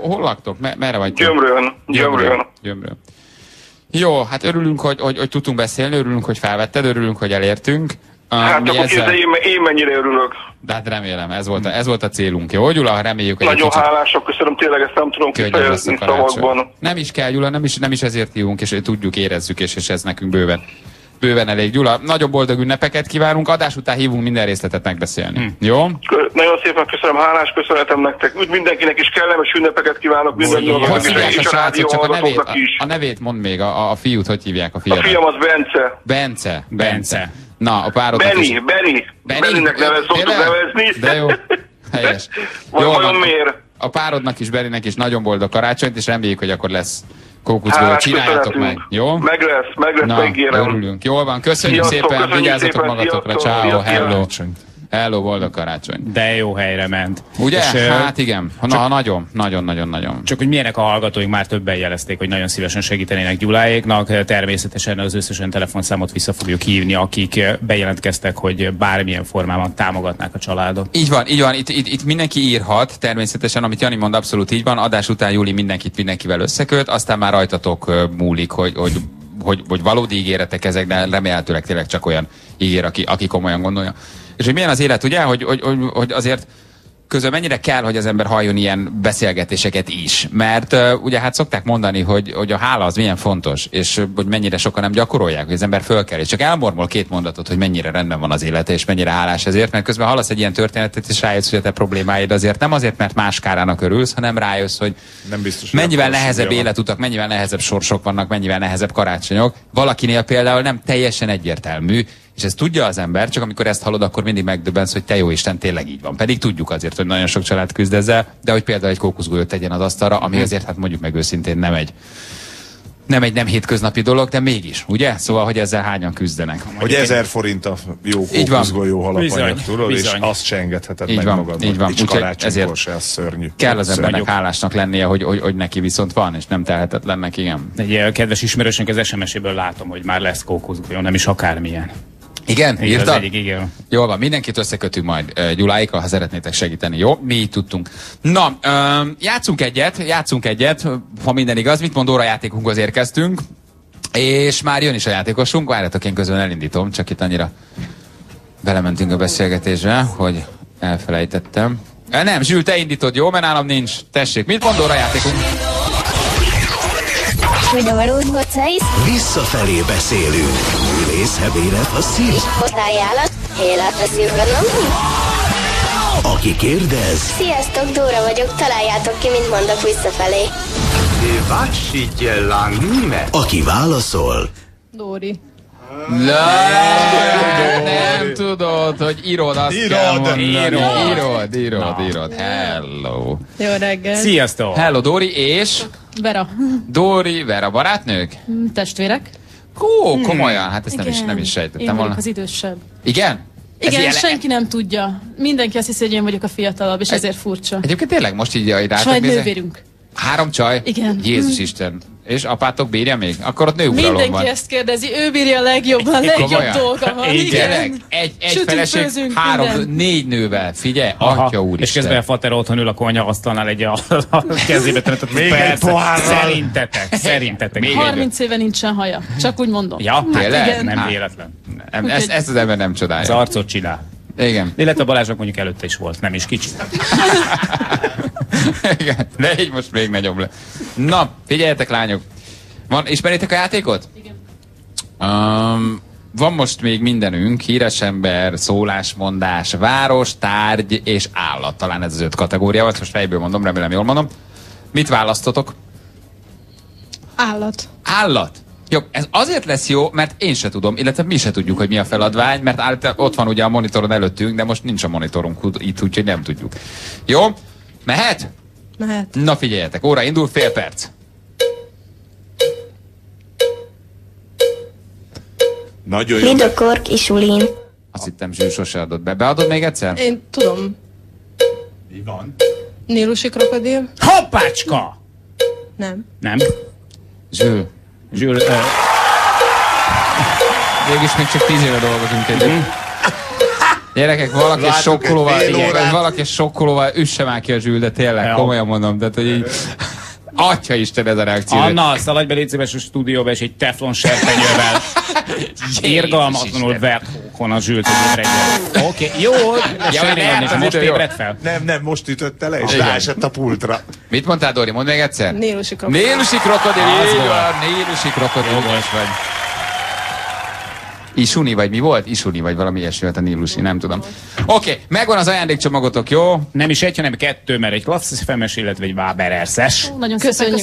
Hol laktok? Merre vagy? Gyömrön. Jó, hát örülünk, hogy tudtunk beszélni, örülünk, hogy felvetted, örülünk, hogy elértünk. Hát akkor én mennyire örülök. De hát remélem, ez volt a célunk. Jó, Gyula, reméljük, hogy nagyon hálások, köszönöm, tényleg ezt nem tudom kifejezni szavakban. Nem is kell, Gyula, nem is ezért hívunk, és tudjuk, érezzük, és ez nekünk bőven elég. Gyula, nagyon boldog ünnepeket kívánunk, adás után hívunk minden részletet megbeszélni. Jó? Nagyon szépen köszönöm, hálás köszönetem nektek. Úgy mindenkinek is kellemes ünnepeket kívánok, és a rádió hallgatóknak is. A nevét mondd még, a fiút, hogy hívják a fiát? A fiam az Bence. Bence. Na, a párodnak Benny-nek nevezni. De jó, helyes. Vajon miért? A párodnak is, Benny-nek is nagyon boldog karácsonyt, és reméljük, hogy akkor lesz kókuszból, csináljátok meg, jó? Meg lesz, megérem. Örülünk. Jól van, köszönjük szépen, vigyázzatok magatokra, ciao, hello. Hello, boldog karácsony. De jó helyre ment. Ugye? És, hát igen. Nagyon. Csak hogy milyenek a hallgatóink, már többen jelezték, hogy nagyon szívesen segítenének Gyuláéknak. Természetesen az összes telefonszámot vissza fogjuk hívni, akik bejelentkeztek, hogy bármilyen formában támogatnák a családot. Így van. Itt mindenki írhat, természetesen, amit Jani mond, abszolút így van. Adás után Júli mindenkivel összekölt, aztán már rajtatok múlik, hogy valódi ígéretek ezek, de remélhetőleg tényleg csak olyan ígér, aki komolyan gondolja. És hogy milyen az élet, ugye, hogy azért közben mennyire kell, hogy az ember halljon ilyen beszélgetéseket is. Mert ugye hát szokták mondani, hogy a hála az milyen fontos, és hogy mennyire sokan nem gyakorolják, hogy az ember fölkel, és csak elmormol két mondatot, hogy mennyire rendben van az élete, és mennyire hálás ezért, mert közben hallasz egy ilyen történetet, és rájössz, hogy a te problémáid azért nem azért, mert más kárának örülsz, hanem rájössz, hogy nem biztos, mennyivel nehezebb életutak, mennyivel nehezebb sorsok vannak, mennyivel nehezebb karácsonyok. Valakinél például nem teljesen egyértelmű, és ezt tudja az ember, csak amikor ezt hallod, akkor mindig megdöbbensz, hogy te jó Isten, tényleg így van. Pedig tudjuk azért, hogy nagyon sok család küzd ezzel, de hogy például egy kókuszgolyót tegyen az asztalra, ami azért, hát mondjuk meg őszintén nem egy nem hétköznapi dolog, de mégis, ugye? Szóval, hogy ezzel hányan küzdenek. Hogy 1000 forint a jó kókuszgolyó halapanyag, tudod, és azt se engedheted meg magad, így van. Így karácsonykor se, az szörnyű. Kell az embernek hálásnak lennie, hogy neki viszont van, és nem telhetetlennek, igen. Egy kedves ismerősünk az SMS-éből látom, hogy már lesz kókuszgolyó, nem is akármilyen. Igen? Írta? Igen. Jól van, mindenkit összekötünk majd Gyuláékkal, ha szeretnétek segíteni, jó? Mi így tudtunk. Na, játszunk egyet, ha minden igaz, mit mond, órajátékunkhoz érkeztünk, és már jön is a játékosunk, várjatok, én közben elindítom, csak itt annyira belementünk a beszélgetésbe, hogy elfelejtettem. Nem, Zsül, te indítod, jó? Mert nálam nincs. Tessék, mit mond órajátékunk? Visszafelé beszélünk. Részhebb élet a szív. Aki kérdez. Sziasztok, Dóra vagyok, találjátok ki, mint mondok visszafelé. Aki válaszol. Dóri. Nem tudod, hogy írod, azt kell mondani. Írod. Hello. Jó reggel. Sziasztok. Hello, Dóri és... Vera. Dóri, Vera barátnők? Testvérek. Hú, komolyan, hát ezt nem is sejtettem volna. Én vagyok az idősebb. Igen? Igen, senki nem tudja. Mindenki azt hiszi, hogy én vagyok a fiatalabb, és ezért furcsa. Egyébként tényleg most így rátok nézek. Sajt nővérünk. 3 csaj? Igen. Jézus Isten. És apátok bírja még? Akkor ott nőuralom van. Mindenki ezt kérdezi, ő bírja a legjobb dolga van. Igen. Egy feleség, 3-4 nővel, figyelj, atya úristen. És közben a fater otthon ül a konyhaasztalnál egy a kezébe tenetett. Még egy pohárral. Szerintetek. 30 éve nincsen haja, csak úgy mondom. Ja, tényleg? Nem véletlen. Ezt az ember nem csodálja. Az arcot csinál. Igen. Illetve a Balázsnak mondjuk előtte is volt, nem is kicsit. Igen, de így most még nagyobb le. Na, figyeljetek lányok! Ismeritek a játékot? Igen. Van most még mindenünk, híres ember, szólásmondás, város, tárgy és állat. Talán ez az 5 kategória volt, most fejből mondom, remélem jól mondom. Mit választotok? Állat. Állat? Jó, ez azért lesz jó, mert én se tudom, illetve mi se tudjuk, hogy mi a feladvány, mert ott van ugye a monitoron előttünk, de most nincs a monitorunk itt, úgyhogy nem tudjuk. Jó? Mehet? Mehet. Na figyeljetek, óra indul, fél perc. Nagyon jó. Mind a kork és ulin. Azt hittem, Zsűr sose adott be. Beadod még egyszer? Én tudom. Mi van? Nílusi krokodil. Hoppácska! Nem. Zsűr. Zsűr. Végülis még csak 10 éve dolgozunk egyébként. Gyerekek, valaki sokkolóval üsse már ki a Zsűl, de tényleg, komolyan mondom, tehát, hogy így... Atyaisten ez a reakció. Anna, szaladj be létszíves a stúdióba, és egy teflon serpenyővel irgalmatlanul vert hókon a Zsűlt, hogy reggel. Oké, jó, most ébredt fel. Nem, most ütötte le, és ráesett a pultra. Mit mondtál, Dori? Mondd még egyszer. Nílusi krokodil. Nílusi krokodil, így van, nílusi krokodil vagy. Isuni vagy mi volt? Isuni vagy valami ilyesmi volt a nílusi, nem tudom. Oké, megvan az ajándékcsomagotok, jó? Nem is egy, hanem 2, mert egy klasszifemes, illetve egy Waberer's-es.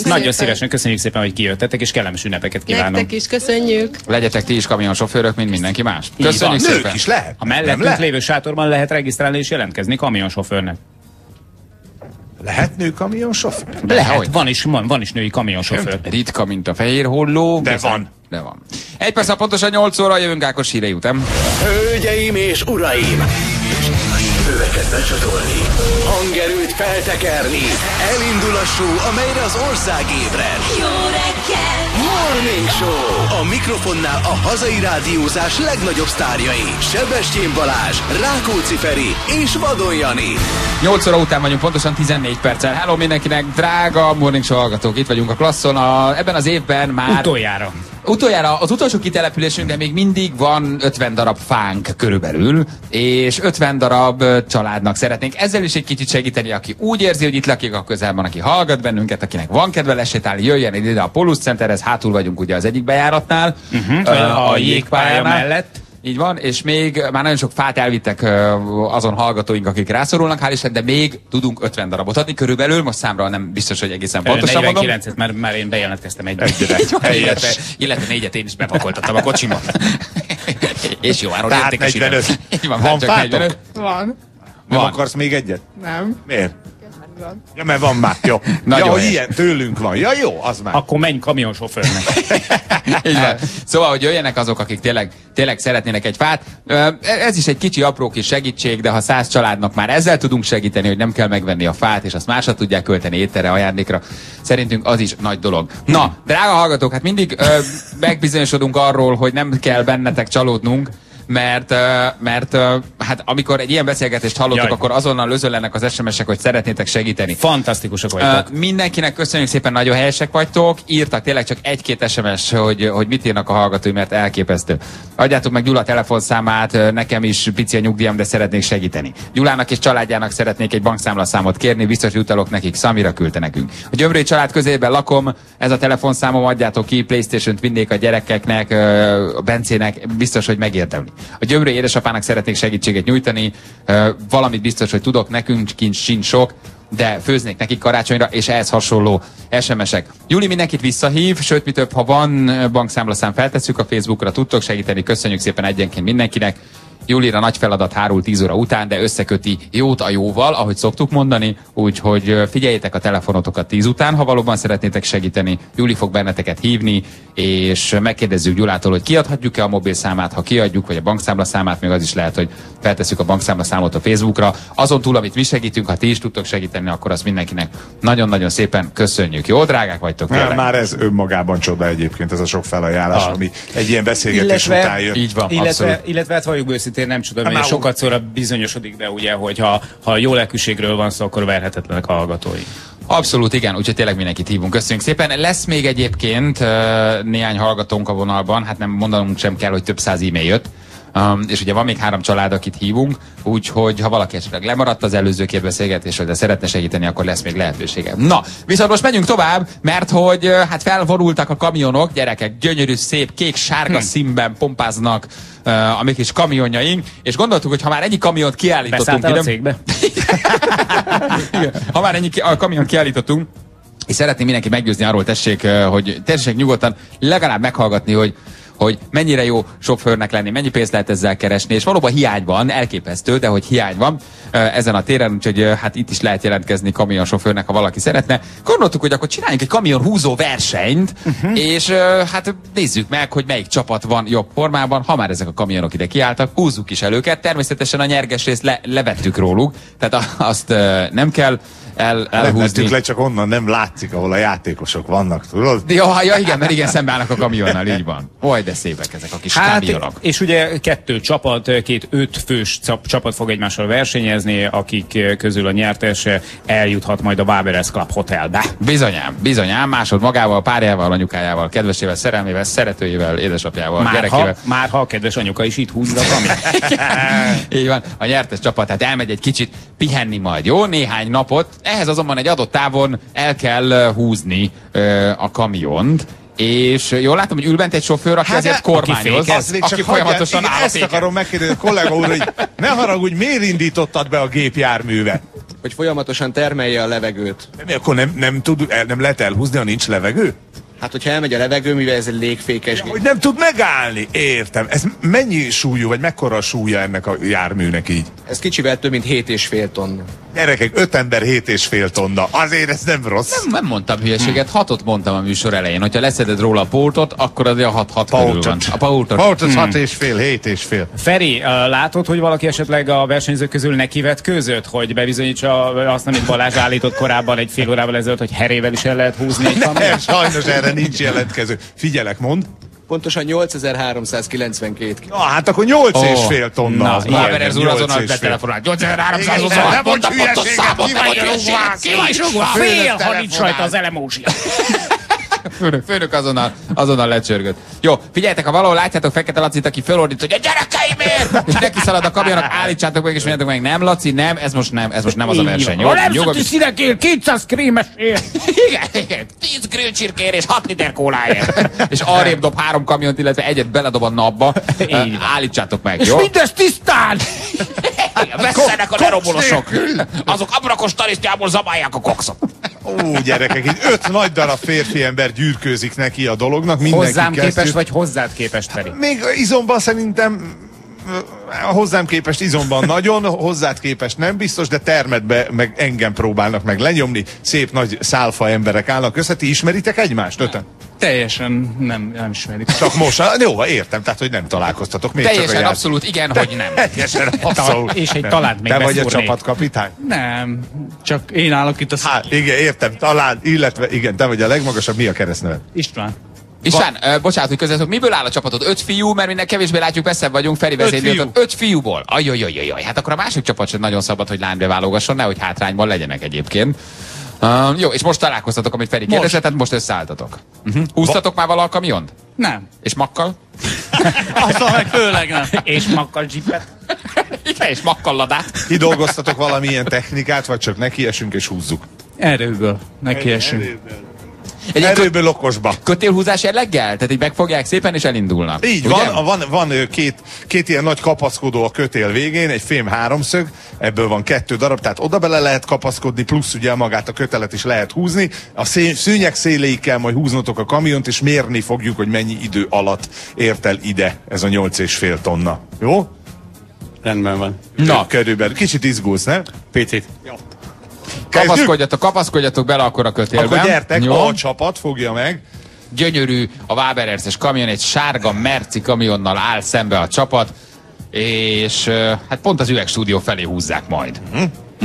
Nagyon szívesen, köszönjük szépen, hogy kijöttetek, és kellemes ünnepeket kívánok. Nektek is köszönjük. Legyetek ti is kamionsofőrök, mint mindenki más. Köszönjük szépen. Nők is lehet. A mellettünk lévő sátorban lehet regisztrálni és jelentkezni kamionsofőrnek. Lehet női kamionsofőr? Lehet, van is női kamionsofőr. Ritka, mint a fehér holló. De van. De van. 1 perc, pontosan 8 óra, jövünk Ákos hírei után. Hölgyeim és uraim! Öveket becsatolni, hangerőt feltekerni. Elindul a show, amelyre az ország ébred. Jó reggel! Morning Show! A mikrofonnál a hazai rádiózás legnagyobb sztárjai. Sebestyén Balázs, Rákóczi Feri és Vadon Jani. 8 óra után vagyunk, pontosan 14 perccel. Hello mindenkinek, drága Morning Show hallgatók. Itt vagyunk a klasszon, ebben az évben már... Utoljára az utolsó kitelepülésünkre még mindig van 50 darab fánk körülbelül, és 50 darab családnak szeretnénk ezzel is egy kicsit segíteni, aki úgy érzi, hogy itt lakik a közelben, aki hallgat bennünket, akinek van kedve lesétálni, jöjjen ide a Pólus Centerhez, hátul vagyunk ugye az egyik bejáratnál, a jégpálya mellett. Így van, és még már nagyon sok fát elvittek azon hallgatóink, akik rászorulnak, hál' Isten, de még tudunk 50 darabot adni körülbelül, most számra nem biztos, hogy egészen pontosan mondom. 49-et már én bejelentkeztem egy illetve 4-et én is bepakoltattam a kocsimat. És jó áron értékesítem. Van fátok? Nem akarsz még egyet? Nem. Miért? Ja, mert van már, jó. Ja, hogy ilyen tőlünk van. Ja, jó, az már. Akkor menj kamionsofőrnek. Szóval, hogy jöjjenek azok, akik tényleg szeretnének egy fát. Ez is egy kicsi, apró kis segítség, de ha 100 családnak már ezzel tudunk segíteni, hogy nem kell megvenni a fát, és azt másra tudják költeni étterre, ajándékra, szerintünk az is nagy dolog. Na, drága hallgatók, hát mindig megbizonyosodunk arról, hogy nem kell bennetek csalódnunk, mert hát amikor egy ilyen beszélgetést hallottok, akkor azonnal lözöllenek az SMS-ek, hogy szeretnétek segíteni. Fantasztikusak vagytok. Mindenkinek köszönjük szépen, nagyon helyesek vagytok. Írtak tényleg csak 1-2 SMS, hogy mit írnak a hallgatói, mert elképesztő. Adjátok meg Gyula telefonszámát, nekem is pici a nyugdíjam, de szeretnék segíteni. Gyulának és családjának szeretnék egy bankszámlaszámot kérni, biztos jutalok nekik, Samira küldte nekünk. A gyömrői család közében lakom, ez a telefonszámom, adjátok ki, PlayStation-t vinnék a gyerekeknek, a Bencének, biztos, hogy megérdemli. A gyömrői édesapának szeretnék segítséget nyújtani, valamit biztos, hogy tudok, nekünk kincs sincs sok, de főznék nekik karácsonyra, és ehhez hasonló SMS-ek. Júli mindenkit visszahív, sőt, mi több, ha van bankszámlaszám, feltesszük a Facebookra, tudtok segíteni, köszönjük szépen egyenként mindenkinek. Júlira nagy feladat hárul 10 óra után, de összeköti jót a jóval, ahogy szoktuk mondani, úgyhogy figyeljétek a telefonotokat 10 után, ha valóban szeretnétek segíteni. Júli fog benneteket hívni, és megkérdezzük Gyulától, hogy kiadhatjuk-e a mobil számát, ha kiadjuk, vagy a bankszámla számát, még az is lehet, hogy feltesszük a bankszámla számot a Facebookra. Azon túl, amit mi segítünk, ha ti is tudtok segíteni, akkor azt mindenkinek nagyon-nagyon szépen köszönjük. Jó, drágák vagytok. Nem, már ez önmagában csoda egyébként, ez a sok felajánlás, ami egy ilyen beszélgetés után jön. Így van, illetve hát halljuk őszintén. Nem csodom, hogy sokat szóra bizonyosodik be, ugye, hogy ha jó lelkűségről van szó, akkor verhetetlenek a hallgatói. Abszolút, igen, úgyhogy tényleg mindenkit hívunk. Köszönjük szépen. Lesz még egyébként néhány hallgatónk a vonalban, hát nem mondanunk sem kell, hogy több száz e-mail jött. És ugye van még 3 család, akit hívunk, úgyhogy ha valaki esetleg lemaradt az előző két beszélgetésről, de szeretne segíteni, akkor lesz még lehetősége. Na, viszont most menjünk tovább, mert hogy hát felvonultak a kamionok, gyerekek, gyönyörű, szép, kék-sárga színben pompáznak a mi kis kamionjaink, és gondoltuk, hogy ha már ennyi kamiont kiállítottunk... Beszálltál a cégbe? Igen, ha már ennyi kamiont kiállítottunk, és szeretném mindenki meggyőzni arról, tessék nyugodtan legalább meghallgatni, hogy mennyire jó sofőrnek lenni, mennyi pénzt lehet ezzel keresni, és valóban hiány van, elképesztő, de hogy hiány van ezen a téren, úgyhogy hát itt is lehet jelentkezni kamionsofőrnek, ha valaki szeretne. Gondoltuk, hogy akkor csináljunk egy kamionhúzó versenyt, és hát nézzük meg, hogy melyik csapat van jobb formában, ha már ezek a kamionok ide kiálltak, húzzuk is el őket, természetesen a nyerges részt levettük róluk, tehát azt nem kell elhúzni. Le, csak onnan nem látszik, ahol a játékosok vannak, tudod? Ja, igen, mert igen, szembeállnak a kamionnal, így van. Oly, de szépek ezek a kis kamionok. És ugye 2 csapat, 2 5 fős csapat fog egymással versenyezni, akik közül a nyertes eljuthat majd a Waberer's Club Hotelbe. Bizonyám, másod magával, párjával, anyukájával, kedvesével, szerelmével, szeretőjével, édesapjával, gyerekével. Már ha a kedves anyuka is itt húzza a kamiont. Így van, a nyertes csapat, hát elmegy egy kicsit pihenni majd, jó? Néhány napot. Ehhez azonban egy adott távon el kell húzni a kamiont, és jól látom, hogy ül bent egy sofőr, aki azért kormányoz, aki folyamatosan áll a péken. Ezt akarom megkérdezni a kollega úr, hogy ne haragudj, miért indítottad be a gépjárművet? Hogy folyamatosan termelje a levegőt. De akkor nem lehet elhúzni, ha nincs levegő? Hát, hogyha elmegy a levegő, mivel ez egy légfékes gép. Hogy nem tud megállni, értem. Ez mennyi súlyú, vagy mekkora a súlya ennek a járműnek így? Ez kicsivel több, mint 7,5 tonna. Gyerekek, 5 ember 7,5 tonna. Azért ez nem rossz. Nem mondtam hülyeséget, 6-ot mondtam a műsor elején. Hogyha leszeded róla a póltot, akkor azért a 6-6 körül van. A póltot 6,5, 7,5. Feri, látod, hogy valaki esetleg a versenyzők közül nekivetkőzött, hogy bebizonyítsa azt, amit Balázs állított korábban egy fél órával ezelőtt, hogy herével is el lehet húzni egy kamiont? Sajnos erre nincs jelentkező. Figyelek, mondd. Pontosan 8392. Na, hát akkor 8,5 tonna. Na, az Waberer's úr azonnal betelefonált. 8326, pont a pontos számot, ki vagy rúgva? Fél, ha nincs rajta az elemózsia. Főnök azonnal lecsörgött. Jó, figyeljetek, ha valahol látjátok Fekete Lacit, aki felordít, hogy a gyerekeimért! És neki szalad a kamionnak, állítsátok meg, és mondjátok meg, nem Laci, nem, ez most nem az a verseny. Jó, nem szükség színekér, 200 krémesért! Igen, 10 grillcsirkér és 6 liter kóláért! És arrébb dob 3 kamiont, illetve egyet beledob a napba. Állítsátok meg, jó? És mindez tisztán! Vesszenek a lerombolosok! Azok abrakos tarisztjából zabálják a kokszot. Ó, gyerekek, így 5 nagy darab férfi ember gyűrkőzik neki a dolognak. Mindenki hozzám képest, vagy hozzád képest, Feri? Még izomban szerintem... Hozzám képest izomban nagyon, hozzád képest nem biztos, de termedbe meg engem próbálnak meg lenyomni. Szép nagy szálfa emberek állnak össze. Ti ismeritek egymást, öten? Teljesen nem ismerik. Csak most, jó, értem, tehát hogy nem találkoztatok. Még teljesen csak abszolút igen, hogy nem. Teljesen abszolút. És egy talált még te vagy a csapatkapitány? Nem, csak én állok itt a szállat. Hát, igen, értem, talán, illetve igen, te vagy a legmagasabb, mi a keresztneved? István, bocsánat, hogy közöttök, miből áll a csapatod? 5 fiú, mert minden kevésbé látjuk, messzebb vagyunk, Feri vezérlőtől. 5 fiúból. Ajajajajaj, hát akkor a másik csapat sem nagyon szabad, hogy lánybe válogasson, nehogy hátrányban legyenek egyébként. Jó, és most találkoztatok, amit Feri kérdezett, tehát most összeálltatok. Húztatok már vala a kamiont? Nem. És makkal? Aztán meg főleg nem. És makkal zsippet? Igen, és makkal ladát. Kidolgoztatok valamilyen technikát, vagy csak nekiesünk és húzzuk? Erőből nekiesünk. Erőből okosba. Kötélhúzás jelleggel? Tehát így megfogják szépen és elindulnak. Így van, van két ilyen nagy kapaszkodó a kötél végén, egy fém háromszög, ebből van 2 darab, tehát oda bele lehet kapaszkodni, plusz ugye magát a kötelet is lehet húzni. A szőnyeg széléig kell majd húznotok a kamiont, és mérni fogjuk, hogy mennyi idő alatt ért el ide ez a 8,5 tonna. Jó? Rendben van. Na, körülbelül. Kicsit izgulsz, ne? Picit. Jó. Kapaszkodjatok bele akkor a kötélben. Akkor gyertek, jó? A csapat fogja meg. Gyönyörű, a Waberer's kamion, egy sárga merci kamionnal áll szembe a csapat, és hát pont az üvegstúdió felé húzzák majd.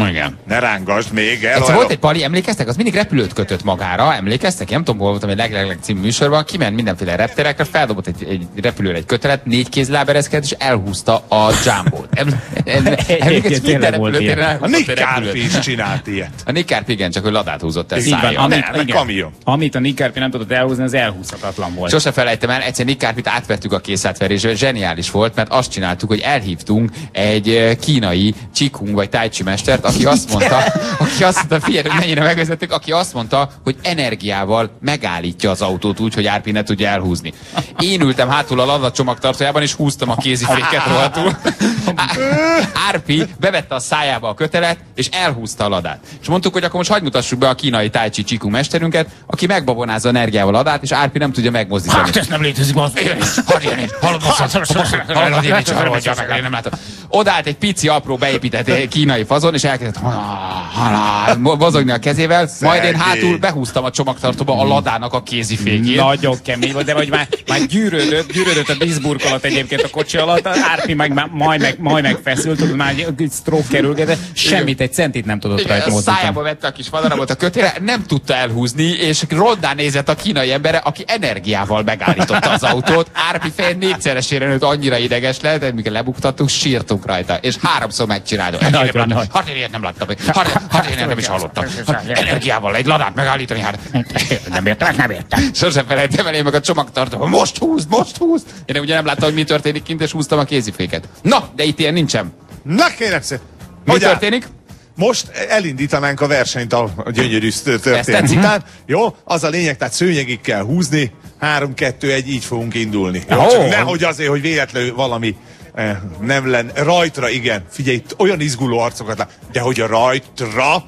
Igen. Ne rángasd még el. Egyszer volt egy pali, emlékeztek? Az mindig repülőt kötött magára, emlékeztek? Nem tudom, hol voltam egy Legleg című műsorban, kiment mindenféle repterekre, feldobott egy repülőre egy kötelet, 4 kézláb ereszkedett, és elhúzta a Jumbo-t. Emlékeztek, minden repülőtérre. A Nick Carpi is csinált ilyet. A Nick Carpi igen, csak hogy ladát húzott el szájjal. Amit a Nick Carpi nem tudott elhúzni, az elhúzhatatlan volt. Sose felejtem el, egyszer Nick Carpit átvettük a készátverésre, zseniális volt, mert azt csináltuk, hogy elhívtunk egy kínai csikung vagy tájcsi mestert, aki azt mondta, figyelj, hogy mennyire megvezettük, aki azt mondta, hogy energiával megállítja az autót úgy, hogy Árpi ne tudja elhúzni. Én ültem hátul a Lada csomagtartójában, és húztam a kéziféket rohadtul. Árpi bevette a szájába a kötelet, és elhúzta a Ladát. És mondtuk, hogy akkor most hagyd mutassuk be a kínai tájcsi csikung mesterünket, aki megbabonázza energiával a Ladát, és Árpi nem tudja megmozdítani. Hát ez nem létezik, odállt egy pici apró beépített kínai fazon, és elkezdett mozogni a kezével, majd én hátul behúztam a csomagtartóba a Ladának a kézifékjét. Nagyon kemény volt, de hogy már gyűrődött a vízburkolat egyébként a kocsi alatt, Árpi majd megfeszült, már egy stroke kerülgetett, semmit, egy centit nem tudott rajta mozdítani. Szájába vette a kis vadarabot a kötére, nem tudta elhúzni, és rondán nézett a kínai embere, aki energiával megállította az autót. Árpi fej 4-szeresére nőtt, annyira ideges lett, hogy mikor lebuktattuk, sírtunk rajta, és 3-szor megcsináltuk. Hát én ilyet nem láttam. Hát én nem is hallottam. Energiával egy Ladát megállítani, hát nem értem. Sosem felejtem el, én meg a csomagtartóban, most húzd. Én ugye nem láttam, hogy mi történik kint, és húztam a kéziféket. Na, de itt ilyen nincsen. Na kérem szépen. Mi történik? Most elindítanánk a versenyt a gyönyörű történet után. Jó, az a lényeg, tehát szőnyegig kell húzni. 3, 2, 1, így fogunk indulni. Csak nehogy azért, hogy véletlenül valami nem lenne. Rajtra, igen. Figyelj, olyan izguló arcokat lát. De hogy a rajtra,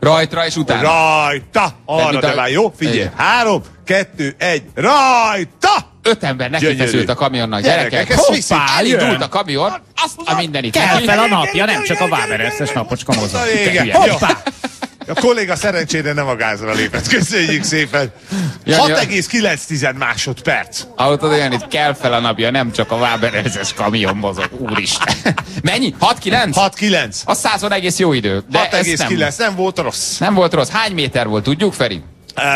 Rajtra és utána. Rajta! Arra te már, jó? Figyelj. 3, 2, 1, rajta! 5 ember neki feszült a kamionnak, gyerekek. Hoppá, elindult a kamion. Azt a mindenit. Kell fel a napja, nem csak a Waberer's napocska mozog. Hoppá! A kolléga szerencsére nem a gázra lépett. Köszönjük szépen. 6,9 másodperc. Hallottad olyan, itt kell fel a napja, nem csak a Waberer's kamion mozog. Úristen. Mennyi? 6,9? 6,9. Az százon egész jó idő. 6,9, nem volt rossz. Nem volt rossz. Hány méter volt, tudjuk, Feri?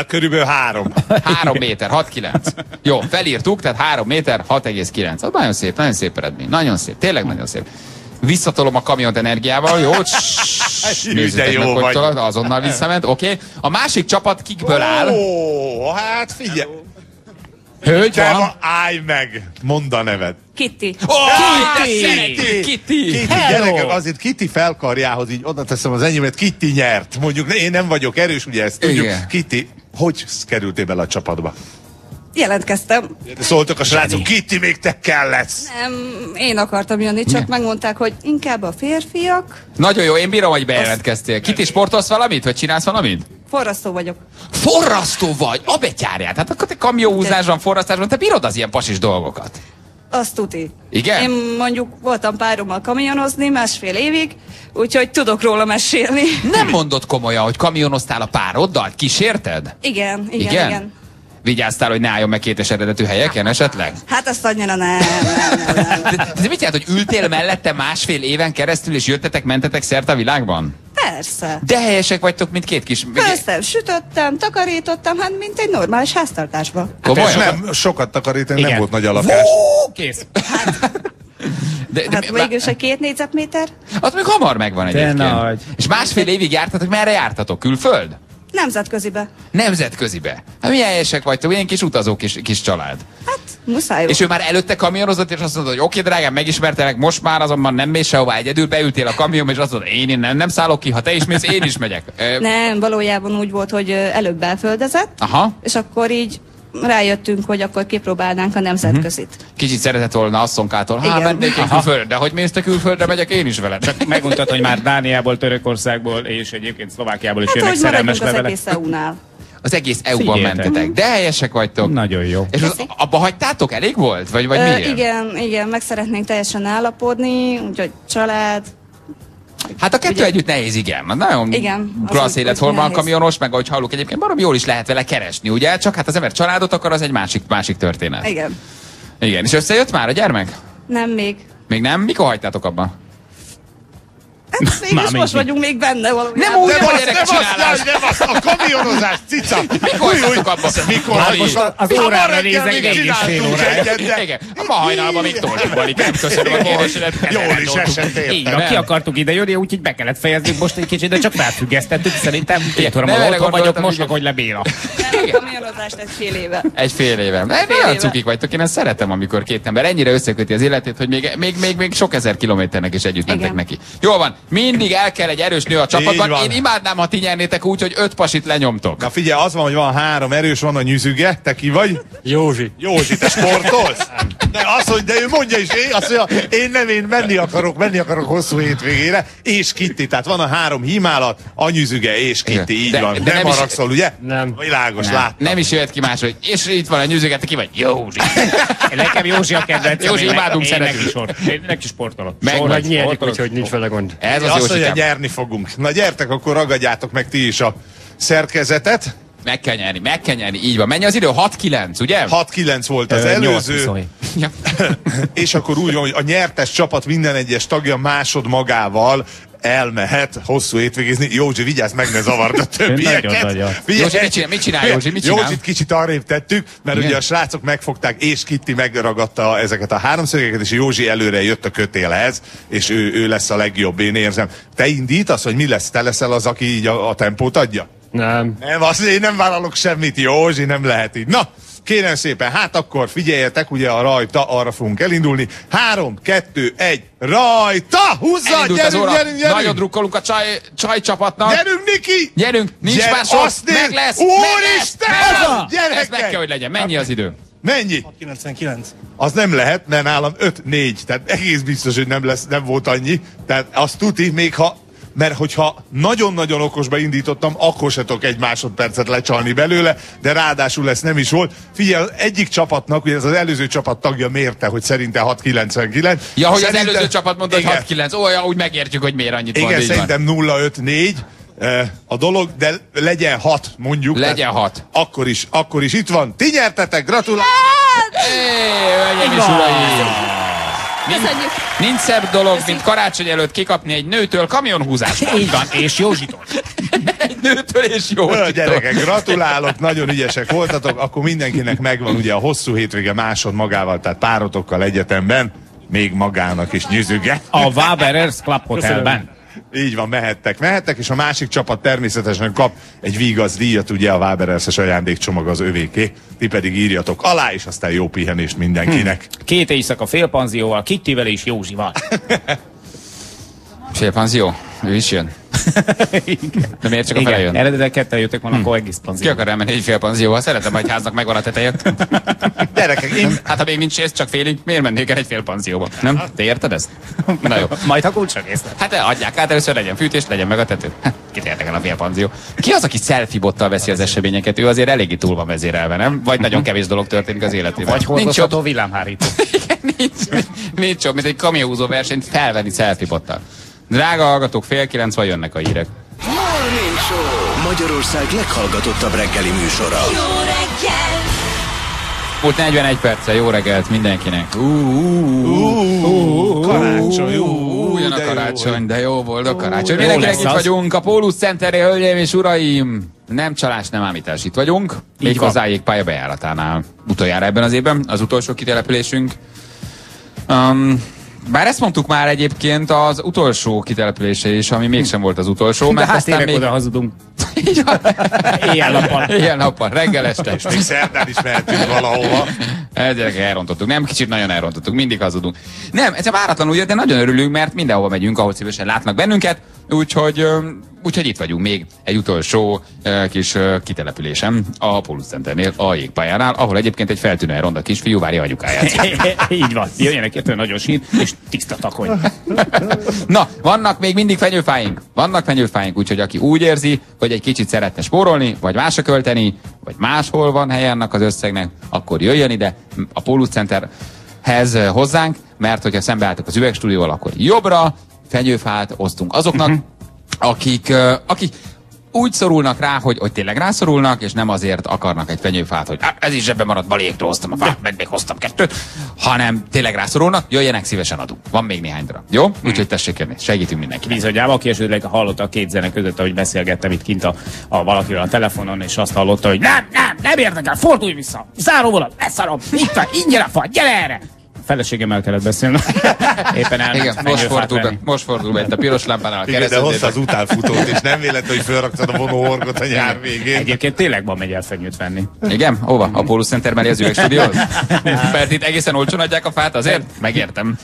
Körülbelül 3. 3 méter, 6,9. Jó, felírtuk, tehát 3 méter, 6,9. Az nagyon szép eredmény. Nagyon szép, tényleg nagyon szép. Visszatolom a kamiont energiával, jó? Nézzétek meg, hogy azonnal visszament, oké. A másik csapat kikből áll? Ó, hát figyelj! Hölgy van? Állj meg! Mondd a neved! Kitty. Oh, Kitty! Gyerekek, azért Kitty felkarjához így oda teszem az enyémet, Kitty nyert. Mondjuk én nem vagyok erős, ugye ezt tudjuk. Igen. Kitty, hogy kerültél bele a csapatba? Jelentkeztem. Szóltak a srácok, Kitty, még te kelletsz. Nem, én akartam jönni, csak megmondták, hogy inkább a férfiak. Nagyon jó, én bírom, hogy bejelentkeztél. Kitty, sportolsz valamit, vagy csinálsz valamit? Forrasztó vagyok. Forrasztó vagy? A betyárját. Hát akkor te kamionhúzásban, forrasztásban, te bírod az ilyen pasis dolgokat. Azt tuti. Igen? Én mondjuk voltam párommal kamionozni másfél évig, úgyhogy tudok róla mesélni. Nem mondod komolyan, hogy kamionoztál a pároddal? Kísérted? Igen. Vigyáztál, hogy ne álljon meg kétes eredetű helyeken esetleg? Hát azt annyira nem. De mit jelent, hogy ültél mellette másfél éven keresztül, és jöttetek, mentetek szerte a világban? Persze. De helyesek vagytok, mint két kis... Persze, sütöttem, takarítottam, hát mint egy normális háztartásban. Komolyan? Nem, sokat takarítani, nem volt nagy alapás. Kész. Hát mégis a 2 négyzetméter? Az még hamar megvan egyébként. És másfél évig jártatok, merre jártatok? Külföld? Nemzetközibe. Nemzetközibe. Hát milyen helyesek vagytok, ilyen kis utazó kis család. Hát, muszáj. És ő már előtte kamionozott, és azt mondta, hogy oké, drágám, megismertelek, most már azonban nem mész sehová, egyedül beültél a kamionba, és azt mondta, én innen nem szállok ki, ha te is mész, én is megyek. Nem, valójában úgy volt, hogy előbb belföldezett, aha, és akkor így rájöttünk, hogy akkor kipróbálnánk a nemzetközit. Kicsit szeretett volna asszonykától. Hát, mennék én külföldre. Hogy mész te külföldre, megyek én is veled. Csak megmondtad, hogy már Dániából, Törökországból és egyébként Szlovákiából is hát, jönnek szerelmes levelek. Az egész EU-nál. Az egész EU-ban mentetek. De helyesek vagytok. Nagyon jó. És abba hagytátok? Elég volt? Vagy miért? Igen, meg szeretnénk teljesen állapodni, úgyhogy család. Hát a kettő ugye együtt nehéz, igen. Nagyon klassz élet, hol van a kamionos, meg ahogy halljuk egyébként, baromi jól is lehet vele keresni, ugye? Csak hát az ember családot akar, az egy másik történet. Igen. Igen, és összejött már a gyermek? Nem még. Még nem? Mikor hagytátok abban? Hát mégis most vagyunk még benne valami. Nem úgy, hogy a kamionozás, cica! Mikor hagytátok abban? Mikor hagytátok? Az órára nézek egész fél órára. Igen, ma hajnalban még torzsúbalik. Nem köszönöm a kérdésedet. Jól is esett értem. Ki akartuk ide jönni, úgyhogy be kellett fejeznünk most egy kicsit, de csak felfüggesztettük. Szerintem két óra múlva otthon vagyok, mosnak, hogy le Béla. A kamionozást egy fél éve. Egy fél éve. Milyen cukik vagytok, én ezt szeretem, amikor két ember ennyire összeköti az életét, hogy még sok ezer kilométernek is együtt mentek neki. Jól van. Mindig el kell egy erős nő a csapatban. Én imádnám, ha ti nyernétek úgy, hogy 5 pasit lenyomtok. Na figyelj, az van, hogy van 3 erős, van a nyüzüge. Te ki vagy? Józsi. Józsi, te sportolsz? De azt, hogy de ő mondja is, én menni akarok hosszú hétvégére, és Kitti. Tehát van a 3 himálat, a nyüzüge és Kitti. Így de, van. De nem haragszol, ugye? Nem. Világos, láttam. Nem is jöhet ki más, hogy és itt van a nyüzüge, te ki vagy? Józsi. Nekem Józsi a kedvenc. Józsi, imádunk, szeretünk. Én is sportolok. Úgyhogy nincs vele gond. Ez az azt, hogy nyerni fogunk. Na gyertek, akkor ragadjátok meg ti is a szerkezetet. Meg kell nyerni, így van. Mennyi az idő? 6-9, ugye? 6-9 volt az előző. És akkor úgy van, hogy a nyertes csapat minden egyes tagja másod magával elmehet hosszú hétvégézni. Józsi, vigyázz meg, ne zavard a többieket. Józsi, mit csinál Józsi? Mit csinál? Józsit kicsit arrébb tettük, mert igen, ugye a srácok megfogták, és Kitti megragadta ezeket a háromszögeket, és Józsi előre jött a kötélhez, és ő lesz a legjobb, én érzem. Te indítasz, hogy mi lesz? Te leszel az, aki így a tempót adja? Nem, azt én nem vállalok semmit, Józsi, nem lehet így. Na, kérem szépen, hát akkor figyeljetek, ugye a rajta, arra fogunk elindulni. 3, 2, 1, rajta! Húzza! Gyerünk! Nagyon drukkolunk a csaj csapatnak. Gyerünk, Niki! Gyerünk, nincs más, meg lesz! Úristen! Ez meg kell, hogy legyen. Mennyi az idő? Mennyi? 6,99. Az nem lehet, mert nálam 5,4. Tehát egész biztos, hogy nem volt annyi. Tehát azt tuti, még ha... Mert hogyha nagyon-nagyon okosba indítottam, akkor se tudok egy másodpercet lecsalni belőle, de ráadásul ez nem is volt. Figyelj, egyik csapatnak, ugye ez az előző csapat tagja mérte, hogy szerinte 6,99. Ja, hogy szerintem... az előző csapat mondta, hogy 6,9. Olyan, úgy megértjük, hogy miért annyit van. Igen, szerintem 0,5,4 a dolog, de legyen 6, mondjuk. Legyen 6. Akkor is itt van. Ti nyertetek, gratulálok! Nincs szebb dolog, mint karácsony előtt kikapni egy nőtől kamionhúzásban. Így van, és Józsitól. Egy nőtől és Józsitól. Gyerekek, gratulálok, nagyon ügyesek voltatok. Akkor mindenkinek megvan ugye a hosszú hétvége másod magával, tehát párotokkal egyetemben, még magának is nyüzüge. A Waberer's Club Hotelben. Így van, mehettek, és a másik csapat természetesen kap egy vígaz díjat, ugye a Waberer's-es ajándékcsomag az övéké. Ti pedig írjatok alá, és aztán jó pihenést mindenkinek. 2 éjszaka félpanzióval, Kittivel és Józsival. Félpanzió? Ő is jön? De miért csak a fele jön? Eredetileg 2-en jöttek volna, akkor egész panzió. Ki akar elmenni egy félpanzióval? Szeretem, hogy háznak megvan a teteje. Gyerekek, hát ha még nincs ész, csak félig, miért mennék el egy félpanzióba? Nem? Te érted ezt? Na jó. Majd ha kulcsra készlet. Hát adják át, először legyen fűtés, legyen meg a tető. Kit érdekel a félpanzió? Ki az, aki selfie-bottal veszi az eseményeket? Ő azért eléggé túl van vezérelve, nem? Vagy nagyon kevés dolog történik az életében. Vagy hordozható villámhárító. Nincs jobb, mint egy kamionhúzó versenyt felvenni selfie-bottal. Drága hallgatók, 8:30 jönnek a hírek. Morning Show, Magyarország leghallgatottabb reggeli műsora. Jó reggel! Volt 41 perccel, jó reggelt mindenkinek. Karácsony, jön a karácsony, de jó volt a karácsony. Mindenkinek itt vagyunk, a Pólus Centernél, hölgyeim és uraim. Nem csalás, nem ámítás, itt vagyunk. Méghozzá jégpálya bejáratánál. Utoljára ebben az évben, az utolsó kitelepülésünk. Bár ezt mondtuk már egyébként az utolsó kitelepülése is, ami mégsem volt az utolsó. De mert hát aztán még... oda hazudunk. Így van. Éjjel-nappal, reggel, este. És még szerdán is mehetünk valahova. Egyébként elrontottuk. Nem, kicsit nagyon elrontottuk. Mindig hazudunk. Nem, ez váratlanul jött, de nagyon örülünk, mert mindenhova megyünk, ahol szívesen látnak bennünket. Úgyhogy itt vagyunk még egy utolsó kis kitelepülésem a Pólus Centernél, a jégpályánál, ahol egyébként egy feltűnően ronda kisfiú várja anyukáját. Így van. Jöjjenek értően nagyon sín, és tiszta takony. Na, vannak még mindig fenyőfáink. Vannak fenyőfáink, úgyhogy aki úgy érzi, hogy egy kicsit szeretne spórolni, vagy másra költeni, vagy máshol van helye ennek az összegnek, akkor jöjjön ide a Pólus Centerhez hozzánk, mert hogyha szembeálltok az üvegstúdióval, akkor jobbra fenyőfát osztunk azoknak, akik úgy szorulnak rá, hogy tényleg rászorulnak, és nem azért akarnak egy fenyőfát, hogy ez is zsebben maradt, baléktól hoztam a fát, meg még hoztam kettőt, hanem tényleg rászorulnak, jöjjenek, szívesen adunk. Van még néhány darab. Jó? Úgyhogy tessék kérni, segítünk mindenkinek. Bizonyám, aki esetleg hallotta a két zene között, ahogy beszélgettem itt kint a valakivel a telefonon, és azt hallotta, hogy nem érdekel, fordulj vissza, záróvonalat, leszarom, itt van, ingyen a fa, gyere erre! Feleségemmel kellett beszélni. Éppen elment. Most fordul be itt a piros lámpánál a keresztül. De hozz az utánfutót, és nem véletlen, hogy felraktad a vonóorgot a nyár végén. Egyébként tényleg ma megy el fenyőt venni. Igen? Hova? A Pólus Center mellé az üvegstúdióhoz? Mert itt egészen olcsón adják a fát, azért? Megértem.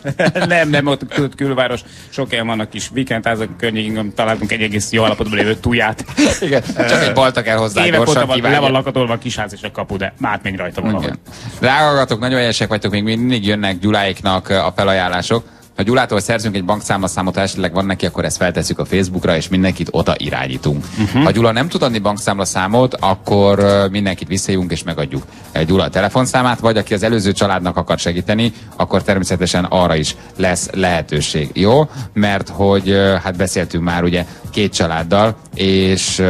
Nem, ott külváros. Sok helyen vannak kis vikendházak környékén, találtunk egy egész jó állapotban lévő tuját. Igen, csak egy balta kell hozzá. Évek óta le van lakatolva a kisház és a kapu, de mátmény rajta van. Rágatok, nagyon helyesek vagytok, még mindig jönnek Gyuláiknak a felajánlások. Ha Gyulától szerzünk egy bankszámlaszámot, ha esetleg van neki, akkor ezt feltesszük a Facebookra, és mindenkit oda irányítunk. Ha Gyula nem tud adni bankszámlaszámot, akkor mindenkit visszajövünk és megadjuk Gyula a telefonszámát, vagy aki az előző családnak akar segíteni, akkor természetesen arra is lesz lehetőség. Jó? Mert hogy hát beszéltünk már ugye két családdal, és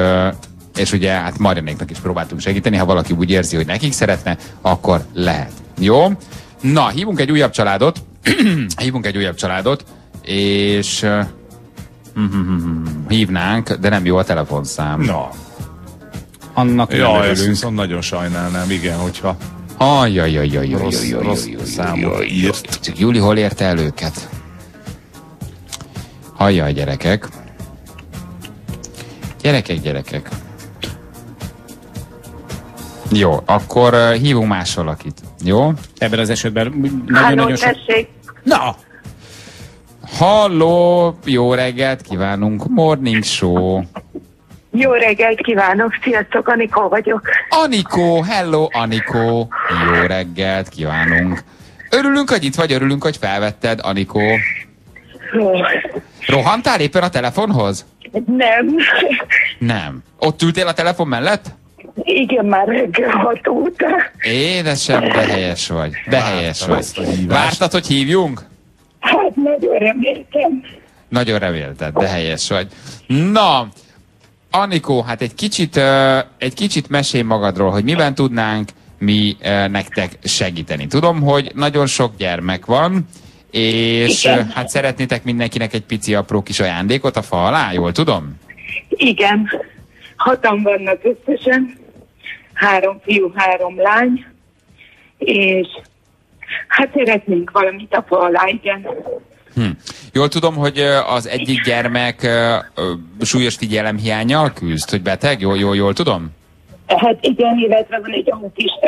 ugye hát Marianéknak is próbáltunk segíteni, ha valaki úgy érzi, hogy nekik szeretne, akkor lehet. Jó? Na, hívunk egy újabb családot, és hívnánk, de nem jó a telefonszám. Na. Annak nem örülünk. Nagyon sajnálnám, igen, hogyha rossz számot írt. Júli, hol érte el őket? Hajjaj, gyerekek. Gyerekek. Jó, akkor hívunk más valakit. Jó? Ebben az esetben nagyon-nagyon sok... Na! Halló! Jó reggelt kívánunk! Morning Show! Jó reggelt kívánok! Sziasztok! Anikó vagyok! Anikó! Hello, Anikó! Jó reggelt kívánunk! Örülünk, hogy itt vagy, örülünk, hogy felvetted, Anikó! Rohantál éppen a telefonhoz? Nem. Ott ültél a telefon mellett? Igen, már reggel 6 óta. Édesem, de helyes vagy. Vártad, hogy hívjunk? Hát, nagyon reméltem. Nagyon remélted, de helyes vagy. Na, Anikó, hát egy kicsit mesélj magadról, hogy miben tudnánk mi nektek segíteni. Tudom, hogy nagyon sok gyermek van, és igen, hát szeretnétek mindenkinek egy pici apró kis ajándékot a fa alá, jól tudom? Igen. 6-an vannak összesen, 3 fiú, 3 lány, és hát szeretnénk valamit a fa alá, igen. Jól tudom, hogy az egyik gyermek súlyos figyelemhiánnyal küzd, hogy beteg, jól tudom? Hát igen, illetve van egy autista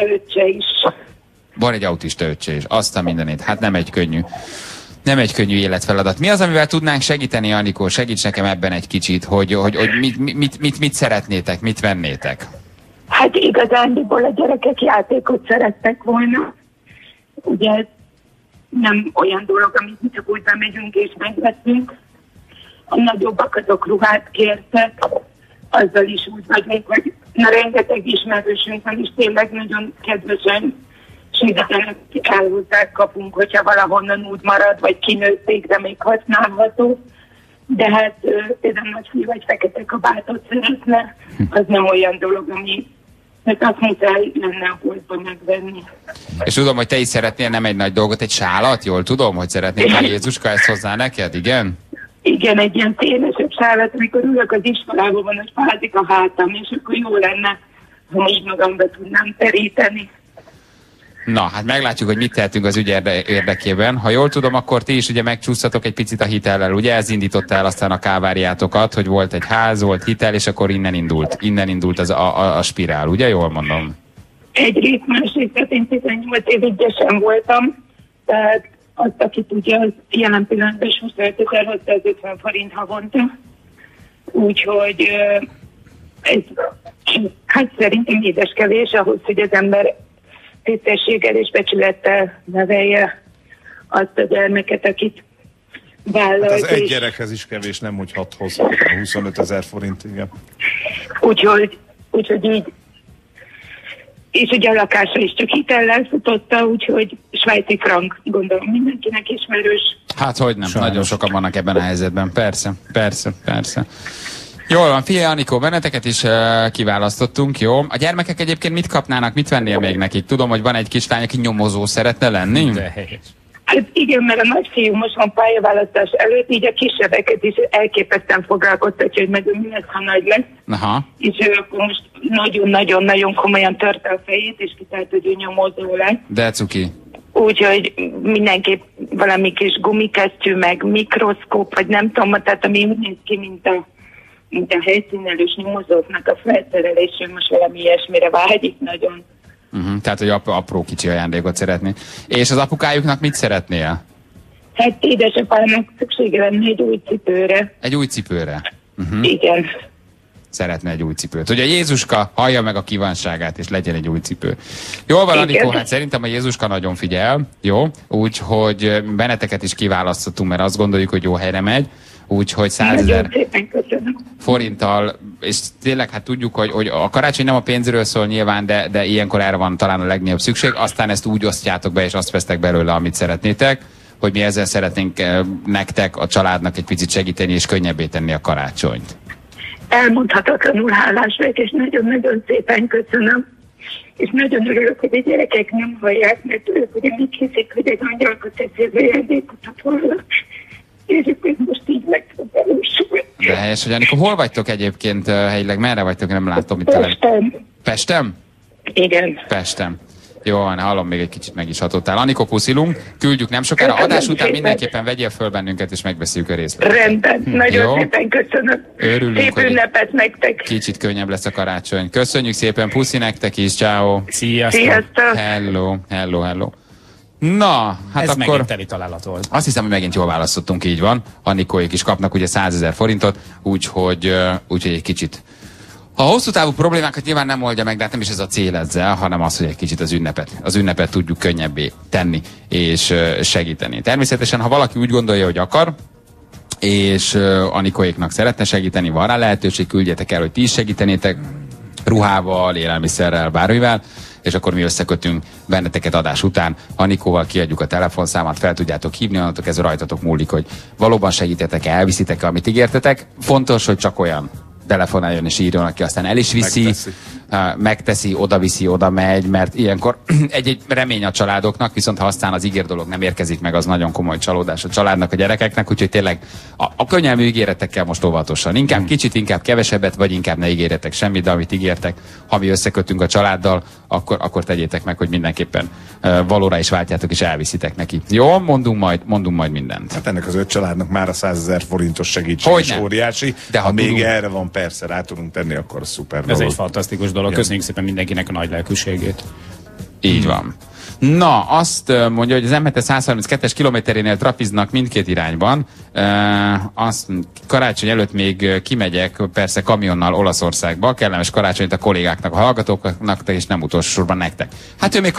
öccse is. Azt a mindenét, hát nem egy könnyű. Nem egy könnyű életfeladat. Mi az, amivel tudnánk segíteni, Anikó? Segíts nekem ebben egy kicsit, hogy mit szeretnétek, mit vennétek? Hát igazándiból a gyerekek játékot szerettek volna. Ugye nem olyan dolog, amit mi csak úgy bemegyünk és megveszünk. A nagyobbak azok ruhát kértek, azzal is úgy vagyunk, hogy na, rengeteg ismerősünk van, és tényleg nagyon kedvesen mindent elhozzák kapunk, hogyha valahonnan úgy marad, vagy kinőtték, de még használható. De hát például nagyfiú vagy fekete kabátot szeretne, az nem olyan dolog, ami azt muszáj lenne a boltban megvenni. És tudom, hogy te is szeretnél nem egy nagy dolgot, egy sálat, jól tudom, hogy szeretnél, hogy Jézuska ezt hozzá neked, igen? Igen, egy ilyen szélesebb sálat, amikor ülök az iskolában, van, hogy fázik a hátam, és akkor jó lenne, ha most magamba tudnám teríteni. Na, hát meglátjuk, hogy mit tehetünk az ügy érdekében. Ha jól tudom, akkor ti is ugye megcsúsztatok egy picit a hitellel, ugye? Ez indította el aztán a káváriátokat, hogy volt egy ház, volt hitel, és akkor innen indult az a spirál, ugye? Jól mondom. Egyrészt, másrészt, én 18 évig gyesen voltam, tehát azt, aki tudja, az jelen pillanatban is 25.650 forint havonta. Úgyhogy ez hát szerintem édeskevés ahhoz, hogy az ember tisztességgel és becsülettel nevelje azt a gyermeket, akit vállalt. Hát az egy gyerekhez is kevés, nem úgy hathoz a 25.000 forint, igen. Úgyhogy így. És ugye a lakása is csak hitellel futotta, úgyhogy svájci frank, gondolom mindenkinek ismerős. Hát hogy nem, sajnos. Nagyon sokan vannak ebben a helyzetben, persze. Jól van, figyelj Anikó, benneteket is kiválasztottunk, jó? A gyermekek egyébként mit kapnának, mit vennél még nekik? Tudom, hogy van egy kislány, aki nyomozó szeretne lenni. De helyes. Hát igen, mert a nagyfiú most van pályaválasztás előtt, így a kisebbeket is elképesztően foglalkoztatja, hogy meg ő mi lesz, ha nagy lesz. Aha. És ő akkor most nagyon-nagyon komolyan törte a fejét, és kitárt, hogy ő nyomozó lesz. De cuki. Úgyhogy mindenképp valami kis gumikesztyű, meg mikroszkóp, vagy nem tudom, tehát ami úgy néz ki, mint a helyszínelős nyomozóknak a felszerelés, most valami ilyesmire vágyik nagyon. Uh-huh, tehát, hogy apró kicsi ajándékot szeretné. És az apukájuknak mit szeretnél? Hát édesapának szüksége lenne egy új cipőre. Egy új cipőre? Uh-huh. Igen. Szeretne egy új cipőt. Hogy a Jézuska hallja meg a kívánságát, és legyen egy új cipő. Jól van, Anikó, hát szerintem a Jézuska nagyon figyel, jó? Úgyhogy benneteket is kiválasztottunk, mert azt gondoljuk, hogy jó helyre megy. Úgyhogy 100.000 forinttal, és tényleg hát tudjuk, hogy a karácsony nem a pénzről szól nyilván, de ilyenkor erre van talán a legnagyobb szükség, aztán ezt úgy osztjátok be, és azt vesztek belőle, amit szeretnétek, hogy mi ezzel szeretnénk nektek, a családnak egy picit segíteni, és könnyebbé tenni a karácsonyt. Elmondhatatlanul hálás vagyok, és nagyon-nagyon szépen köszönöm. És nagyon örülök, hogy a gyerekek nem hallják, mert ők ugye mit hiszik, hogy egy angyalka tetszébe jelvékutat volna. És most így megpróbálósul. De helyes, hogy Anikó, hol vagytok egyébként helyileg? Merre vagytok? Nem látom itt. Pestem. Pestem? Igen. Pestem. Jó, hallom, még egy kicsit meg is hatottál. Anikó, puszilunk, küldjük nem sokára. Adás után mindenképpen vegyél föl bennünket, és megbeszéljük a részleteket. Rendben, nagyon szépen köszönöm. Örülünk, szép ünnepet nektek. Kicsit könnyebb lesz a karácsony. Köszönjük szépen, puszi nektek is, ciao. Sziasztok. Hello. Na, hát ez akkor megint találat volt. Azt hiszem, hogy megint jól választottunk, így van. Anikóék is kapnak ugye 100.000 forintot, úgyhogy egy kicsit. A hosszú távú problémákat nyilván nem oldja meg, de hát nem is ez a cél ezzel, hanem az, hogy egy kicsit az ünnepet tudjuk könnyebbé tenni és segíteni. Természetesen, ha valaki úgy gondolja, hogy akar, és Anikóéknak szeretne segíteni, van rá lehetőség, küldjetek el, hogy ti is segítenétek ruhával, élelmiszerrel, bármivel, és akkor mi összekötünk benneteket adás után. Anikóval kiadjuk a telefonszámát, fel tudjátok hívni, annatok ez rajtatok múlik, hogy valóban segítetek-e, elviszitek-e, amit ígértetek. Fontos, hogy csak olyan telefonáljon és írjon, aki aztán el is viszi, megteszi, odaviszi, oda megy, mert ilyenkor egy remény a családoknak, viszont ha aztán az ígér dolog nem érkezik meg, az nagyon komoly csalódás a családnak, a gyerekeknek, úgyhogy tényleg a könnyelmű ígéretekkel most óvatosan. Inkább kicsit, inkább kevesebbet, vagy inkább ne ígéretek semmit, de amit ígértek, ha mi összekötünk a családdal, akkor tegyétek meg, hogy mindenképpen valóra is váltjátok, és elviszitek neki. Jó, mondunk majd mindent. Hát ennek az 5 családnak már a 100.000 forintos segítség is óriási, de ha még tudunk, erre van persze, rá tudunk tenni, akkor szuper. Ez egy fantasztikus dolog. Köszönjük szépen mindenkinek a nagy lelkűségét. Így van. Na, azt mondja, hogy az M7-es 132-es kilométerénél trapiznak mindkét irányban. Karácsony előtt még kimegyek, persze kamionnal Olaszországba. Kellemes karácsonyt a kollégáknak, a hallgatóknak, és nem utolsó sorban nektek. Hát ő még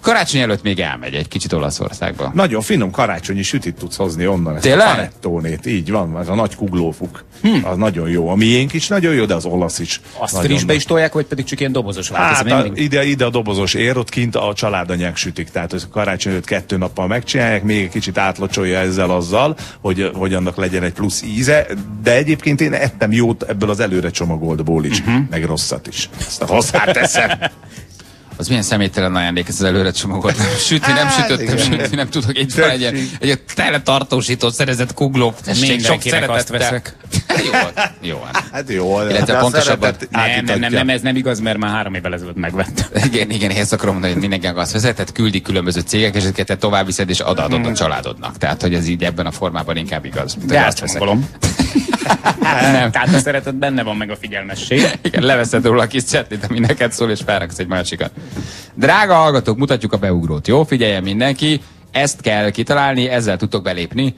karácsony előtt még elmegy egy kicsit Olaszországba. Nagyon finom karácsonyi sütit tudsz hozni onnan. Ezt tényleg? A panettónét, így van, ez a nagy kuglófuk. Az nagyon jó. A miénk is nagyon jó, de az olasz is. Azt frissbe is tolják, vagy pedig csak ilyen dobozos? Hát ide a dobozos ér, ott kint a családanyák sütik, tehát a karácsony előtt 2 nappal megcsinálják, még egy kicsit átlocsolja ezzel azzal, hogy annak legyen egy plusz íze, de egyébként én ettem jót ebből az előre csomagoltból is, meg rosszat is. Ezt a hozzáteszem. Az milyen személytelen ajándék ez az előre csomagolt. Nem sütöttem, nem tudok, egy tele tartósított, szerezett kuglók. Mindenkinek azt veszek. Jól. Hát jól. Illetve pontosabban... Nem, ez nem igaz, mert már 3 évvel ezelőtt megvettem. Igen, ezt akarom mondani, hogy mindenki azt vezetett, küldik különböző cégek, és ezeket tovább viszed, és adod a családodnak. Tehát, hogy ez így ebben a formában inkább igaz. De azt gondolom. Nem. Tehát a szeretet benne van, meg a figyelmesség. Igen, leveszed róla a kis csetlit, ami neked szól, és felraksz egy másikat. Drága hallgatók, mutatjuk a beugrót. Jó, figyeljen mindenki, ezt kell kitalálni, ezzel tudtok belépni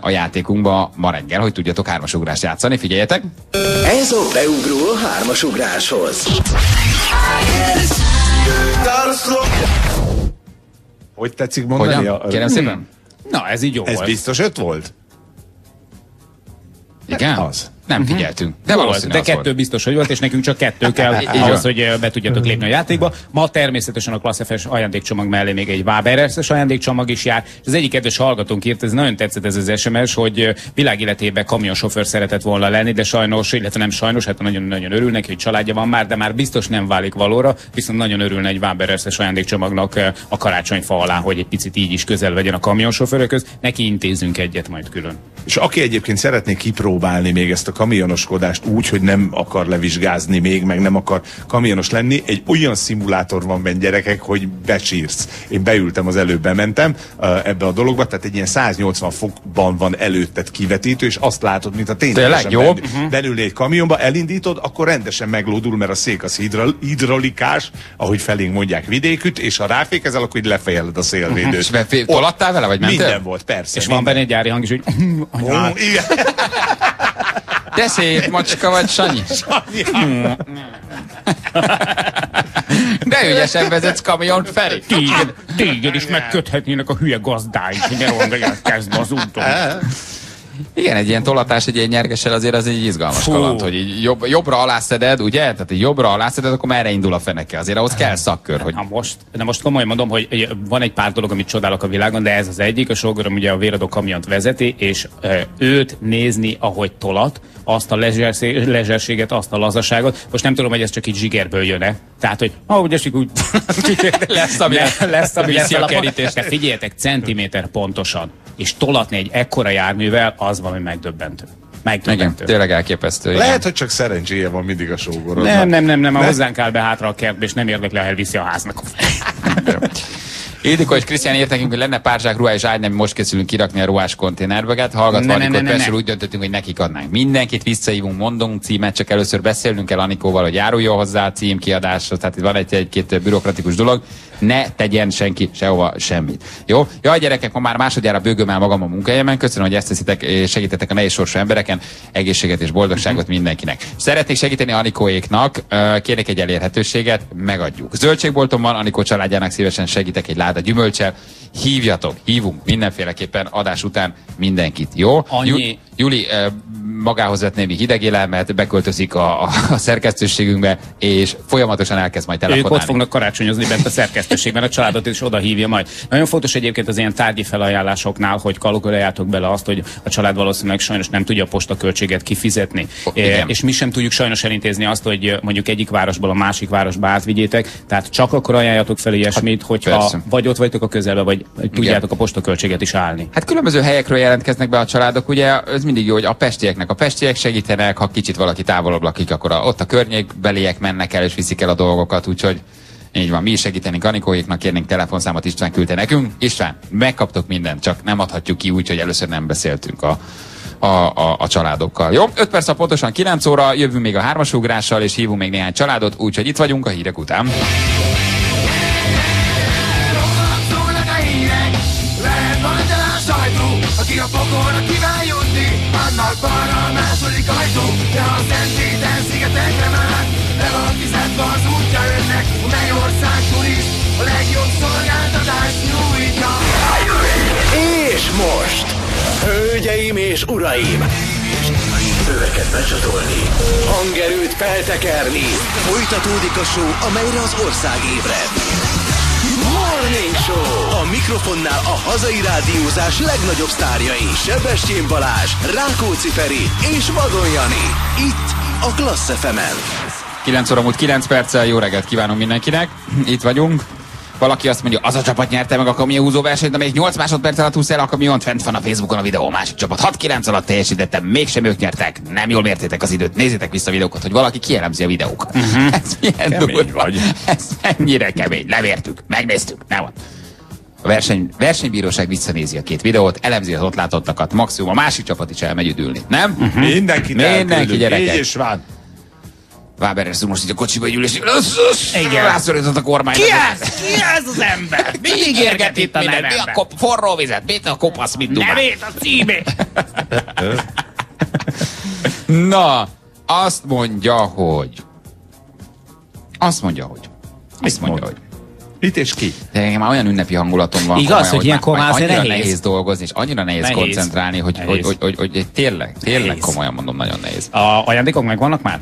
a játékunkba ma reggel, hogy tudjatok 3-as ugrást játszani. Figyeljetek! Ez a beugró a 3-as ugráshoz. Hogy tetszik mondani? Kérem szépen? Na, ez így jó volt. Ez biztos 5 volt? Igen? Az. Nem figyeltünk. De valószínűleg de 2 volt. Biztos, hogy volt, és nekünk csak 2 kell ahhoz, hogy be tudjatok lépni a játékba. Ma természetesen a Klassz FS ajándékcsomag mellé még egy Waberer's ajándékcsomag is jár. És az egyik kedves hallgatónk írt, ez nagyon tetszett ez az SMS, hogy világéletében kamionsofőr szeretett volna lenni, de sajnos, illetve nem sajnos, hát nagyon-nagyon örül neki, hogy családja van már, de már biztos nem válik valóra, viszont nagyon örülne egy Waberer's ajándékcsomagnak a karácsonyfa alá, hogy egy picit így is közel legyen a kamionsofőrökhöz. Neki intézünk egyet majd külön. És aki egyébként szeretné kipróbálni még ezt a kamionoskodást úgy, hogy nem akar levizsgázni még, meg nem akar kamionos lenni, egy olyan szimulátor van benne, gyerekek, hogy besírsz. Én beültem, az előbb bementem ebbe a dologba, tehát egy ilyen 180 fokban van előtted kivetítő, és azt látod, mint a ténylegesen belül egy kamionba, elindítod, akkor rendesen meglódul, mert a szék az hidraulikás, ahogy felénk mondják, vidéküt, és ha ráfékezel, akkor így lefejeled a szélvédőt. Tolattál vele, vagy mentél? Minden volt, persze. És van benne egy gyári hang is, hogy de szép macska vagy, Sanyi? Sanyi. De ügyesen vezetsz kamiont, Feri. Téged is megköthetnének a hülye gazdáig, hogy ne rongaják kezdve az úton. Igen, egy ilyen tolatás, egy ilyen nyergessel azért az egy izgalmas kaland, hogy így jobbra alászeded, ugye? Tehát így jobbra alászeded, akkor merre indul a feneke? Azért ahhoz kell szakkör, hogy... Na most komolyan mondom, hogy van egy pár dolog, amit csodálok a világon, de ez az egyik. A sógorom ugye a véradó kamiont vezeti, és őt nézni, ahogy tolat, azt a lezserséget, azt a lazaságot. Most nem tudom, hogy ez csak így zsigerből jön-e. Tehát, hogy ahogy esik, úgy lesz, ami lesz a kerítés. De figyeljetek, centiméter pontosan. És tolatni egy ekkora járművel, az valami megdöbbentő. Megdöbbentő. Tényleg elképesztő. Lehet, igen, hogy csak szerencséje van mindig a sógorodnak. Nem, a hozzánk áll be hátra a kertbe, és nem érdekli, ha elviszi a háznak. Édikó és Krisztián írt nekünk, hogy lenne pár zsák ruhá és ágynem, most készülünk kirakni a ruhás konténerbe. Hallgatva Anikót, persze úgy döntöttünk, hogy nekik adnánk. Mindenkit visszahívunk, mondunk címet, csak először beszélnünk kell Anikóval, hogy járuljon hozzá a címkiadáshoz. Tehát itt van egy-két bürokratikus dolog. Ne tegyen senki sehova semmit. Jó? Jaj, gyerekek, ma már másodjára bőgöm el magam a munkahelyemen. Köszönöm, hogy ezt teszitek, és segítettek a nehéz sorsú embereken. Egészséget és boldogságot mindenkinek. Szeretnék segíteni Anikóéknak, kérek egy elérhetőséget, megadjuk. Zöldségbolton van, Anikó családjának szívesen segítek egy láda gyümölcsel. Hívjatok, hívunk mindenféleképpen adás után mindenkit. Jó? Juli magához vett némi hideg élelmet, beköltözik a szerkesztőségünkbe, és folyamatosan elkezd majd telefonálni. Ők ott fognak karácsonyozni bent a szerkesztőségben, a családot is oda hívja majd. Nagyon fontos egyébként az ilyen tárgyi felajánlásoknál, hogy kalkuláljátok bele azt, hogy a család valószínűleg sajnos nem tudja a postaköltséget kifizetni. És mi sem tudjuk sajnos elintézni azt, hogy mondjuk egyik városból a másik városba átvigyétek, tehát csak akkor ajánljatok fel ilyesmit, hogyha persze vagy ott vagytok a közelbe, vagy tudjátok a postaköltséget is állni. Hát különböző helyekről jelentkeznek be a családok, ugye? Mindig jó, hogy a pestiek segítenek, ha kicsit valaki távolabb lakik, akkor ott a környékbeliek mennek el és viszik el a dolgokat, úgyhogy így van, mi is segítenénk Anikóéknak, kérnénk telefonszámot, István küldte nekünk. István, megkaptok mindent, csak nem adhatjuk ki úgy, hogy először nem beszéltünk a családokkal. Jó, 5 perc pontosan 9 óra, jövünk még a 3-as ugrással és hívunk még néhány családot, úgyhogy itt vagyunk a hírek után. Aki a pokolra kíván jutni, annak balra második ajtó, de a Szentséten szigetekre már le van fizetve az útja, önnek a mennyország turist a legjobb szolgáltatást nyújtja. És most, hölgyeim és uraim, öveket becsatolni, hangerőt feltekerni, folytatódik a show, amelyre az ország ébred. Morning Show! A mikrofonnál a hazai rádiózás legnagyobb sztárjai, Sebestyén Balázs, Rákóczi Feri és Vadon Jani. Itt a Klassz FM-en. 9 óra múlt 9 perccel, jó reggelt kívánunk mindenkinek. Itt vagyunk. valaki azt mondja, az a csapat nyerte meg a kamionhúzó versenyt, amelyik 8 másodperc alatt húz el a kamiont, fent van a Facebookon a videó, a másik csapat 6-9 alatt teljesítettem, mégsem ők nyertek, nem jól mértétek az időt, nézzétek vissza a videókat, hogy valaki kielemzi a videókat. Uh-huh. Ez milyen durva. Ez mennyire kemény, nem értük, megnéztük, nem volt. A versenybíróság visszanézi a két videót, elemzi az ott látottakat, maximum a másik csapat is elmegy üdülni, nem? Uh-huh. Mindenki gyerekek. És van. Waberer's most itt a kocsiba egy ülés, rászorított a kormány. Ki ez az ember? Mindig érget itt a nevembe. Mi a forró vizet, mit a kopasz, mit dumál? Nevét a címét! Na, azt mondja, hogy. Mit és ki? De már olyan ünnepi hangulatom van. Igaz, komolyan, hogy ilyenkor már azért nehéz dolgozni, és annyira nehéz koncentrálni, hogy tényleg komolyan mondom, nagyon nehéz. A ajándékok megvannak már?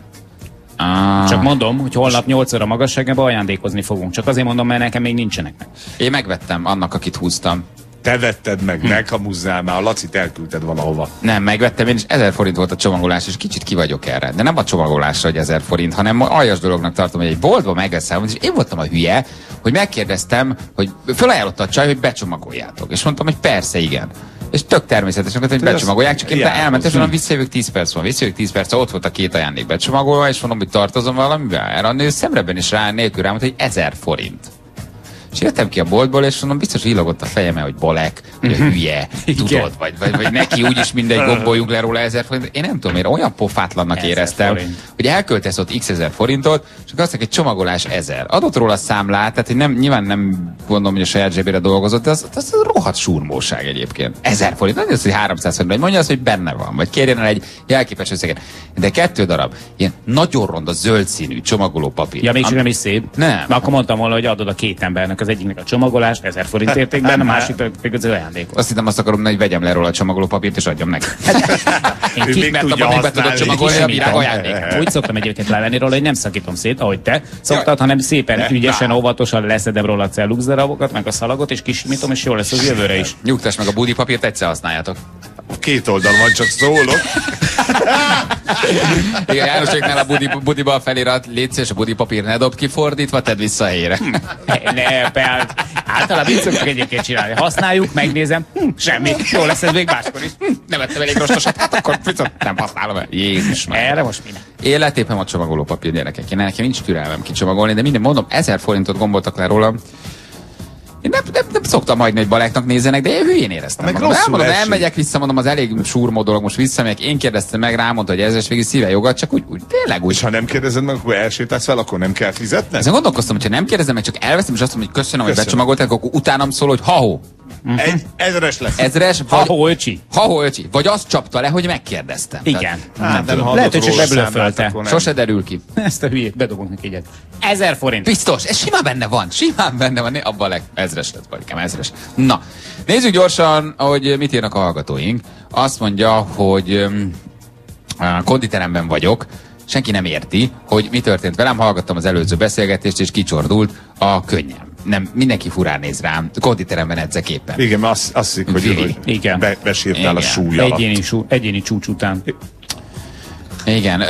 Csak mondom, hogy holnap 8 óra magasságban ajándékozni fogunk. Csak azért mondom, mert nekem még nincsenek meg. Én megvettem annak, akit húztam. Te vetted meg, meghamuzzál már, a Lacit elküldted valahova. Nem, megvettem én, és 1000 forint volt a csomagolás, és kicsit kivagyok erre. De nem a csomagolásra, hogy 1000 forint, hanem aljas dolognak tartom, hogy egy boltba megveszem, és én voltam a hülye, hogy megkérdeztem, hogy fölajánlotta a csaj, hogy becsomagoljátok. És mondtam, hogy persze, igen. És tök természetesen, hogy becsomagolják, csak én elmentem, mondom, visszajövök 10 perc van, ott volt a két ajándék becsomagolva, és mondom, hogy tartozom valamivel. Erre a nő szemreben is rá nélkül rám, hogy 1000 forint. És jöttem ki a boltból, és mondom, biztos villogott a fejeme, hogy balek, hogy hülye, tudod, vagy neki úgyis mindegy, gomboljunk le róla 1000 forint. Én nem tudom, én olyan pofátlannak éreztem, hogy elköltesz ott x 1000 forintot, csak azt mondja, hogy csomagolás 1000. Adott róla számlát, tehát nem, nyilván nem gondolom, hogy a saját zsebére dolgozott, de az rohadt surmóság egyébként. 1000 forint, nem az, hogy 300 forint, vagy mondja azt, hogy benne van, vagy kérjen el egy jelképes összeget. De 2 darab, ilyen nagyon ronda, zöld színű csomagoló papír. Ja, még nem is szép. Nem. Akkor mondtam volna, hogy adod a két embernek. Az egyiknek a csomagolást 1000 forint értékben, a másik pedig az ajándékot. Azt hittem, azt akarom, hogy vegyem le róla a csomagolópapírt és adjam neki. Én kimertem, hogy be tudod csomagolni a virág ajándékot. Úgy szoktam egyébként levenni róla, hogy nem szakítom szét, ahogy te szoktad, hanem szépen ügyesen, óvatosan leszedem róla a cellux darabokat, meg a szalagot, és kisimítom, és jól lesz az jövőre is. Nyugtass meg, a budipapírt egyszer használjátok. Két oldal van, csak szólok. Igen, Jánoséknál a budiba felirat, létsz, és a budipapír ne dob ki, fordítva tedd vissza a helyére. Ne, persze. Általában így szoktuk egyébként csinálni. Használjuk, megnézem, semmi. Jó lesz ez még máskor is. Nem ettem elég rostosat, hát akkor nem használom el. Jézus már. Erre most minden. Én letépem a csomagolópapír, gyerekek. Én nekem nincs türelmem kicsomagolni, de minden mondom, 1000 forintot gomboltak le rólam. Én nem szoktam hagyni, hogy baláknak nézzenek, de én hülyén éreztem magam. Elmondom, elmegyek vissza, mondom, az elég súrmó dolog, most visszamegyek. Én kérdeztem meg, rámondta, hogy ezres végig szíve jogat, csak úgy tényleg úgy. És ha nem kérdezed meg, akkor elsétálsz fel, akkor nem kell fizetni? Ezen gondolkoztam, hogyha nem kérdezem meg, csak elveszem, és azt mondom, hogy köszönöm, hogy becsomagolták, akkor utánam szól, hogy ha-ho. Uh-huh. Egy 1000-es lesz. 1000-es, ha-ho öcsi. Ha-ho öcsi. Vagy azt csapta le, hogy megkérdeztem. Igen. Hát, nem lehet, hogy csak beblöfölte. Sose derül ki. Ezt a hülyét bedobunk neki egyet. 1000 forint. Biztos, ez simán benne van, abban leg 1000-es lett, vagy 1000-es. Na, nézzük gyorsan, hogy mit írnak a hallgatóink. Azt mondja, hogy konditeremben vagyok, senki nem érti, hogy mi történt velem, hallgattam az előző beszélgetést, és kicsordult a könnyem. Nem, mindenki furán néz rám. Konditeremben edzek éppen. Igen, mert azt hiszik, hogy besírtál a súly alatt. Egyéni csúcs után. Igen,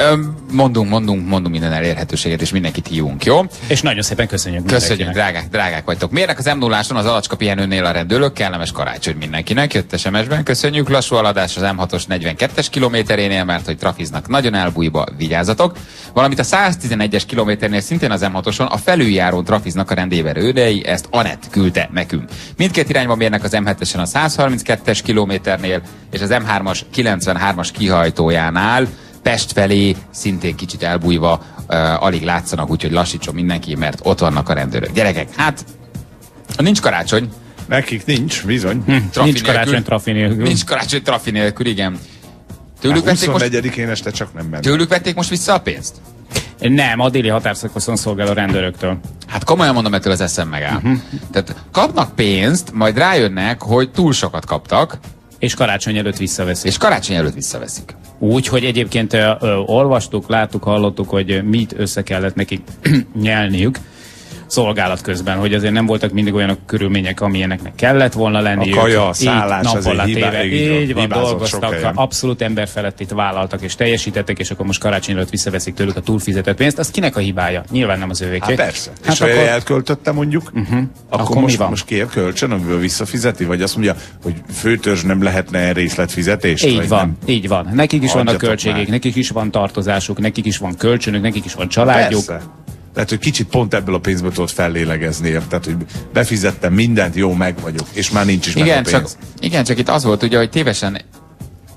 mondunk minden elérhetőséget, és mindenkit hívunk, jó? És nagyon szépen köszönjük. Köszönjük, drágák vagytok. Mérnek az M0-áson az Alacska pihenőnél a rendőrök, kellemes karácsony mindenkinek, jött SMS-ben, köszönjük. Lassú haladás az M6-os 42-es kilométerénél, mert hogy trafiznak nagyon elbújba, vigyázzatok. Valamint a 111-es kilométernél szintén az M6-oson a felüljárón trafiznak a rendéverődei, ezt Anett küldte nekünk. Mindkét irányban mérnek az M7-esen a 132-es kilométernél, és az M3-as 93-as kihajtójánál. Pest felé szintén kicsit elbújva, alig látszanak, úgyhogy lassítson mindenki, mert ott vannak a rendőrök. Gyerekek, hát nincs karácsony. Nekik nincs, bizony. Nincs karácsony trafi nélkül, igen. Tőlük vették most vissza a pénzt? Nem, a déli határszakaszon szolgál a rendőröktől. Hát komolyan mondom, ettől az eszem megáll. Tehát kapnak pénzt, majd rájönnek, hogy túl sokat kaptak. És karácsony előtt visszaveszik. Úgyhogy egyébként olvastuk, láttuk, hallottuk, hogy mit össze kellett nekik nyelniük. szolgálat közben, hogy azért nem voltak mindig olyan körülmények, amilyeneknek kellett volna lenni. A kaja, a szállás, nap azért így van, dolgoztak, abszolút emberfelettét vállaltak és teljesítettek, és akkor most karácsonyra ott visszaveszik tőlük a túlfizetett pénzt. Az kinek a hibája? Nyilván nem az övéké. Hát persze. Hát és ha elköltötte mondjuk, akkor most kér kölcsön, amiből visszafizeti, vagy azt mondja, hogy főtörzs nem lehetne erre részletfizetést? Így van, nem? Így van. Nekik is vannak költségek, nekik is van tartozásuk, nekik is van kölcsönök, nekik is van családjuk. Persze. Tehát, hogy kicsit pont ebből a pénzből tudod fellélegezni, tehát, hogy befizettem mindent, jó, meg vagyok, és már nincs is meg a pénz. Igen, csak itt az volt ugye, hogy tévesen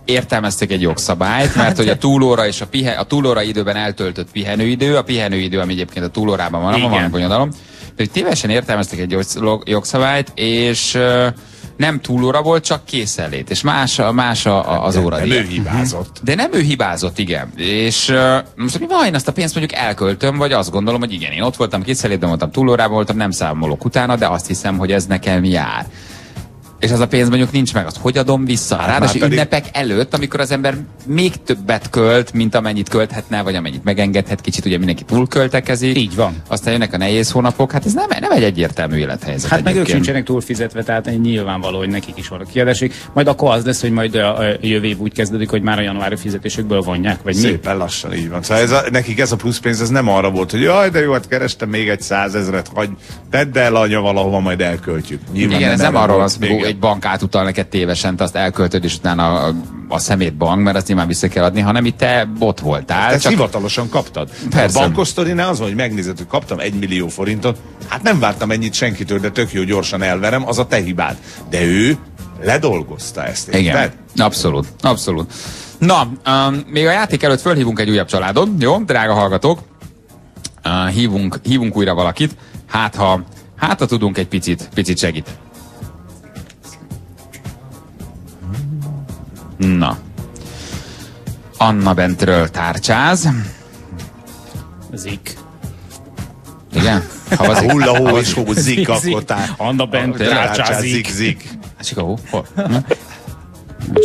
értelmezték egy jogszabályt, mert hogy a túlóra és a túlóra időben eltöltött pihenőidő, a pihenőidő, ami egyébként a túlórában van, abban van bonyodalom, de tévesen értelmezték egy jogszabályt, és nem túlóra volt, csak készenlét, és más az óradíj. Nem ő hibázott. De nem ő hibázott, igen. És most, hogy majd azt a pénzt mondjuk elköltöm, vagy azt gondolom, hogy igen, én ott voltam készenlétben, voltam túlórában, voltam, nem számolok utána, de azt hiszem, hogy ez nekem jár. És az a pénz mondjuk nincs meg, azt hogy adom vissza? Ráadásul ünnepek előtt, amikor az ember még többet költ, mint amennyit költhetne, vagy amennyit megengedhet, kicsit ugye mindenki túlköltekezik. Így van. Aztán jönnek a nehéz hónapok, hát ez nem egy egyértelmű élethelyzet. Hát meg ők sincsenek túlfizetve, tehát nyilvánvaló, hogy nekik is vannak kiadások. Majd akkor az lesz, hogy majd a jövő év úgy kezdődik, hogy már a januári fizetésekből vonják, vagy mi? Szépen lassan, így van. Szóval nekik ez a plusz pénz, ez nem arra volt, hogy jaj, de jó, hát kerestem még egy 100 000-et, hagy, tedd el anya valahova, majd elköltjük. Nyilván igen, ez nem arról az, egy bank átutal neked tévesen, te azt elköltöd, és utána a szemétbank, mert azt nyilván vissza kell adni, hanem itt te bot voltál. Te csak hivatalosan kaptad. Persze. A bankosztorinál az van, hogy megnézed, hogy kaptam 1 millió forintot, hát nem vártam ennyit senkitől, de tök jó, gyorsan elverem, az a te hibád. De ő ledolgozta ezt. Igen, érted? Abszolút, abszolút. Na, még a játék előtt fölhívunk egy újabb családot, jó? Drága hallgatók, hívunk újra valakit, hát ha tudunk egy picit segít. Na. Anna bentről tárcsáz. Zik. Igen? Ha hullahó és hó, zik, akkor tár. Anna bentről tárcsázik. Zik. Hát csak a hó? Hol?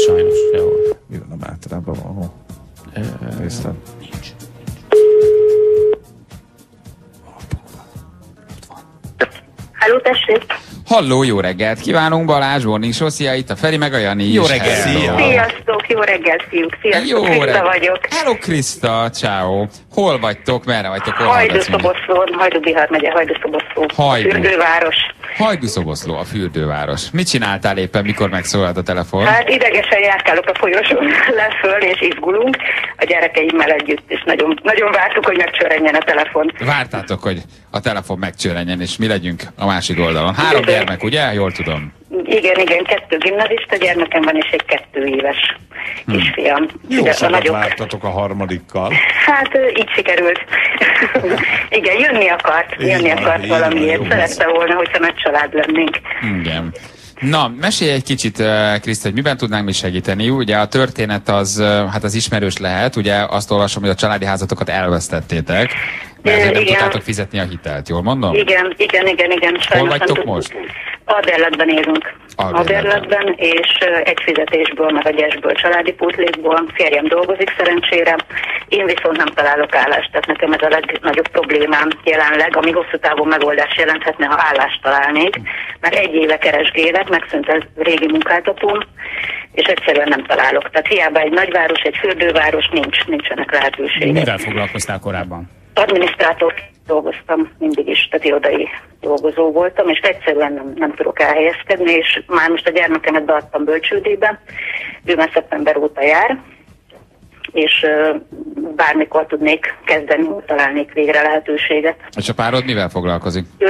Sajnos sehol. Mi van, nem általában van hó? Néztem. Nincs. Ott van. Halló, tessék. Halló, jó reggelt kívánunk, Balázs, Morning Show, szia, itt a Feri, meg a Jani. Jó reggelt! Sziasztok, jó reggelt, fiúk, sziasztok, Kriszta vagyok. Hello, Kriszta, ciao. Hol vagytok, merre vagytok? Hajdúszoboszló, Hajdú-Bihar megye, Hajdúszoboszló, fürdőváros. Hajdúszoboszló, a fürdőváros. Mit csináltál éppen, mikor megszólalt a telefon? Hát idegesen járkálok a folyosón leföl, és izgulunk a gyerekeimmel együtt, és nagyon, nagyon vártuk, hogy megcsörrenjen a telefon. Vártátok, hogy a telefon megcsörrenjen, és mi legyünk a másik oldalon. 3 gyermek, ugye? Jól tudom. Igen, 2 gimnazista gyermekem van, és egy 2 éves kisfiam. Jó sokat vártatok a harmadikkal. Hát így sikerült. Igen, jönni akart valamiért. Szerette volna, hogyha nagy család lennénk. Igen. Na, mesélj egy kicsit, Kriszta, hogy miben tudnánk mi segíteni. Ugye a történet az, hát az ismerős lehet, ugye azt olvasom, hogy a családi házatokat elvesztettétek, mert ezért nem tudtátok fizetni a hitelt, jól mondom? Igen. Hol vagytok most? Albérletben élünk. Albérletben, és egy fizetésből, meg egy esből, családi pótlékból. Férjem dolgozik szerencsére, én viszont nem találok állást, tehát nekem ez a legnagyobb problémám jelenleg, ami hosszú távon megoldást jelenthetne, ha állást találnék, mert 1 éve keresgélek, megszűnt az régi munkáltatóm, és egyszerűen nem találok. Tehát hiába egy nagyváros, egy fürdőváros, nincsenek lehetőségek. Mivel foglalkoztál korábban? Adminisztrátor dolgoztam mindig is, tehát irodai dolgozó voltam, és egyszerűen nem tudok elhelyezkedni, és már most a gyermekemet beadtam bölcsődébe, ő már szeptember óta jár, és bármikor tudnék kezdeni, találnék végre lehetőséget. És a párod mivel foglalkozik? Ő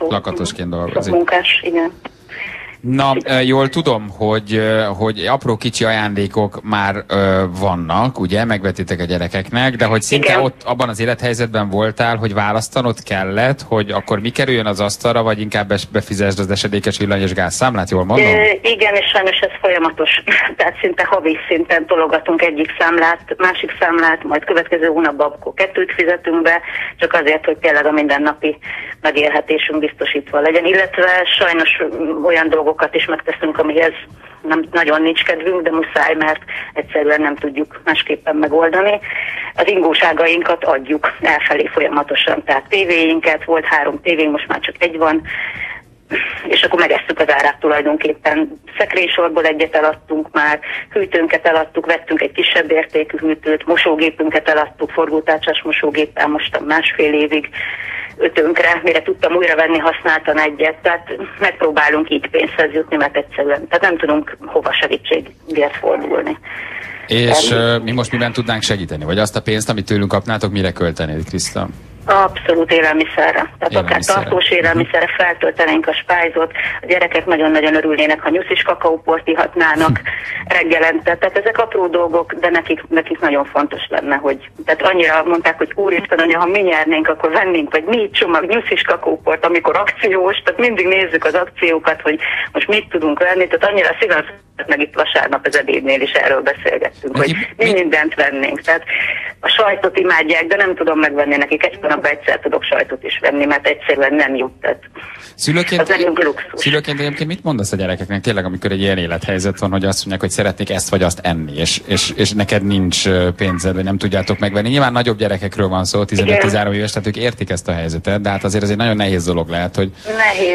lakatosként dolgozik. Munkás, igen. Na, jól tudom, hogy apró kicsi ajándékok már vannak, ugye, megvetitek a gyerekeknek, de hogy szinte igen. Ott abban az élethelyzetben voltál, hogy választanod kellett, hogy akkor mi kerüljön az asztalra, vagy inkább befizesd az esedékes villany és gázszámlát, jól mondom? Igen, és sajnos ez folyamatos. Tehát szinte havi szinten tologatunk egyik számlát, másik számlát, majd következő hónapban akkor 2-t fizetünk be, csak azért, hogy tényleg a mindennapi megélhetésünk biztosítva legyen, illetve sajnos olyan dolgokat is megteszünk, amihez nem nagyon nincs kedvünk, de muszáj, mert egyszerűen nem tudjuk másképpen megoldani. Az ingóságainkat adjuk elfelé folyamatosan, tehát tévéinket, volt 3 tévénk, most már csak 1 van, és akkor megesztük az árát tulajdonképpen. Szekrénysorból egyet eladtunk már, hűtőnket eladtuk, vettünk egy kisebb értékű hűtőt, mosógépünket eladtuk, forgótárcsás mosógéppel mostan másfél évig 5-önkre, mire tudtam újra venni, használtan egyet, tehát megpróbálunk így pénzhez jutni, mert egyszerűen, tehát nem tudunk hova segítségért fordulni. És mi most miben tudnánk segíteni? Vagy azt a pénzt, amit tőlünk kapnátok, mire költenéd, Kriszta? Abszolút élelmiszerre. Tehát akár tartós élelmiszerre, feltöltenénk a spájzot, a gyerekek nagyon-nagyon örülnének, ha nyuszis kakaóport ihatnának reggelente. Tehát ezek apró dolgok, de nekik nagyon fontos lenne, hogy... Tehát annyira mondták, hogy úristen, anya, ha mi nyernénk, akkor vennénk, vagy 4 csomag nyuszis kakaóport, amikor akciós, tehát mindig nézzük az akciókat, hogy most mit tudunk venni, tehát annyira szíves, meg itt vasárnap az ebédnél is erről beszélgettünk, hogy mi mindent vennénk. Tehát a sajtot imádják, de nem tudom megvenni nekik, egy hónapban egyszer tudok sajtot is venni, mert egyszerűen nem jut. Szülőként egyébként mit mondasz a gyerekeknek tényleg, amikor egy ilyen élethelyzet van, hogy azt mondják, hogy szeretnék ezt vagy azt enni, és neked nincs pénzed, vagy nem tudjátok megvenni. Nyilván nagyobb gyerekekről van szó, 15-13 éves, tehát ők értik ezt a helyzetet, de hát azért ez egy nagyon nehéz dolog lehet, hogy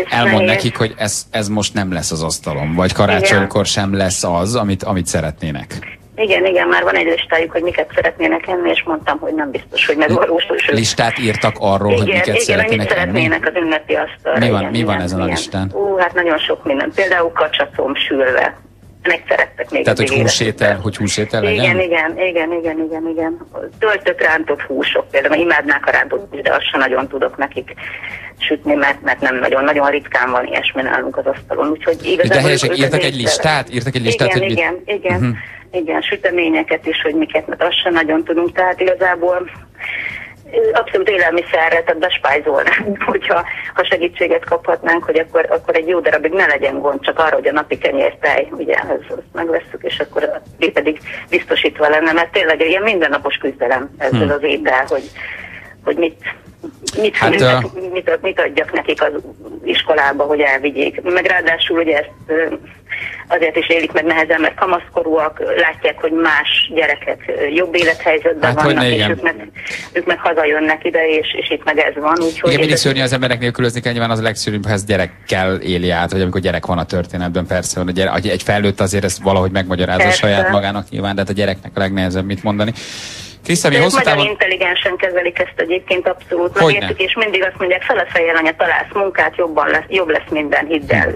elmond nekik, hogy ez most nem lesz az asztalom, vagy karácsonykor sem lesz az, amit szeretnének. Igen, már van egy listájuk, hogy miket szeretnének enni, és mondtam, hogy nem biztos, hogy megvalósul. Listát írtak arról, hogy miket szeretnének enni? Szeretnének az ünnepi asztalra. Mi van ezen a listán? Hát nagyon sok minden. Például kacsacom sülve. Megszerettek még. Tehát, hogy húsétel legyen? Igen. Töltök rántott húsok, például imádnák a rántott hús, de azt sem nagyon tudok nekik sütni, mert nem nagyon ritkán van ilyesmi nálunk az asztalon. Úgyhogy igazából... Írtak egy listát? Igen. Uh-huh. Igen, süteményeket is, hogy miket, mert azt sem nagyon tudunk, tehát igazából abszolút élelmiszerre, tehát bespájzolnánk, hogyha segítséget kaphatnánk, hogy akkor egy jó darabig ne legyen gond, csak arra, hogy a napi kenyértej, ugye, azt megvesszük, és akkor mi pedig biztosítva lenne, mert tényleg egy ilyen mindennapos küzdelem ezzel az étel, hogy mit adjak nekik az iskolába, hogy elvigyék. Meg ráadásul ugye ezt azért is élik meg nehezen, mert kamaszkorúak, látják, hogy más gyerekek jobb élethelyzetben vannak, és ők meg hazajönnek ide, és itt meg ez van. Igen, mindig szörnyű az embernek nélkülözni kell, nyilván az a legszörnyűbb, ha ezt gyerekkel éli át, vagy amikor gyerek van a történetben, persze, hogy egy felnőtt azért ezt valahogy megmagyarázza saját magának nyilván, de hát a gyereknek a legnehezebb mit mondani. Nagyon intelligensen kezelik ezt egyébként, abszolút megértik, és mindig azt mondják, fel a fejjel, anya, találsz munkát, jobb lesz minden, hidd el.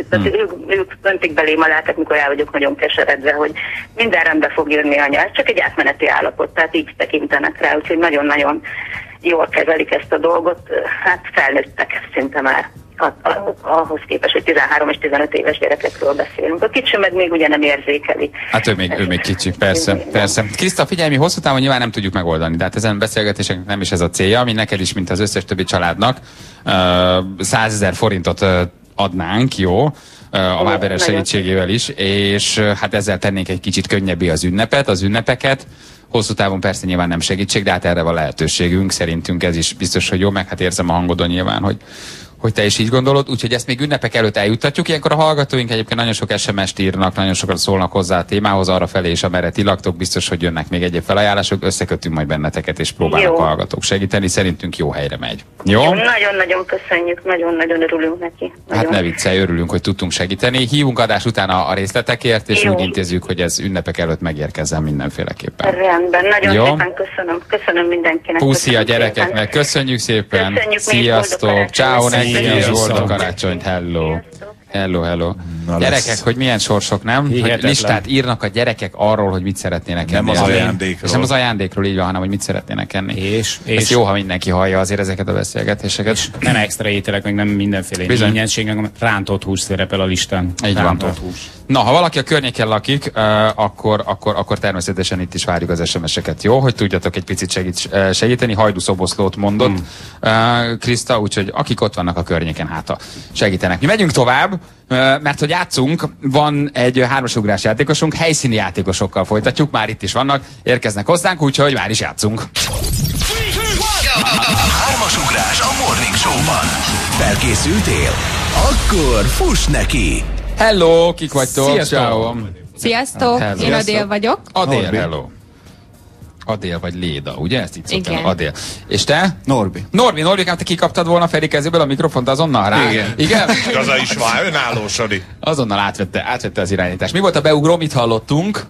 Ők öntik belém a látat, mikor el vagyok nagyon keseredve, hogy minden rendbe fog jönni, anya, ez csak egy átmeneti állapot, tehát így tekintenek rá, úgyhogy nagyon-nagyon jól kezelik ezt a dolgot, hát felnőttek szinte már. Ahhoz képest, hogy 13 és 15 éves gyerekekről beszélünk. A kicsi meg még ugye nem érzékeli. Hát ő még kicsi, persze. Kriszta, figyelj, mi hosszú távon nyilván nem tudjuk megoldani, de hát ezen beszélgetéseknek nem is ez a célja, ami neked is, mint az összes többi családnak 100 000 forintot adnánk, jó? A Waberer's segítségével is, és hát ezzel tennénk egy kicsit könnyebbé az ünnepeket. Hosszú távon persze nyilván nem segítség, de hát erre van lehetőségünk, szerintünk ez is biztos, hogy jó, meg hát érzem a hangodon nyilván, hogy te is így gondolod, úgyhogy ezt még ünnepek előtt eljuttatjuk. Ilyenkor a hallgatóink egyébként nagyon sok SMS-t írnak, nagyon sokat szólnak hozzá a témához, arrafelé és amerre ti laktok, biztos, hogy jönnek még egyéb felajánlások, összekötünk majd benneteket, és próbálnak a hallgatók segíteni, szerintünk jó helyre megy. Jó? Nagyon-nagyon köszönjük, nagyon-nagyon örülünk neki. Nagyon. Hát ne viccelj, örülünk, hogy tudtunk segíteni. Hívunk adás után a részletekért, és úgy intézzük, hogy ez ünnepek előtt megérkezzen mindenféleképpen. Rendben, nagyon szépen köszönöm mindenkinek. Puszi a gyerekeknek, köszönjük szépen. Sziasztok, ciao. Igen, boldog karácsonyt, hello. Gyerekek, hogy milyen sorsok, nem? Hogy listát írnak a gyerekek arról, hogy mit szeretnének enni. Nem az ajándékról, így van, hanem hogy mit szeretnének enni. És jó, ha mindenki hallja azért ezeket a beszélgetéseket. Nem extra ételek, meg nem mindenféle ingyenségek, hanem rántott hús szerepel a listán. Így van. Na, ha valaki a környéken lakik, akkor természetesen itt is várjuk az SMS-eket, jó? Hogy tudjatok egy picit segíteni. Hajdúszoboszlót mondott Kriszta, úgyhogy akik ott vannak a környéken, hát segítenek. Mi megyünk tovább, mert hogy játszunk, van egy 3-as ugrás játékosunk, helyszíni játékosokkal folytatjuk, már itt is vannak, érkeznek hozzánk, úgyhogy már is játszunk. 3-as ugrás a Morning Show-ban. Felkészültél? Akkor fuss neki! Hello, kik vagytok? Sziasztok! Sziasztok, hello. Én Adél vagyok. Adél, hello. Adél vagy Léda, ugye? Ezt így szoktam, Adél. És te? Norbi. Norbi, hát te kikaptad volna Feri kezéből a mikrofont azonnal rá. Igen. Igen? Igaza is van, önálló Sadi. Azonnal átvette az irányítást. Mi volt a beugró, mit hallottunk?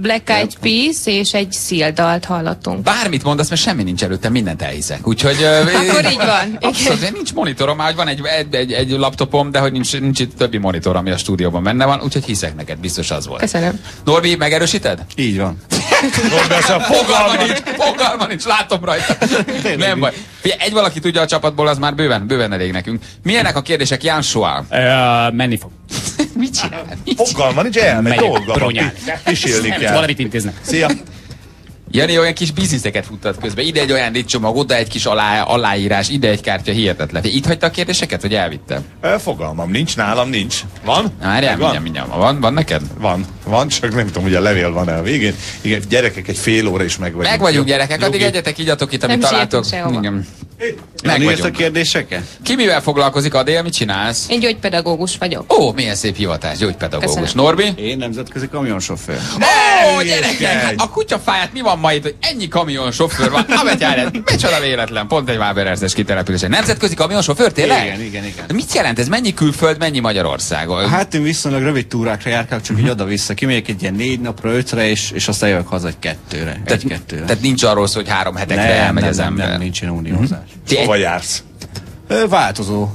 Black Eyed Peas és egy Seal-dalt hallottunk. Bármit mondasz, mert semmi nincs előttem, mindent elhiszek. Úgyhogy... Akkor így van. Abszolút, nincs monitorom, hogy van egy laptopom, de hogy nincs itt többi monitor, ami a stúdióban benne van, úgyhogy hiszek neked, biztos az volt. Köszönöm. Norbi, megerősíted? Így van. Fogalma nincs, látom rajta. Nem baj. Figyelj, egy valaki tudja a csapatból, az már bőven elég nekünk. Milyenek a kérdések, Ján Soál? Menni fog. Mit csinál? Fogalma nincs, elmegy, dolga. Pisilni kell. Valamit intéznek. Szia. Jani olyan kis bizniszeket futtat közben. Ide egy ajándékcsomag, oda egy kis aláírás, ide egy kártya, hihetetlen. Itt hagyta a kérdéseket, vagy elvittem? Fogalmam nincs, nálam nincs. Van? Várjál, mindjárt. Van neked? Van, csak nem tudom, hogy a levél van-e a végén. Igen, gyerekek, egy fél óra is meg vagyunk. Meg vagyunk, gyerekek, addig egyetek, igyatok itt, amit találtok. Igen. Megnézd a kérdéseket? Ki mivel foglalkozik, Adél, mit csinálsz? Én gyógypedagógus vagyok. Ó, milyen szép hivatás, gyógypedagógus. Köszönöm. Norbi? Én nemzetközi kamionsofőr. Ó, gyerekek, a kutyafáját mi van ma itt, hogy ennyi kamionsofőr van? A betyárját, micsoda véletlen, pont egy Waberer's-es kitelepülésen. Nemzetközi kamionsofőr, tényleg? Igen. Mit jelent ez? Mennyi külföld, mennyi Magyarország? Hát én viszonylag rövid túrákra járkálok, csak így oda-vissza. Kimegyek egy ilyen 4 napra, 5-re, és aztán jövök haza egy 2-re. Tehát nincs arról szó, hogy 3 hetekre elmegy az ember. Nem, nincsen uniózás. Hova jársz? Változó.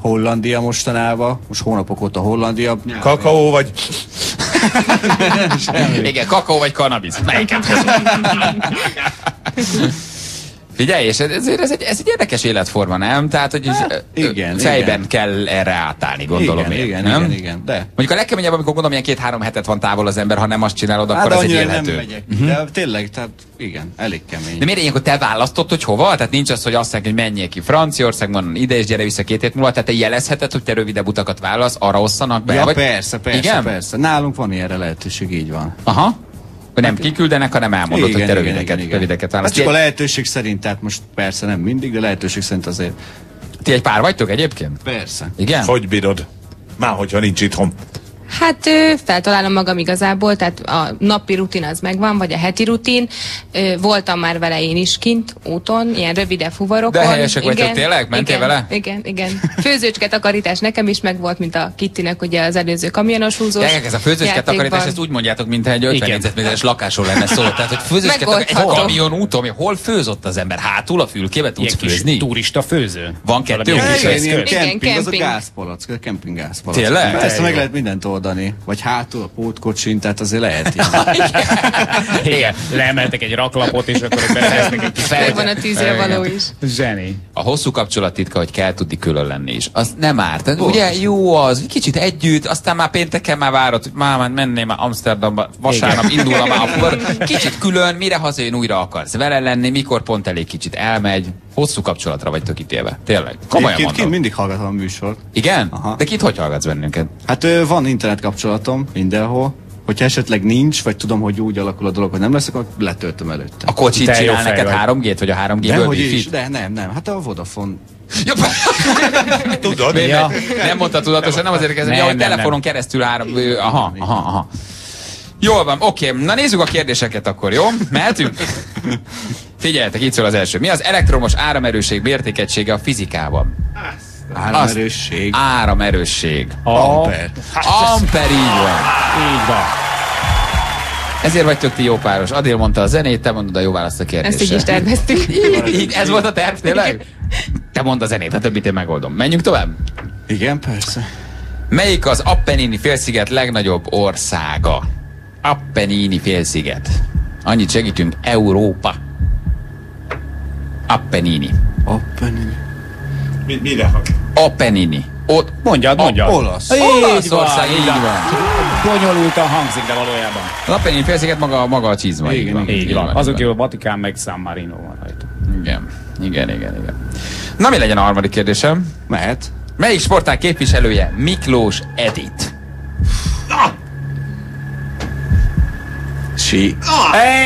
Hollandia mostanában, most hónapok óta Hollandia. Kakaó vagy... Igen, kakaó vagy kanabisz. Melyiket? Figyelj, és ez egy érdekes életforma, nem? Tehát, hogy fejben kell erre átállni, gondolom én. Igen, de. Mondjuk a legkeményebb, amikor gondolom, ilyen 2-3 hetet van távol az ember, ha nem azt csinálod, akkor az egy élhető. Nem megyek, de tényleg, tehát igen, elég kemény. De miért ilyenkor te választottad, hogy hova? Tehát nincs az, hogy azt mondják, hogy menjél ki Franciaországban, ide és gyere vissza 2 hét múlva, tehát te jelezheted, hogy te rövidebb utakat válasz, arra osszanak be? Ja, vagy... persze. Nálunk van ilyenre lehetőség, így van. Aha. Nem kiküldenek, hanem elmondod, hogy te rövideket választják. Hát csak a lehetőség szerint, tehát most persze nem mindig, de lehetőség szerint azért. Ti egy pár vagytok egyébként? Persze. Igen? Hogy bírod? Már hogyha nincs itthon. Hát feltalálom magam igazából, tehát a napi rutin az megvan, vagy a heti rutin. Voltam már vele én is kint, úton, ilyen rövidebb fuvarokon. De helyesek vagytok, tényleg? Mentél vele? Igen. Főzőcske takarítás nekem is megvolt, mint a Kittinek ugye az előző kamionos húzós. Gyerekek, ez a főzőcske takarítás, ezt úgy mondjátok, mintha egy 50 négyzetméteres lakásról lenne szó. Tehát, hogy főzőcske takarítás, egy kamion úton, hol főzött az ember? Hátul a fülkébe tudsz főzni? Turista főző. Van 2 főző. Vagy hátul a pótkocsin, tehát azért lehet ilyen. Leemeltek egy raklapot, és akkor belehelyeznek egy kis... Fel van a 10-re való is. Zseni. A hosszú kapcsolat titka, hogy kell tudni külön lenni is. Az nem árt. Ugye jó az, kicsit együtt, aztán már pénteken már várod, hogy már mennél már Amsterdamba, vasárnap indulna már a fuvar. Kicsit külön, mire hazajön újra akarsz vele lenni, mikor pont elég kicsit elmegy. Hosszú kapcsolatra vagytok ítélve. Tényleg. Komolyan mondom. Kint mindig hallgatom a műsort. Igen? Aha. De kit hogy hallgatsz bennünket? Hát van internet kapcsolatom mindenhol. Hogyha esetleg nincs, vagy tudom, hogy úgy alakul a dolog, hogy nem lesz, akkor letöltöm előtte. A kocsit csinál neked 3G-t, vagy a 3G-ből Wi-Fi-t? De nem. Hát a Vodafone... Tudod? Nem mondta tudatosan, nem azért kezdem. Ja, hogy telefonon keresztül 3... Aha. Jól van, oké. Na nézzük a kérdéseket akkor, jó? Mehetünk? Figyeljetek, itt szól az első. Mi az elektromos áramerősség mértékegysége a fizikában? Áramerősség. Áramerősség. Amper. Amper, így van. Így van. Ezért vagytok ti jó páros. Adél mondta a zenét, te mondod a jó választ a kérdésre. Ezt így is terveztük. Ez volt a terv, tényleg? Te mondd a zenét, a többit én megoldom. Menjünk tovább? Igen, persze. Melyik az Appennini félsziget legnagyobb országa? Appennini félsziget. Annyit segítünk, Európa. Appennini. Mire hat? Appennini. Ott mondjad. Olaszország, így van. Bonyolultan hangzik, de valójában. Az Appennini félsziget maga a csizma. Igen. Azon kívül a Vatikán meg San Marino van rajta. Igen. Na, mi legyen a harmadik kérdésem? Mehet. Melyik sportág képviselője Miklós Edit?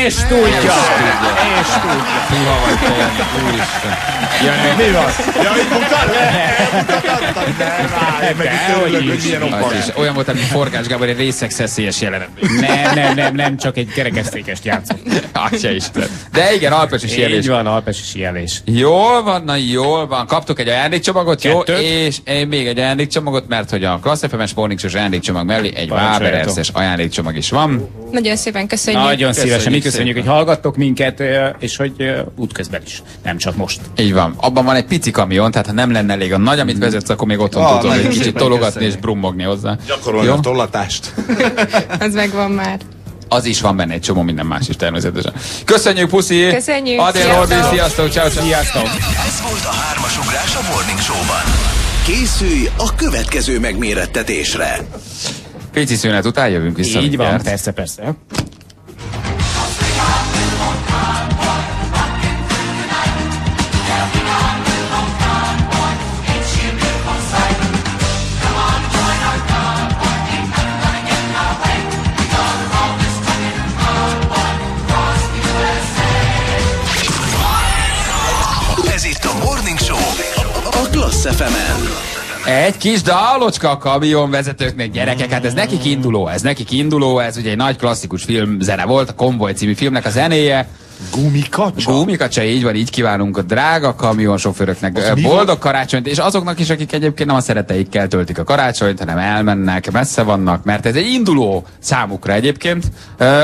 És tudja! Puha vagy tényleg, úristen. Mi van? Jaj, mutat le! Mutatadtad, nem állj! Meg itt örülök, hogy milyen oppalás. Olyan volt, ami Forgács Gábor egy részegszeszélyes jelenetben. Nem, csak egy kerekesztékest játszom. Atya Isten. De igen, alpes is jelés. Így van, alpes is jelés. Jól van, na jól van. Kaptuk egy ajándékcsomagot, jó? És még egy ajándékcsomagot, mert hogy a Klassz FM-es Morningsos ajándékcsomag mellé egy Waberer's-es ajándékcsomag is van. Nagyon szépen köszönjük. Nagyon szívesen, mi köszönjük, hogy hallgattok minket, és hogy útközben is, nem csak most. Így van. Abban van egy pici kamion, tehát ha nem lenne elég a nagy, amit vezetsz, akkor még otthon tudod egy kicsit tologatni és brummogni hozzá. Gyakorolni a tollatást. Az megvan már. Az is van benne, egy csomó minden más is természetesen. Köszönjük, puszi! Köszönjük! Adél Orbi, sziasztok! Sziasztok! Ez volt a hármasugrás a Morning Show-ban. Készülj a következő megmérettetésre. Pici szünet után jövünk vissza. Így van, persze, persze. Egy kis dálocska a kamionvezetőknek, gyerekek, hát ez nekik induló, ez ugye egy nagy klasszikus filmzene volt, a Konvoj című filmnek a zenéje. Gumikacsa? Gumikacsa, így van, így kívánunk a drága kamionsofőröknek boldog karácsonyt, és azoknak is, akik egyébként nem a szereteikkel töltik a karácsonyt, hanem elmennek, messze vannak, mert ez egy induló számukra egyébként.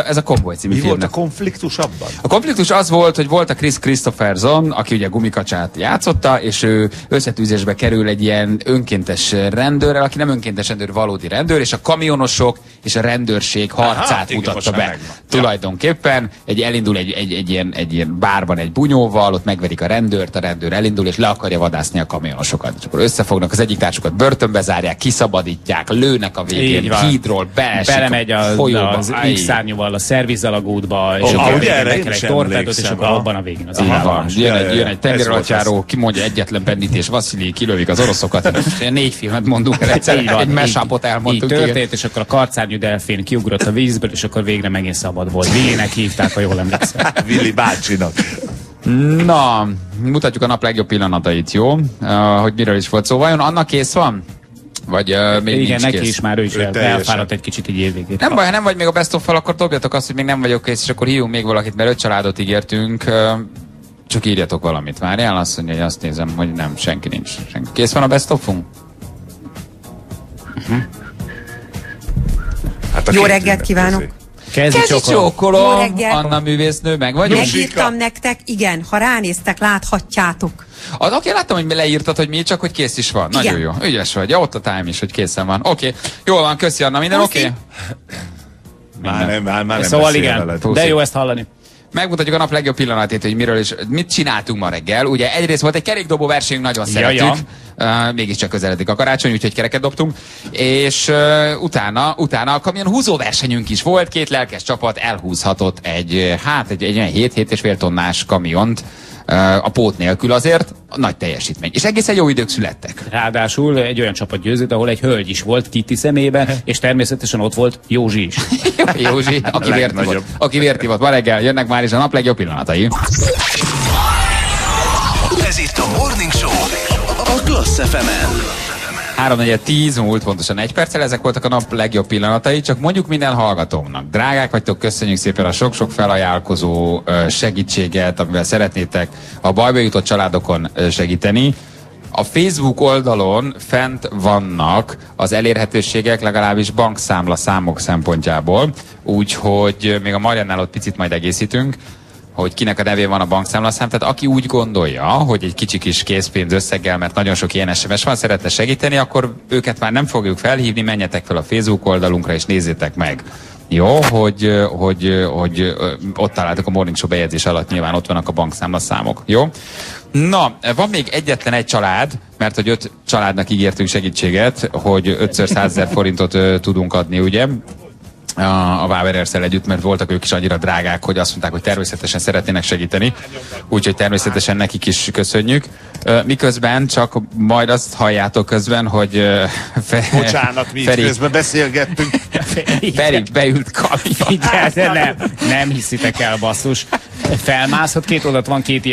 Ez a Konvoj című filmnek. Mi volt a konfliktus abban? A konfliktus az volt, hogy volt a Chris Christopherson, aki ugye Gumikacsát játszotta, és ő összetűzésbe kerül egy ilyen önkéntes rendőrrel, aki nem önkéntes rendőr, valódi rendőr, és a kamionosok és a rendőrség harcát mutatta be. Tulajdonképpen elindul egy ilyen bárban egy bunyóval, ott megverik a rendőrt, a rendőr elindul, és le akarja vadászni a kamionosokat. És akkor összefognak, az egyik társukat börtönbe zárják, kiszabadítják, lőnek a végén, hídról beesik, belemegy a folyóba, az X-szárnyúval a szervizalagútba, és egy torpedót, és akkor abban a végén az jön egy tengeralattjáró, kimondja egyetlen pendítés, Vasilij, kilövik az oroszokat. 4 filmet mondunk egyszer, egy mesapot elmondtunk. Így történt, és akkor a karcárnyú delfin kiugrott a vízből, és akkor végre megint szabad volt. Villinek hívták, ha jól emlékszem. Willi bácsinak. Na, mutatjuk a nap legjobb pillanatait, jó? Hogy miről is volt szó. Vajon Anna kész van? Vagy még igen, nincs neki kész? Is már ő is elfáradt egy kicsit így évvégét. Nem baj, ha nem vagy még a best of-fal, akkor dobjatok azt, hogy még nem vagyok kész, és akkor hívjunk még valakit, mert 5 családot ígértünk. Csak írjatok valamit. Várjál, azt mondja, hogy azt nézem, hogy nem, senki nincs. Senki. Kész van a best of-unk? Hát jó reggelt kívánok! Kezdi csókolom, Anna művésznő, meg vagyok. Megírtam nektek, igen, ha ránéztek, láthatjátok. Az oké, láttam, hogy leírtad, hogy mi, csak hogy kész is van. Igen. Nagyon jó, ügyes vagy, ja, ott a time is, hogy készen van. Oké, jól van, köszi Anna, minden oké? Már nem szóval igen, de jó ezt hallani. Megmutatjuk a nap legjobb pillanatét, hogy miről is, mit csináltunk ma reggel. Ugye egyrészt volt egy kerékdobó versenyünk, nagyon szeretjük. Mégiscsak közeledik a karácsony, úgyhogy kereket dobtunk. És utána a kamion húzóversenyünk is volt. 2 lelkes csapat elhúzhatott egy olyan 7,5 tonnás kamiont. A pót nélkül azért nagy teljesítmény. És egészen jó idők születtek. Ráadásul egy olyan csapat győzött, ahol egy hölgy is volt Titi szemében, és természetesen ott volt Józsi is. Józsi, aki vértivott. Ma reggel jönnek már is a nap legjobb pillanatai. Ez itt a Morning Show a Klassz FM-en. 3:10 múlt pontosan 1 perccel, ezek voltak a nap legjobb pillanatai, csak mondjuk minden hallgatómnak. Drágák vagytok, köszönjük szépen a sok-sok felajánlkozó segítséget, amivel szeretnétek a bajba jutott családokon segíteni. A Facebook oldalon fent vannak az elérhetőségek, legalábbis bankszámla számok szempontjából, úgyhogy még a Mariannál ott picit majd egészítünk, hogy kinek a nevén van a bankszámlaszám, tehát aki úgy gondolja, hogy egy kicsi kis készpénz összeggel, mert nagyon sok ilyen SMS van, szeretne segíteni, akkor őket már nem fogjuk felhívni, menjetek fel a Facebook oldalunkra és nézzétek meg. Jó, hogy ott találtok a Morning Show bejegyzés alatt, nyilván ott vannak a bankszámlaszámok. Jó? Na, van még egyetlen egy család, mert hogy 5 családnak ígértünk segítséget, hogy 5x100 000 forintot tudunk adni, ugye? A Waberer's-szel együtt, mert voltak ők is annyira drágák, hogy azt mondták, hogy természetesen szeretnének segíteni, úgyhogy természetesen nekik is köszönjük. Miközben csak majd azt halljátok közben, hogy bocsánat, mi Feri... közben beszélgettünk. Feri beült kamion. Nem hiszitek el, basszus. felmászott, két oldalt van két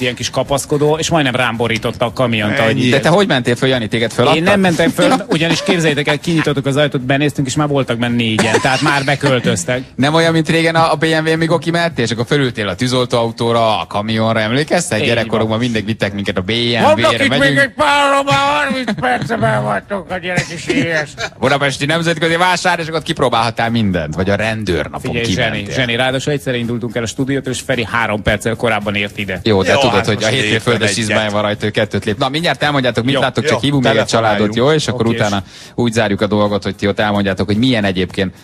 ilyen kis kapaszkodó, és majdnem rám borította a kamiont. De te hogy mentél föl, Jani, téged föladtak? Én nem mentem föl, ugyanis képzeljétek el, kinyitottuk az ajtót, benéztünk, és már voltak benne négyen, tehát már beköltöztek. Nem olyan, mint régen a BMW-n, míg oki mertél, és akkor fölültél a tűzoltóautóra, a kamionra, emlékeztek? Gyerekkorokban mindig vittek minket a BMW-re, megyünk. Még egy pár, 30 percben vagytok, a gyerek is éhes. Budapesti nemzetközi vásár, és akkor kipróbálhattál mindent, vagy a rendőrnapon kimentél. Zseni, ráadásul egyszer indultunk el a stúdiótól, és Feri 3 perccel korábban ért ide. Jó, de jó, tudod, hát hogy a hétfő földes izmája van rajta, 2-t lép. Na, mindjárt elmondjátok, mit láttok, csak hívunk még egy családot, jó? És akkor utána úgy zárjuk a dolgot, hogy ti ott elmondjátok, hogy milyen egyébként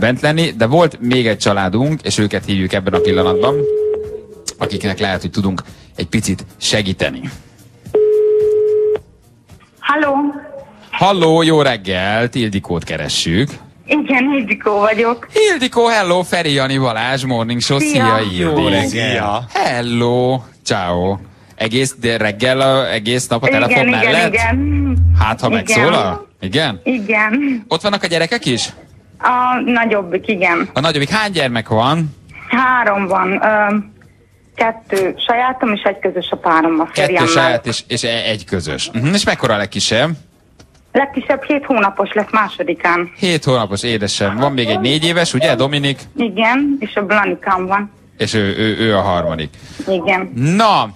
bent lenni. De volt még egy családunk, és őket hívjuk ebben a pillanatban, akiknek lehet, hogy tudunk egy picit segíteni. Halló! Halló, jó reggelt! Ildikót keressük. Igen, Ildikó vagyok. Ildikó, hello, Feri, Jani, Balázs, Morning Show, szia, Ildi. Szia. Hello, ciao. Egész reggel, egész nap a telefon mellett? Igen. Hát, ha megszólal? Igen? Igen. Ott vannak a gyerekek is? A nagyobbik, igen. A nagyobbik. Hány gyermek van? 3 van. 2 sajátom, és 1 közös a párommal. 2 saját és 1 közös. És mekkora a legkisebb? Legkisebb 7 hónapos lesz másodikán. 7 hónapos, édesem. Van még egy 4 éves, ugye, Dominik? Igen, és a Blanikám van. És ő a harmadik. Igen. Na,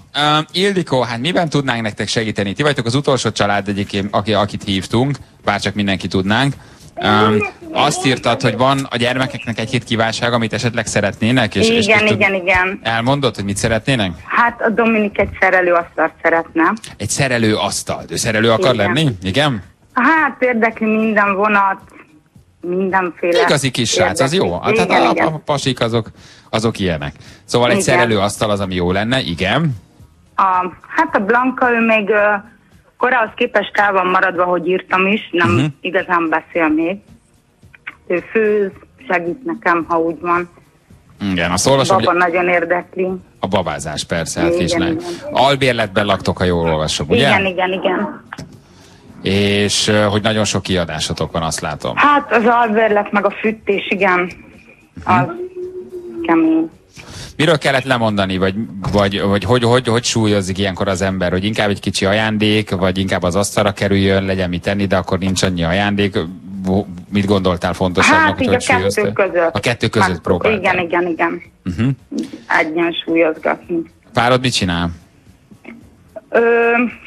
Ildikó, hát miben tudnánk nektek segíteni? Ti vagytok az utolsó család egyébként, akit hívtunk, bárcsak mindenki tudnánk. Azt írtad, hogy van a gyermekeknek egy-két kívánság, amit esetleg szeretnének? És, igen. Elmondod, hogy mit szeretnének? Hát a Dominik egy szerelőasztalt szeretne. Egy szerelőasztalt? Ő szerelő akar lenni? Igen? Hát érdekli minden vonat, mindenféle. Igazi kis srác, az jó. Hát igen, a pasik azok ilyenek. Szóval egy szerelőasztal az, ami jó lenne, igen. Hát a Blanka, ő még... korához képest el van maradva, hogy írtam is, nem igazán beszél még. Ő főz, segít nekem, ha úgy van. Igen, azt olvasom, baba nagyon érdekli. A babázás, persze, hát kislány. Albérletben laktok, ha jól olvasom, ugye? Igen. És hogy nagyon sok kiadásotok van, azt látom. Hát az albérlet meg a fűtés, igen. Az kemény. Miről kellett lemondani, vagy hogy súlyozik ilyenkor az ember, hogy inkább egy kicsi ajándék, vagy inkább az asztalra kerüljön, legyen mit tenni, de akkor nincs annyi ajándék. Mit gondoltál fontosabbnak, hát, hogy súlyoztál? A kettő között próbáltál. Igen. Egyensúlyozgatni. Párod mit csinál?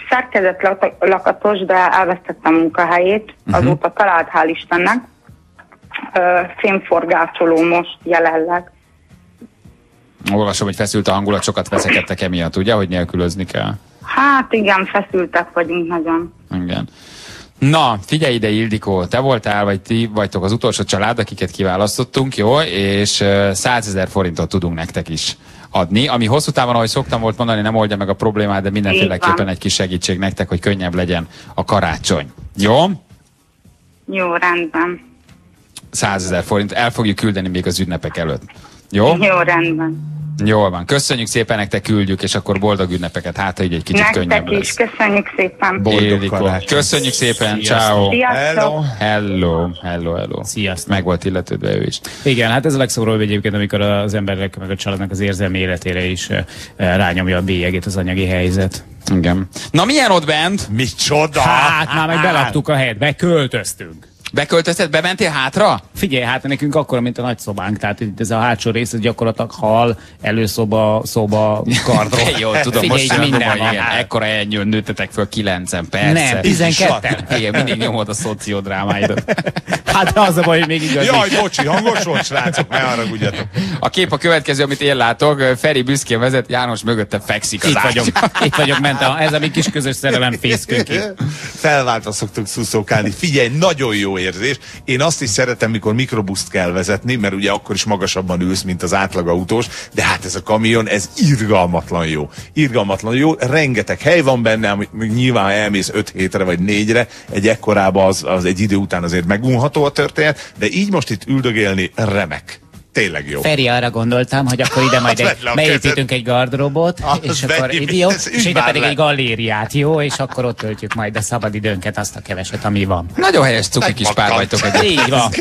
Szerkezetlakatos, de elvesztettem munkahelyét. Azóta talált, hál' Istennek. Fémforgácsoló most jelenleg. Olvasom, hogy feszült a hangulat, sokat veszekedtek emiatt, ugye, hogy nélkülözni kell? Hát igen, feszültek vagyunk nagyon. Igen. Na, figyelj ide, Ildikó, te voltál, vagy ti vagytok az utolsó család, akiket kiválasztottunk, jó? És 100 000 forintot tudunk nektek is adni, ami hosszú távon, ahogy szoktam volt mondani, nem oldja meg a problémát, de mindenféleképpen egy kis segítség nektek, hogy könnyebb legyen a karácsony. Jó? Jó, rendben. 100 000 forint, el fogjuk küldeni még az ünnepek előtt. Jó? Jó, rendben. Jól van. Köszönjük szépen, nektek küldjük, és akkor boldog ünnepeket. Hát, hogy egy kicsit könnyebb lesz. Köszönjük szépen. Boldog karácsonyt. Köszönjük szépen. Ciao. Hello. Sziasztok. Meg volt illetődve ő is. Igen, hát ez a legszomorúbb egyébként, amikor az emberek meg a családnak az érzelmi életére is rányomja a bélyegét az anyagi helyzet. Igen. Na, milyen ott bent? Micsoda! Hát, már meg belaktuk a helyet, beköltöztünk. Beköltözted, bementél hátra? Figyelj, hát nekünk akkora, mint a nagy szobánk, tehát itt ez a hátsó rész, gyakorlatilag hal, előszoba, szoba, kardról. Jó, tudom, figyelj, most minden van. Ekkora elnyőn nőttetek föl 9-en, persze. Nem, 12-en. Igen, mindig nyomod a szociodrámáidat. Hát az a baj, hogy még igaz. Jaj, bocsi, hangos volt, srácok, ne haragudjatok. A kép a következő, amit én látok, Feri büszkén vezet, János mögötte fekszik az Itt vagyok, mentem, ez a mi kis közös szerelem fészkünk. Felváltva szoktunk szuszókálni. Figyelj, nagyon jó érzés. Én azt is szeretem, mikor mikrobuszt kell vezetni, mert ugye akkor is magasabban ülsz, mint az átlagautós, de hát ez a kamion, ez irgalmatlan jó. Irgalmatlan jó, rengeteg hely van benne, amit nyilván elmész 5 hétre vagy 4-re, egy ekkorában az egy idő után azért megunható a történet, de így most itt üldögélni remek. Tényleg jó. Feri, arra gondoltam, hogy akkor ide majd beépítünk egy gardróbot, és akkor ide pedig egy galériát, jó? És akkor ott töltjük majd a szabadidőnket, azt a keveset, ami van. Nagyon helyes cuki kis pár vagytok. Így van.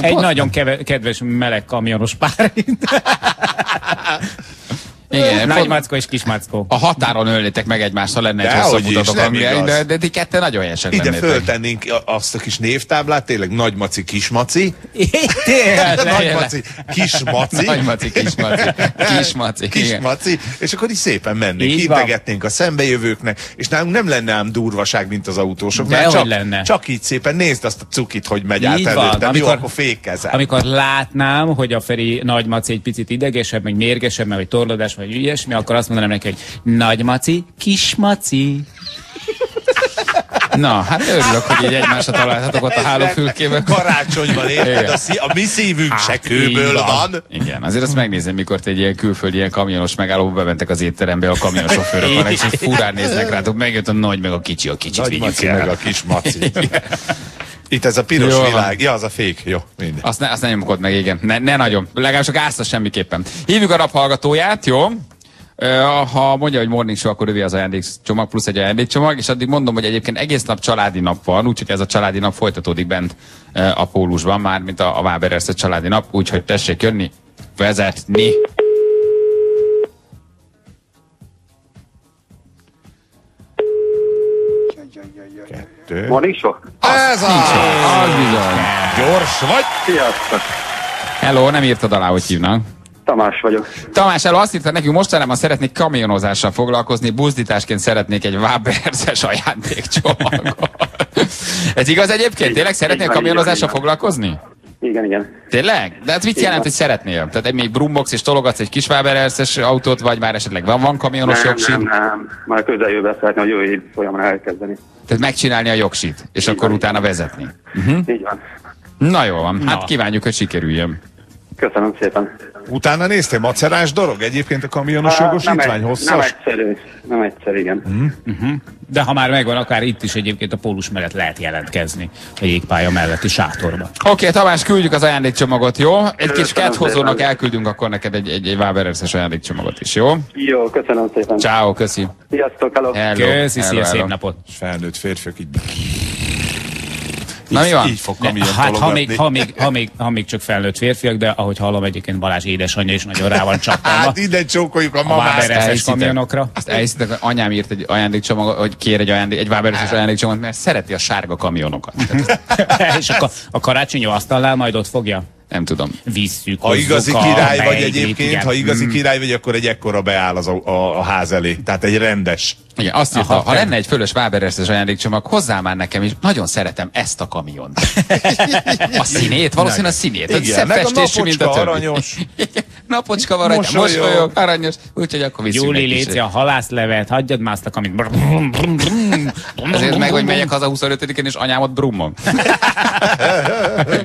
Egy nagyon kedves meleg kamionos pár. Igen, nagy mackó és kis mackó. A határon ölnétek meg egymást, ha lenne egy hosszabb mutatok, de ti ketten nagyon helyesen lennétek. Ide föltennénk azt a kis névtáblát, tényleg nagy maci, kis maci. Nagy maci, kis maci. Nagy maci, kis maci. Kis maci, kis maci. És akkor így szépen mennénk, integetnénk a szembejövőknek, és nálunk nem lenne ám durvaság, mint az autósoknál. Csak így szépen nézd azt a cukit, hogy megy át előttem, jó, akkor fékezem. Amikor látnám, hogy a Feri nagy maci egy picit idegesebb, meg mérgesebb, meg torlódás, vagy ilyesmi, akkor azt mondanám neki, hogy nagy maci, kis maci. Na, hát örülök, hogy így egymásra találhatok ott a hálófülkében. Karácsonyban érted, a mi szívünk hát se kőből van. Igen, azért azt megnézem, mikor te egy ilyen külföldi, ilyen kamionos megállóba bementek az étterembe, a kamionosofőrök vannak, és furán néznek rátok, megjött a nagy, meg a kicsi, a kicsit vigyük el. Meg a kis maci. Igen. Itt ez a piros jó, világ. Ja, az a fék. Jó, minden. Azt ne nyomkod meg, igen. Ne nagyon. Legalábbis csak ázta semmiképpen. Hívjuk a rap hallgatóját, jó? Ha mondja, hogy Morning Show, akkor övé az ajándékcsomag, plusz egy ajándékcsomag, és addig mondom, hogy egyébként egész nap családi nap van, úgyhogy ez a családi nap folytatódik bent a Pólusban, mármint a Waberer's családi nap, úgyhogy tessék jönni, vezetni. Morning Show? Ez az bizony. Gyors vagy? Sziasztok. Hello, nem írtad alá, hogy hívnak. Tamás vagyok. Tamás, elő azt írta nekünk, mostanában szeretnék kamionozással foglalkozni, buzdításként szeretnék egy Waberer's ajándékcsomagot. Ez igaz egyébként? Tényleg szeretnél kamionozással foglalkozni? Igen, igen. Tényleg? De hát mit jelent, hogy szeretnél? Tehát még brummogsz és tologatsz egy kis Waberer's autót, vagy már esetleg van kamionos jogsit? Nem. Már közeljövőben szeretném a jövő év folyamra elkezdeni. Tehát megcsinálni a jogsit, és így akkor van, utána vezetni. Így van. Na jól van, hát kívánjuk, hogy sikerüljön. Köszönöm szépen. Utána néztél, macerás dolog egyébként a kamionos jogosítvány hosszas? Nem egyszerű, igen. De ha már megvan, akár itt is egyébként a Pólus mellett lehet jelentkezni, a jégpálya melletti sátorba. Oké, Tamás, küldjük az ajándékcsomagot, jó? Egy kis kedhozónak elküldünk akkor neked egy Waberer's ajándékcsomagot is, jó? Jó, köszönöm szépen. Ciao, köszi. Sziasztok, hello. Köszi, szia, szép napot. És felnőtt férfiak így... Na, így fog kamiont hát, ha még csak felnőtt férfiak, de ahogy hallom, egyébként Balázs édesanyja is nagyon rá van csattanva. Hát innen csókoljuk a Waberer's kamionokra. Azt elhiszitek, hogy anyám írt egy ajándékcsomagot, hogy kér egy Waberer's ajándékcsomagot, mert szereti a sárga kamionokat. És a karácsonyi asztalnál majd ott fogja? Nem tudom. Visszük, ha igazi király vagy egyébként, ha igazi király vagy, akkor egy ekkora beáll a ház elé. Tehát egy rendes. Igen, azt írta, ha lenne egy fölös Waberer's ajándékcsomag, hozzá már nekem is, nagyon szeretem ezt a kamiont. A színét, valószínűleg a színét. Igen, meg a napocska aranyos. Napocska aranyos, mosolyog, aranyos, úgyhogy akkor visszük. Júli, léci a halászlevet, hagyjad már azt a kamint. Ezért meg, hogy megyek haza 25-én, és anyámat brummom.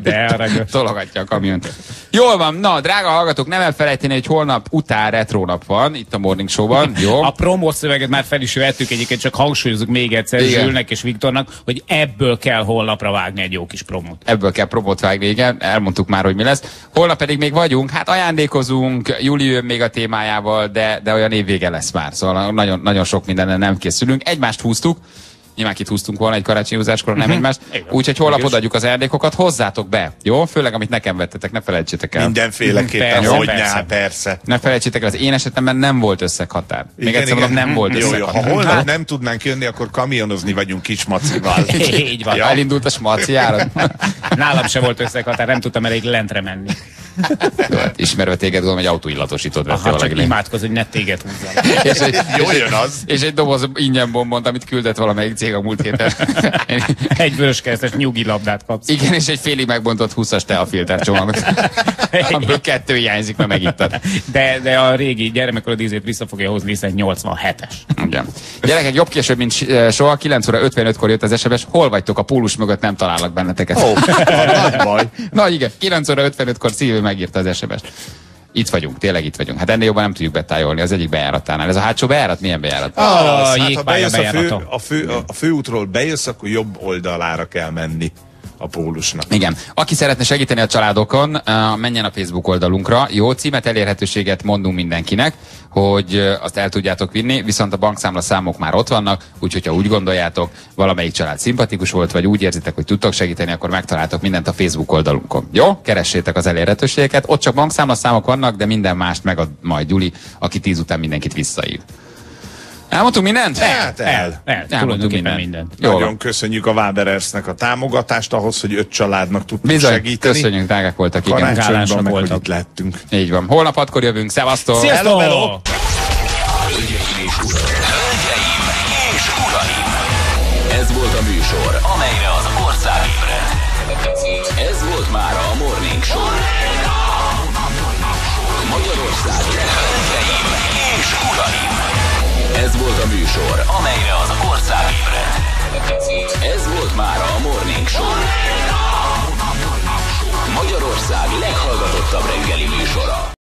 De aranyos. Tologatja a kamiont. Jól van, na, drága hallgatók, nem elfelejteni, hogy holnap után retrónap van, itt a Morning Show-ban. A promószöveget már fel is vettük, egyébként csak hangsúlyozunk még egyszer Zsülnek és Viktornak, hogy ebből kell holnapra vágni egy jó kis promót. Ebből kell promót vágni, igen, elmondtuk már, hogy mi lesz. Holnap pedig még vagyunk, hát ajándékozunk, Júli jön még a témájával, de olyan évvége lesz már, szóval nagyon, nagyon sok mindennel nem készülünk. Egymást húztuk, nyilván kit húztunk volna egy karácsonyúzáskor, nem egymást. Úgyhogy holnap odaadjuk az ajándékokat, hozzátok be, jó? Főleg amit nekem vettetek, ne felejtsétek el. Mindenféleképpen, persze. Ne felejtsétek el, az én esetemben nem volt összeghatár. Még egyszer mondom, nem volt összeghatár. Ha holnap nem tudnánk jönni, akkor kamionozni vagyunk kis macival. Így van. Elindult a smaci járat. Nálam se volt összeghatár, nem tudtam elég lentre menni. Ismerve téged, gondolom, egy autóillatosítót vettél valaki. Imádkozz, hogy ne téged húzzam. Jól jön az. És egy doboz ingyen bombont, amit küldett valamelyik cég a múlt héten. Egy vöröskeresztes nyugi labdát kapsz. Igen, és egy félig megbontott 20-as teafilter csomagot. Amiből 2 hiányzik, mert megittad. De a régi gyermekkorod ízét vissza fogja hozni, hiszen 87-es. Igen. Gyerekek, jobb később, mint soha. 9 óra 55-kor jött az SMS. Hol vagytok? A Pólus mögött nem találnak benneteket. Nagy baj. Na igen, 9 óra 55-kor szívül megírta az SMS-t. Itt vagyunk, tényleg itt vagyunk. Hát ennél jobban nem tudjuk betájolni az egyik bejáratánál. Ez a hátsó bejárat milyen bejárat? Hát, ha bejössz a főútról, akkor jobb oldalára kell menni. a Pólusnak. Igen. Aki szeretne segíteni a családokon, menjen a Facebook oldalunkra. Jó, címet, elérhetőséget mondunk mindenkinek, hogy azt el tudjátok vinni, viszont a bankszámla számok már ott vannak, úgyhogy ha úgy gondoljátok, valamelyik család szimpatikus volt, vagy úgy érzitek, hogy tudtok segíteni, akkor megtaláltok mindent a Facebook oldalunkon. Jó? Keressétek az elérhetőséget. Ott csak bankszámla számok vannak, de minden mást megad majd Gyuli, aki 10 után mindenkit visszaív. Elmondtunk mindent? Elmondtunk mindent. Nagyon köszönjük a Waberer's-nek a támogatást ahhoz, hogy 5 családnak tudtunk segíteni. Köszönjük, drágák voltak, igen. Karácsonyban meg, hogy itt lettünk. Így van. Holnap 6-kor jövünk. Szevasztok! Sziasztok! Hölgyeim és uraim! Ez volt a műsor, amelyre az ország ébred. Ez volt már a Morning Show. Magyarország. Hölgyeim és uraim! Ez volt a műsor, amelyre az ország ébred. Ez volt már a Morning Show. Magyarország leghallgatottabb reggeli műsora.